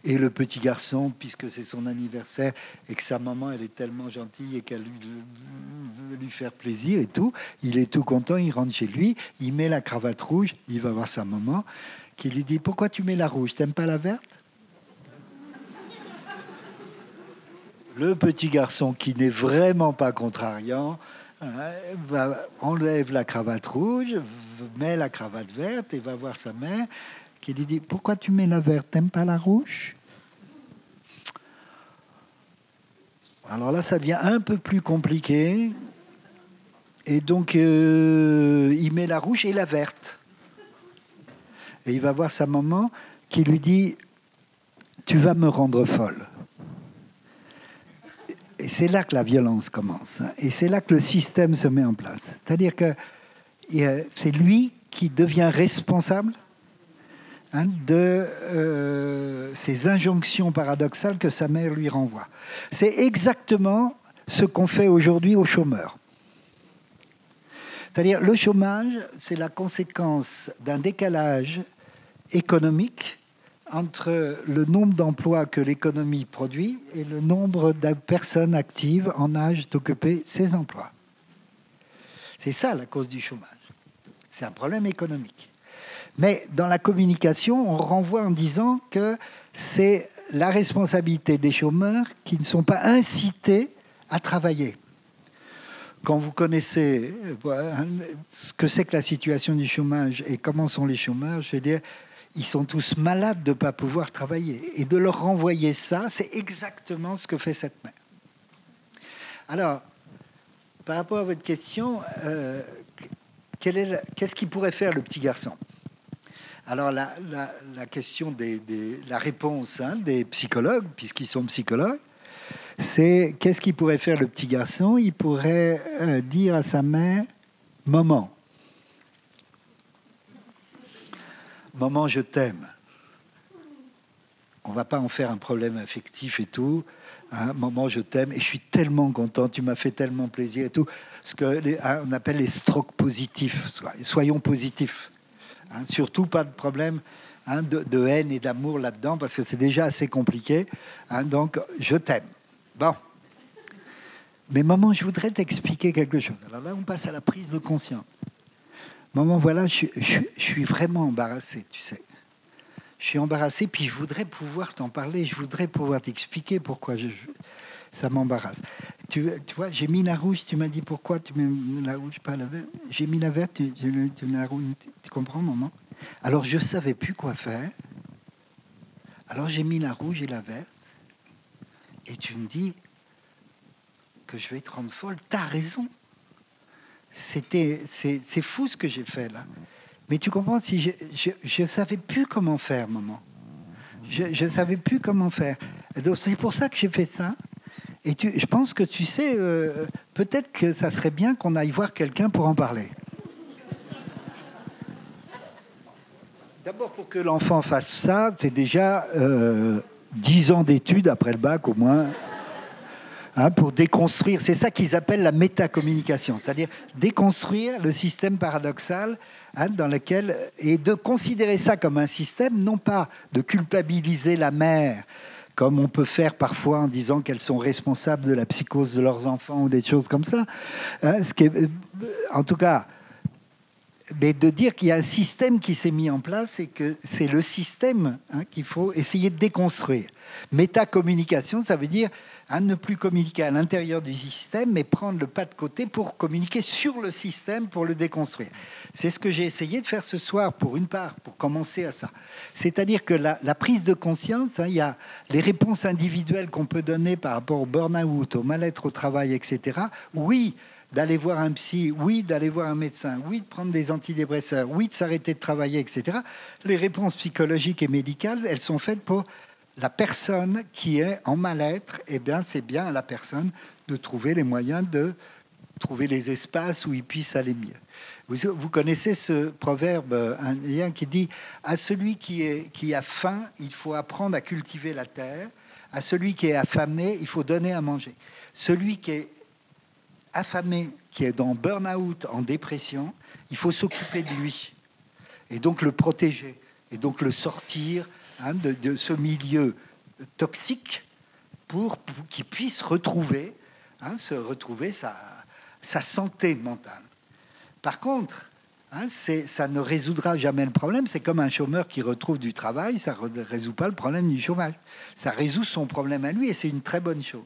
Et le petit garçon, puisque c'est son anniversaire et que sa maman, elle est tellement gentille et qu'elle veut lui faire plaisir et tout, il est tout content, il rentre chez lui, il met la cravate rouge, il va voir sa maman qui lui dit « Pourquoi tu mets la rouge? T'aimes pas la verte ?» Le petit garçon qui n'est vraiment pas contrariant... enlève la cravate rouge, met la cravate verte et va voir sa mère qui lui dit « Pourquoi tu mets la verte? T'aimes pas la rouge ?» Alors là, ça devient un peu plus compliqué. Et donc, il met la rouge et la verte. Et il va voir sa maman qui lui dit « Tu vas me rendre folle. » Et c'est là que la violence commence. Et c'est là que le système se met en place. C'est-à-dire que c'est lui qui devient responsable hein, de ces injonctions paradoxales que sa mère lui renvoie. C'est exactement ce qu'on fait aujourd'hui aux chômeurs. C'est-à-dire le chômage, c'est la conséquence d'un décalage économique entre le nombre d'emplois que l'économie produit et le nombre de personnes actives en âge d'occuper ces emplois. C'est ça la cause du chômage. C'est un problème économique. Mais dans la communication, on renvoie en disant que c'est la responsabilité des chômeurs qui ne sont pas incités à travailler. Quand vous connaissez ce que c'est que la situation du chômage et comment sont les chômeurs, je veux dire... Ils sont tous malades de ne pas pouvoir travailler. Et de leur renvoyer ça, c'est exactement ce que fait cette mère. Alors, par rapport à votre question, qu'est-ce qu'il pourrait faire le petit garçon? Alors, la question la réponse hein, des psychologues, puisqu'ils sont psychologues, c'est qu'est-ce qu'il pourrait faire le petit garçon? Il pourrait dire à sa mère « Maman ». « Maman, je t'aime. » On ne va pas en faire un problème affectif et tout. Hein, « Maman, je t'aime. Et je suis tellement content. Tu m'as fait tellement plaisir et tout. » Ce qu'on appelle les strokes positifs. Soyons positifs. Hein, surtout pas de problème hein, de haine et d'amour là-dedans parce que c'est déjà assez compliqué. Hein, donc, je t'aime. Bon. Mais maman, je voudrais t'expliquer quelque chose. Alors là, on passe à la prise de conscience. Maman, voilà, je suis vraiment embarrassé, tu sais. Je suis embarrassé, puis je voudrais pouvoir t'en parler, je voudrais pouvoir t'expliquer pourquoi ça m'embarrasse. tu vois, j'ai mis la rouge, tu m'as dit pourquoi tu mets la rouge, pas la verte. J'ai mis la verte, tu mets la rouge, tu comprends, maman? Alors, je ne savais plus quoi faire. Alors, j'ai mis la rouge et la verte. Et tu me dis que je vais te rendre folle. T'as raison. C'est fou ce que j'ai fait, là. Mais tu comprends, si je ne savais plus comment faire, maman. Je ne savais plus comment faire. Donc, c'est pour ça que j'ai fait ça. Et je pense que tu sais, peut-être que ça serait bien qu'on aille voir quelqu'un pour en parler. D'abord, pour que l'enfant fasse ça, c'est déjà 10 ans d'études après le bac, au moins, hein, pour déconstruire. C'est ça qu'ils appellent la métacommunication, c'est-à-dire déconstruire le système paradoxal, hein, dans lequel... Et de considérer ça comme un système, non pas de culpabiliser la mère, comme on peut faire parfois en disant qu'elles sont responsables de la psychose de leurs enfants ou des choses comme ça. Hein, ce qui est, en tout cas, mais de dire qu'il y a un système qui s'est mis en place et que c'est le système, hein, qu'il faut essayer de déconstruire. Métacommunication, ça veut dire, hein, ne plus communiquer à l'intérieur du système, mais prendre le pas de côté pour communiquer sur le système, pour le déconstruire. C'est ce que j'ai essayé de faire ce soir, pour une part, pour commencer à ça. C'est-à-dire que la prise de conscience, hein, il y a les réponses individuelles qu'on peut donner par rapport au burn-out, au mal-être au travail, etc. Oui, d'aller voir un psy, oui, d'aller voir un médecin, oui, de prendre des antidépresseurs, oui, de s'arrêter de travailler, etc. Les réponses psychologiques et médicales, elles sont faites pour la personne qui est en mal-être. Eh bien, c'est bien à la personne de trouver les moyens de trouver les espaces où il puisse aller mieux. Vous connaissez ce proverbe indien qui dit « À celui qui a faim, il faut apprendre à cultiver la terre. À celui qui est affamé, il faut donner à manger. » Celui qui est affamé, qui est dans burn-out, en dépression, il faut s'occuper de lui et donc le protéger et donc le sortir, hein, de ce milieu toxique pour qu'il puisse retrouver, hein, sa santé mentale. Par contre, hein, ça ne résoudra jamais le problème. C'est comme un chômeur qui retrouve du travail, ça ne résout pas le problème du chômage. Ça résout son problème à lui et c'est une très bonne chose.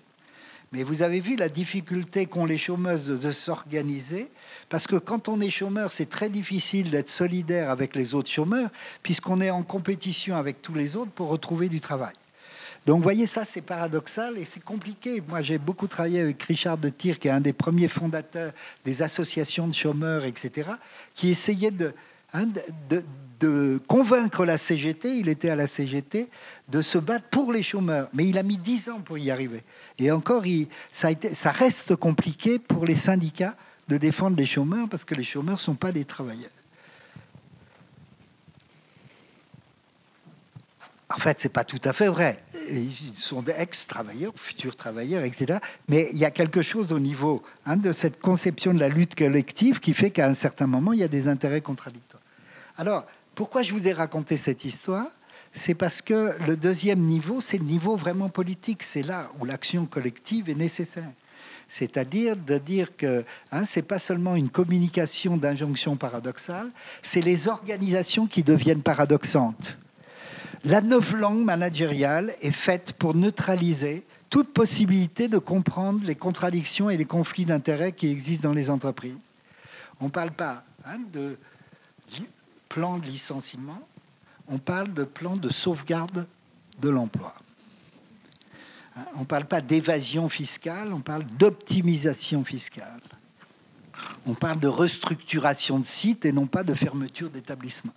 Mais vous avez vu la difficulté qu'ont les chômeuses de s'organiser, parce que quand on est chômeur, c'est très difficile d'être solidaire avec les autres chômeurs, puisqu'on est en compétition avec tous les autres pour retrouver du travail. Donc, vous voyez, ça, c'est paradoxal et c'est compliqué. Moi, j'ai beaucoup travaillé avec Richard de Tir, qui est un des premiers fondateurs des associations de chômeurs, etc., qui essayait de convaincre la CGT, il était à la CGT, de se battre pour les chômeurs. Mais il a mis 10 ans pour y arriver. Et encore, ça reste compliqué pour les syndicats de défendre les chômeurs, parce que les chômeurs ne sont pas des travailleurs. En fait, ce n'est pas tout à fait vrai. Ils sont des ex-travailleurs, futurs travailleurs, etc. Mais il y a quelque chose au niveau, hein, de cette conception de la lutte collective qui fait qu'à un certain moment, il y a des intérêts contradictoires. Alors, pourquoi je vous ai raconté cette histoire? C'est parce que le deuxième niveau, c'est le niveau vraiment politique. C'est là où l'action collective est nécessaire. C'est-à-dire de dire que, hein, ce n'est pas seulement une communication d'injonction paradoxale, c'est les organisations qui deviennent paradoxantes. La novlangue managériale est faite pour neutraliser toute possibilité de comprendre les contradictions et les conflits d'intérêts qui existent dans les entreprises. On ne parle pas, hein, de plan de licenciement, on parle de plan de sauvegarde de l'emploi. On ne parle pas d'évasion fiscale, on parle d'optimisation fiscale. On parle de restructuration de sites et non pas de fermeture d'établissements.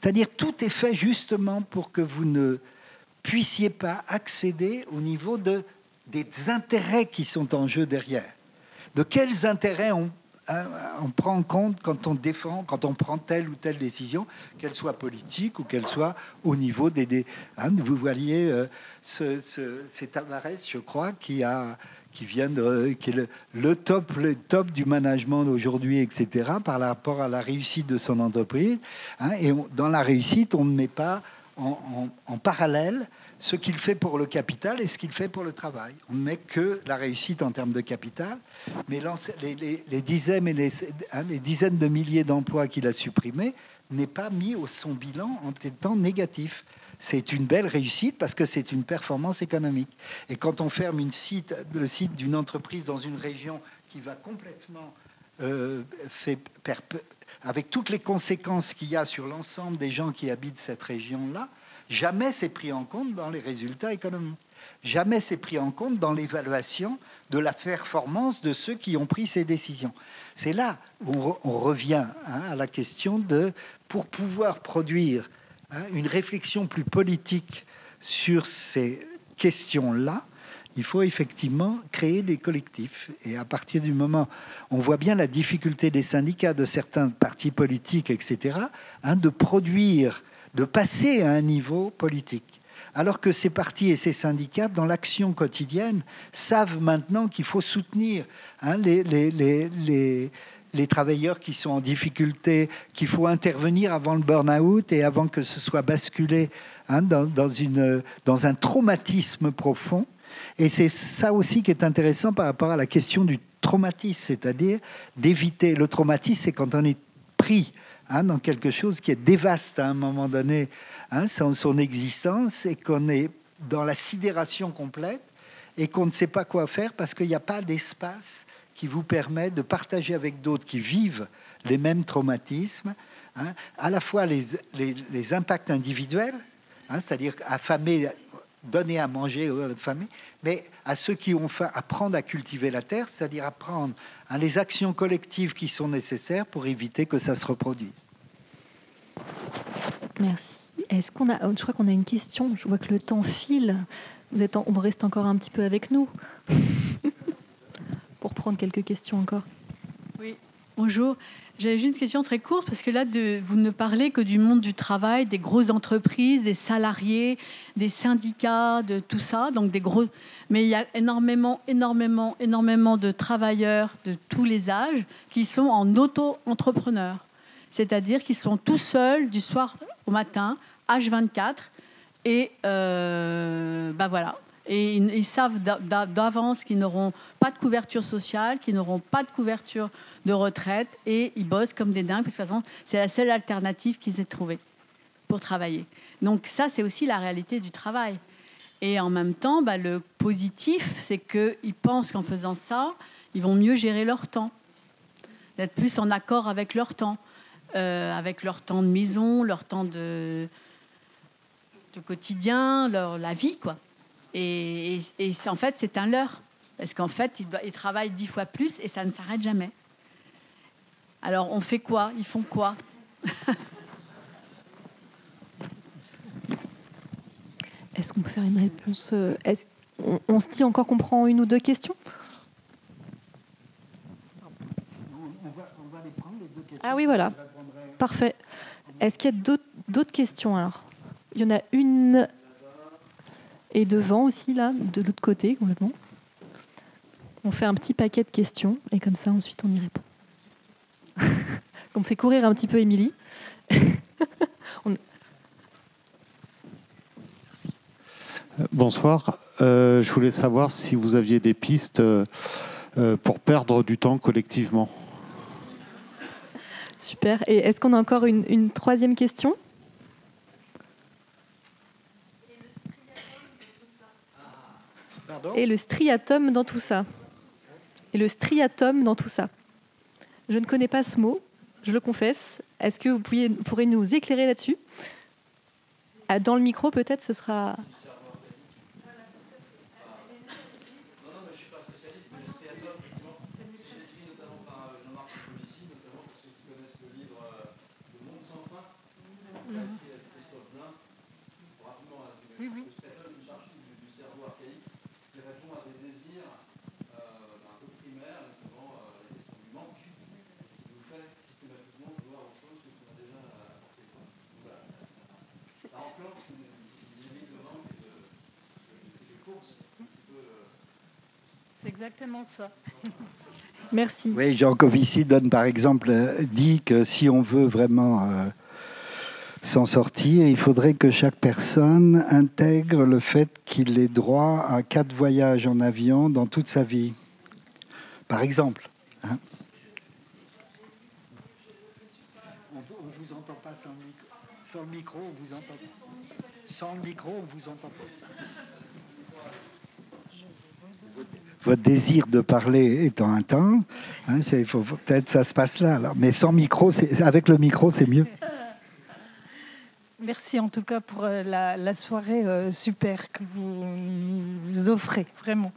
C'est-à-dire tout est fait justement pour que vous ne puissiez pas accéder au niveau des intérêts qui sont en jeu derrière. De quels intérêts on prend en compte quand on défend, quand on prend telle ou telle décision, qu'elle soit politique ou qu'elle soit au niveau des... Hein, vous voyez, c'est Tavares, je crois, qui est le top du management d'aujourd'hui, etc., par rapport à la réussite de son entreprise. Hein, et dans la réussite, on ne met pas en parallèle ce qu'il fait pour le capital et ce qu'il fait pour le travail. On ne met que la réussite en termes de capital, mais les dizaines de milliers d'emplois qu'il a supprimés n'est pas mis au son bilan en étant négatif. c'est une belle réussite parce que c'est une performance économique. Et quand on ferme le site d'une entreprise dans une région qui va complètement avec toutes les conséquences qu'il y a sur l'ensemble des gens qui habitent cette région-là, jamais c'est pris en compte dans les résultats économiques. Jamais c'est pris en compte dans l'évaluation de la performance de ceux qui ont pris ces décisions. C'est là où on revient à la question de, pour pouvoir produire une réflexion plus politique sur ces questions-là, il faut effectivement créer des collectifs. Et à partir du moment, on voit bien la difficulté des syndicats, de certains partis politiques, etc., de produire, de passer à un niveau politique. Alors que ces partis et ces syndicats, dans l'action quotidienne, savent maintenant qu'il faut soutenir les travailleurs qui sont en difficulté, qu'il faut intervenir avant le burn-out et avant que ce soit basculé dans un traumatisme profond. Et c'est ça aussi qui est intéressant par rapport à la question du traumatisme, c'est-à-dire d'éviter. Le traumatisme, c'est quand on est pris dans quelque chose qui est dévaste à un moment donné, son existence, et qu'on est dans la sidération complète et qu'on ne sait pas quoi faire parce qu'il n'y a pas d'espace qui vous permet de partager avec d'autres qui vivent les mêmes traumatismes, à la fois les impacts individuels, c'est-à-dire affamés, donner à manger aux familles, mais à ceux qui ont faim, apprendre à cultiver la terre, c'est-à-dire apprendre les actions collectives qui sont nécessaires pour éviter que ça se reproduise. Merci. Est-ce qu'on a, je crois qu'on a une question. Je vois que le temps file. On reste encore un petit peu avec nous pour prendre quelques questions encore. Oui. Bonjour. J'avais juste une question très courte parce que là, vous ne parlez que du monde du travail, des grosses entreprises, des salariés, des syndicats, de tout ça. Donc des gros, mais il y a énormément de travailleurs de tous les âges qui sont en auto-entrepreneurs, c'est-à-dire qu'ils sont tout seuls du soir au matin, H24, et ben voilà. Et ils savent d'avance qu'ils n'auront pas de couverture sociale, qu'ils n'auront pas de couverture de retraite. Et ils bossent comme des dingues, parce que de toute façon, c'est la seule alternative qu'ils aient trouvée pour travailler. Donc ça, c'est aussi la réalité du travail. Et en même temps, bah, le positif, c'est qu'ils pensent qu'en faisant ça, ils vont mieux gérer leur temps, d'être plus en accord avec leur temps de maison, leur temps de quotidien, la vie, quoi. Et en fait, c'est un leurre. Parce qu'en fait, ils travaillent 10 fois plus et ça ne s'arrête jamais. Alors, on fait quoi? Ils font quoi? Est-ce qu'on peut faire une réponse? On se dit encore qu'on prend une ou deux questions? On va les prendre, les deux questions. Ah oui, voilà. Parfait. Est-ce qu'il y a d'autres questions, alors? Il y en a une... Et devant aussi, là, de l'autre côté, complètement. On fait un petit paquet de questions, et comme ça, ensuite, on y répond. On fait courir un petit peu Émilie. Bonsoir. Je voulais savoir si vous aviez des pistes pour perdre du temps collectivement. Super. Et est-ce qu'on a encore une troisième question ? Pardon? Et le striatum dans tout ça. Et le striatum dans tout ça. Je ne connais pas ce mot, je le confesse. Est-ce que vous pourrez nous éclairer là-dessus? Dans le micro, peut-être, ce sera... C'est exactement ça. Merci. Oui, Jean Covici donne par exemple, dit que si on veut vraiment s'en sortir, il faudrait que chaque personne intègre le fait qu'il ait droit à 4 voyages en avion dans toute sa vie. Par exemple. Hein? On ne vous entend pas sans le micro, on vous entend pas. Sans le micro, on vous entend pas. Votre désir de parler étant intense, hein, peut-être ça se passe là. Alors. Mais sans micro, avec le micro, c'est mieux. Merci en tout cas pour la soirée super que vous nous offrez, vraiment.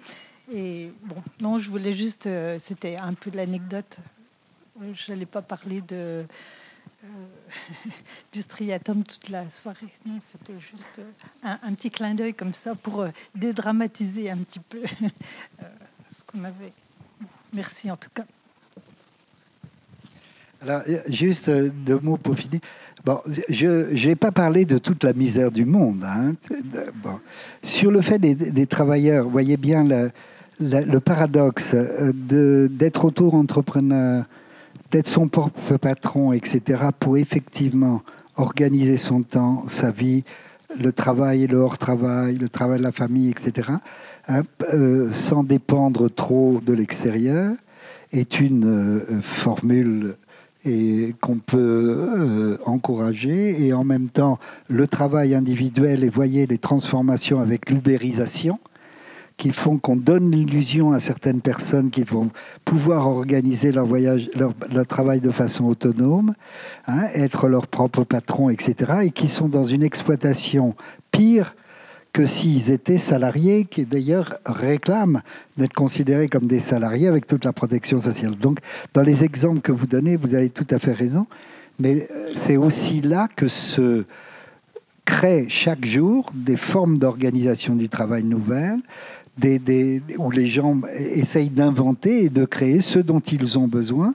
Et bon, non, je voulais juste, c'était un peu de l'anecdote. Je n'allais pas parler de... du striatum toute la soirée. Non, c'était juste un petit clin d'œil comme ça pour dédramatiser un petit peu ce qu'on avait. Merci en tout cas. Alors, juste deux mots pour finir. Bon, je n'ai pas parlé de toute la misère du monde. Hein. Bon. Sur le fait des travailleurs, vous voyez bien le paradoxe d'être auto-entrepreneur, d'être son propre patron, etc., pour effectivement organiser son temps, sa vie, le travail et le hors-travail, le travail de la famille, etc., hein, sans dépendre trop de l'extérieur, est une formule qu'on peut encourager. Et en même temps, le travail individuel, et voyez les transformations avec l'ubérisation, qui font qu'on donne l'illusion à certaines personnes qui vont pouvoir organiser leur voyage, leur travail de façon autonome, hein, être leur propre patron, etc., et qui sont dans une exploitation pire que s'ils étaient salariés, qui d'ailleurs réclament d'être considérés comme des salariés avec toute la protection sociale. Donc, dans les exemples que vous donnez, vous avez tout à fait raison, mais c'est aussi là que se créent chaque jour des formes d'organisation du travail nouvelles, où les gens essayent d'inventer et de créer ce dont ils ont besoin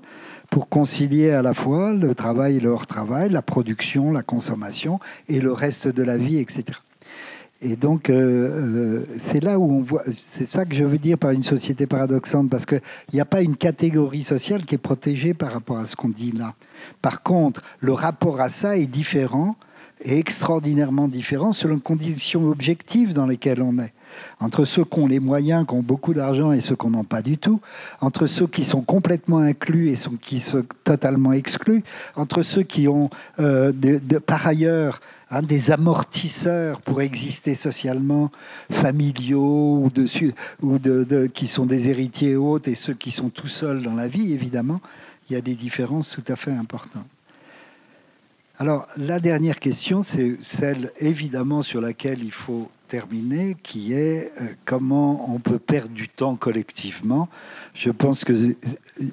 pour concilier à la fois le travail et le hors-travail, la production, la consommation et le reste de la vie, etc. Et donc, c'est là où on voit... C'est ça que je veux dire par une société paradoxante, parce qu'il n'y a pas une catégorie sociale qui est protégée par rapport à ce qu'on dit là. Par contre, le rapport à ça est différent, et extraordinairement différent selon les conditions objectives dans lesquelles on est. Entre ceux qui ont les moyens, qui ont beaucoup d'argent et ceux qui n'en ont pas du tout, entre ceux qui sont complètement inclus et ceux qui sont totalement exclus, entre ceux qui ont par ailleurs des amortisseurs pour exister socialement, familiaux ou qui sont des héritiers autres, et ceux qui sont tout seuls dans la vie, évidemment, il y a des différences tout à fait importantes. Alors, la dernière question, c'est celle, évidemment, sur laquelle il faut terminer, qui est comment on peut perdre du temps collectivement. Je pense que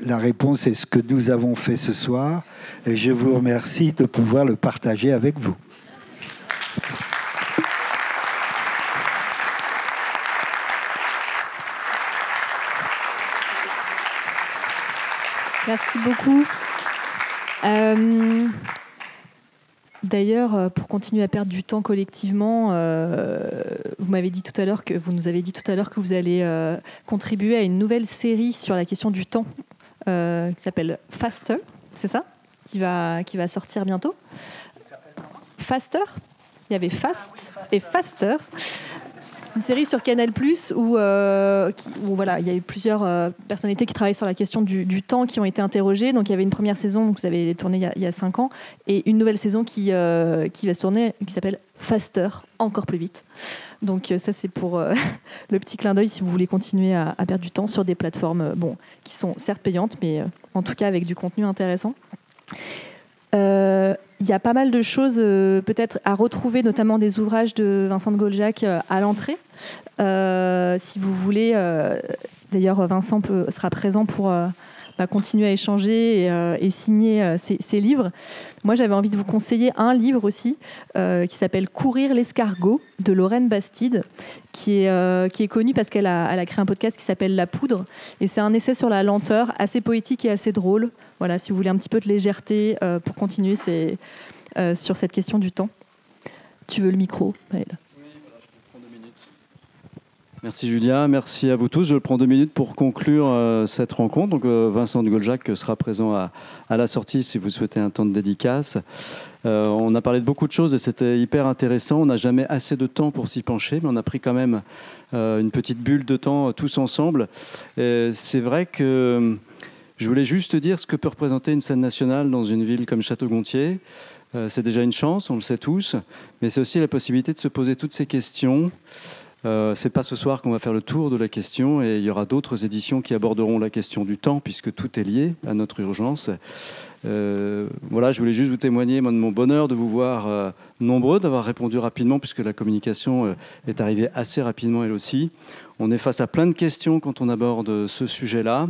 la réponse est ce que nous avons fait ce soir, et je vous remercie de pouvoir le partager avec vous. Merci beaucoup. D'ailleurs, pour continuer à perdre du temps collectivement, vous m'avez dit tout à l'heure que vous allez contribuer à une nouvelle série sur la question du temps qui s'appelle Faster, c'est ça, qui va sortir bientôt. Faster. Il y avait Fast et Faster. Une série sur Canal+, où voilà, il y a eu plusieurs personnalités qui travaillent sur la question du temps, qui ont été interrogées. Donc, il y avait une première saison que vous avez tournée il y a 5 ans, et une nouvelle saison qui va se tourner, qui s'appelle Faster, encore plus vite. Donc, ça, c'est pour le petit clin d'œil si vous voulez continuer à perdre du temps sur des plateformes qui sont certes payantes, mais en tout cas avec du contenu intéressant. Il y a pas mal de choses peut-être à retrouver, notamment des ouvrages de Vincent de Gaulejac à l'entrée. Si vous voulez, d'ailleurs Vincent sera présent pour continuer à échanger et signer ses livres. Moi, j'avais envie de vous conseiller un livre aussi qui s'appelle « Courir l'escargot » de Lorraine Bastide, qui est connue parce qu'elle a créé un podcast qui s'appelle « La poudre ». Et c'est un essai sur la lenteur, assez poétique et assez drôle. Voilà, si vous voulez un petit peu de légèreté pour continuer sur cette question du temps. Tu veux le micro, Maëlle ? Oui, voilà, je prends 2 minutes. Merci Julia, merci à vous tous. Je prends 2 minutes pour conclure cette rencontre. Donc, Vincent de Gaulejac sera présent à la sortie si vous souhaitez un temps de dédicace. On a parlé de beaucoup de choses et c'était hyper intéressant. On n'a jamais assez de temps pour s'y pencher, mais on a pris quand même une petite bulle de temps tous ensemble. C'est vrai que... Je voulais juste dire ce que peut représenter une scène nationale dans une ville comme Châteaugontier. C'est déjà une chance, on le sait tous, mais c'est aussi la possibilité de se poser toutes ces questions. Ce n'est pas ce soir qu'on va faire le tour de la question, et il y aura d'autres éditions qui aborderont la question du temps, puisque tout est lié à notre urgence. Voilà, je voulais juste vous témoigner de mon bonheur de vous voir nombreux, d'avoir répondu rapidement, puisque la communication est arrivée assez rapidement elle aussi. On est face à plein de questions quand on aborde ce sujet-là.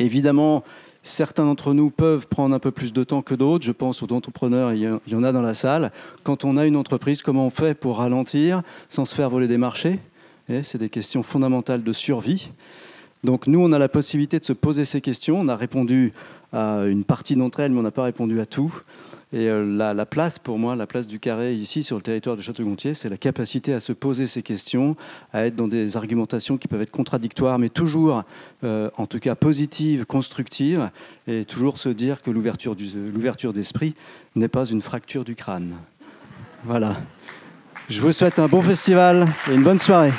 Évidemment, certains d'entre nous peuvent prendre un peu plus de temps que d'autres. Je pense aux entrepreneurs, il y en a dans la salle. Quand on a une entreprise, comment on fait pour ralentir sans se faire voler des marchés? C'est des questions fondamentales de survie. Donc nous, on a la possibilité de se poser ces questions. On a répondu à une partie d'entre elles, mais on n'a pas répondu à tout. Et la place, pour moi, la place du carré ici, sur le territoire de Châteaugontier, c'est la capacité à se poser ces questions, à être dans des argumentations qui peuvent être contradictoires, mais toujours, en tout cas, positives, constructives, et toujours se dire que l'ouverture d'esprit n'est pas une fracture du crâne. Voilà. Je vous souhaite un bon festival et une bonne soirée.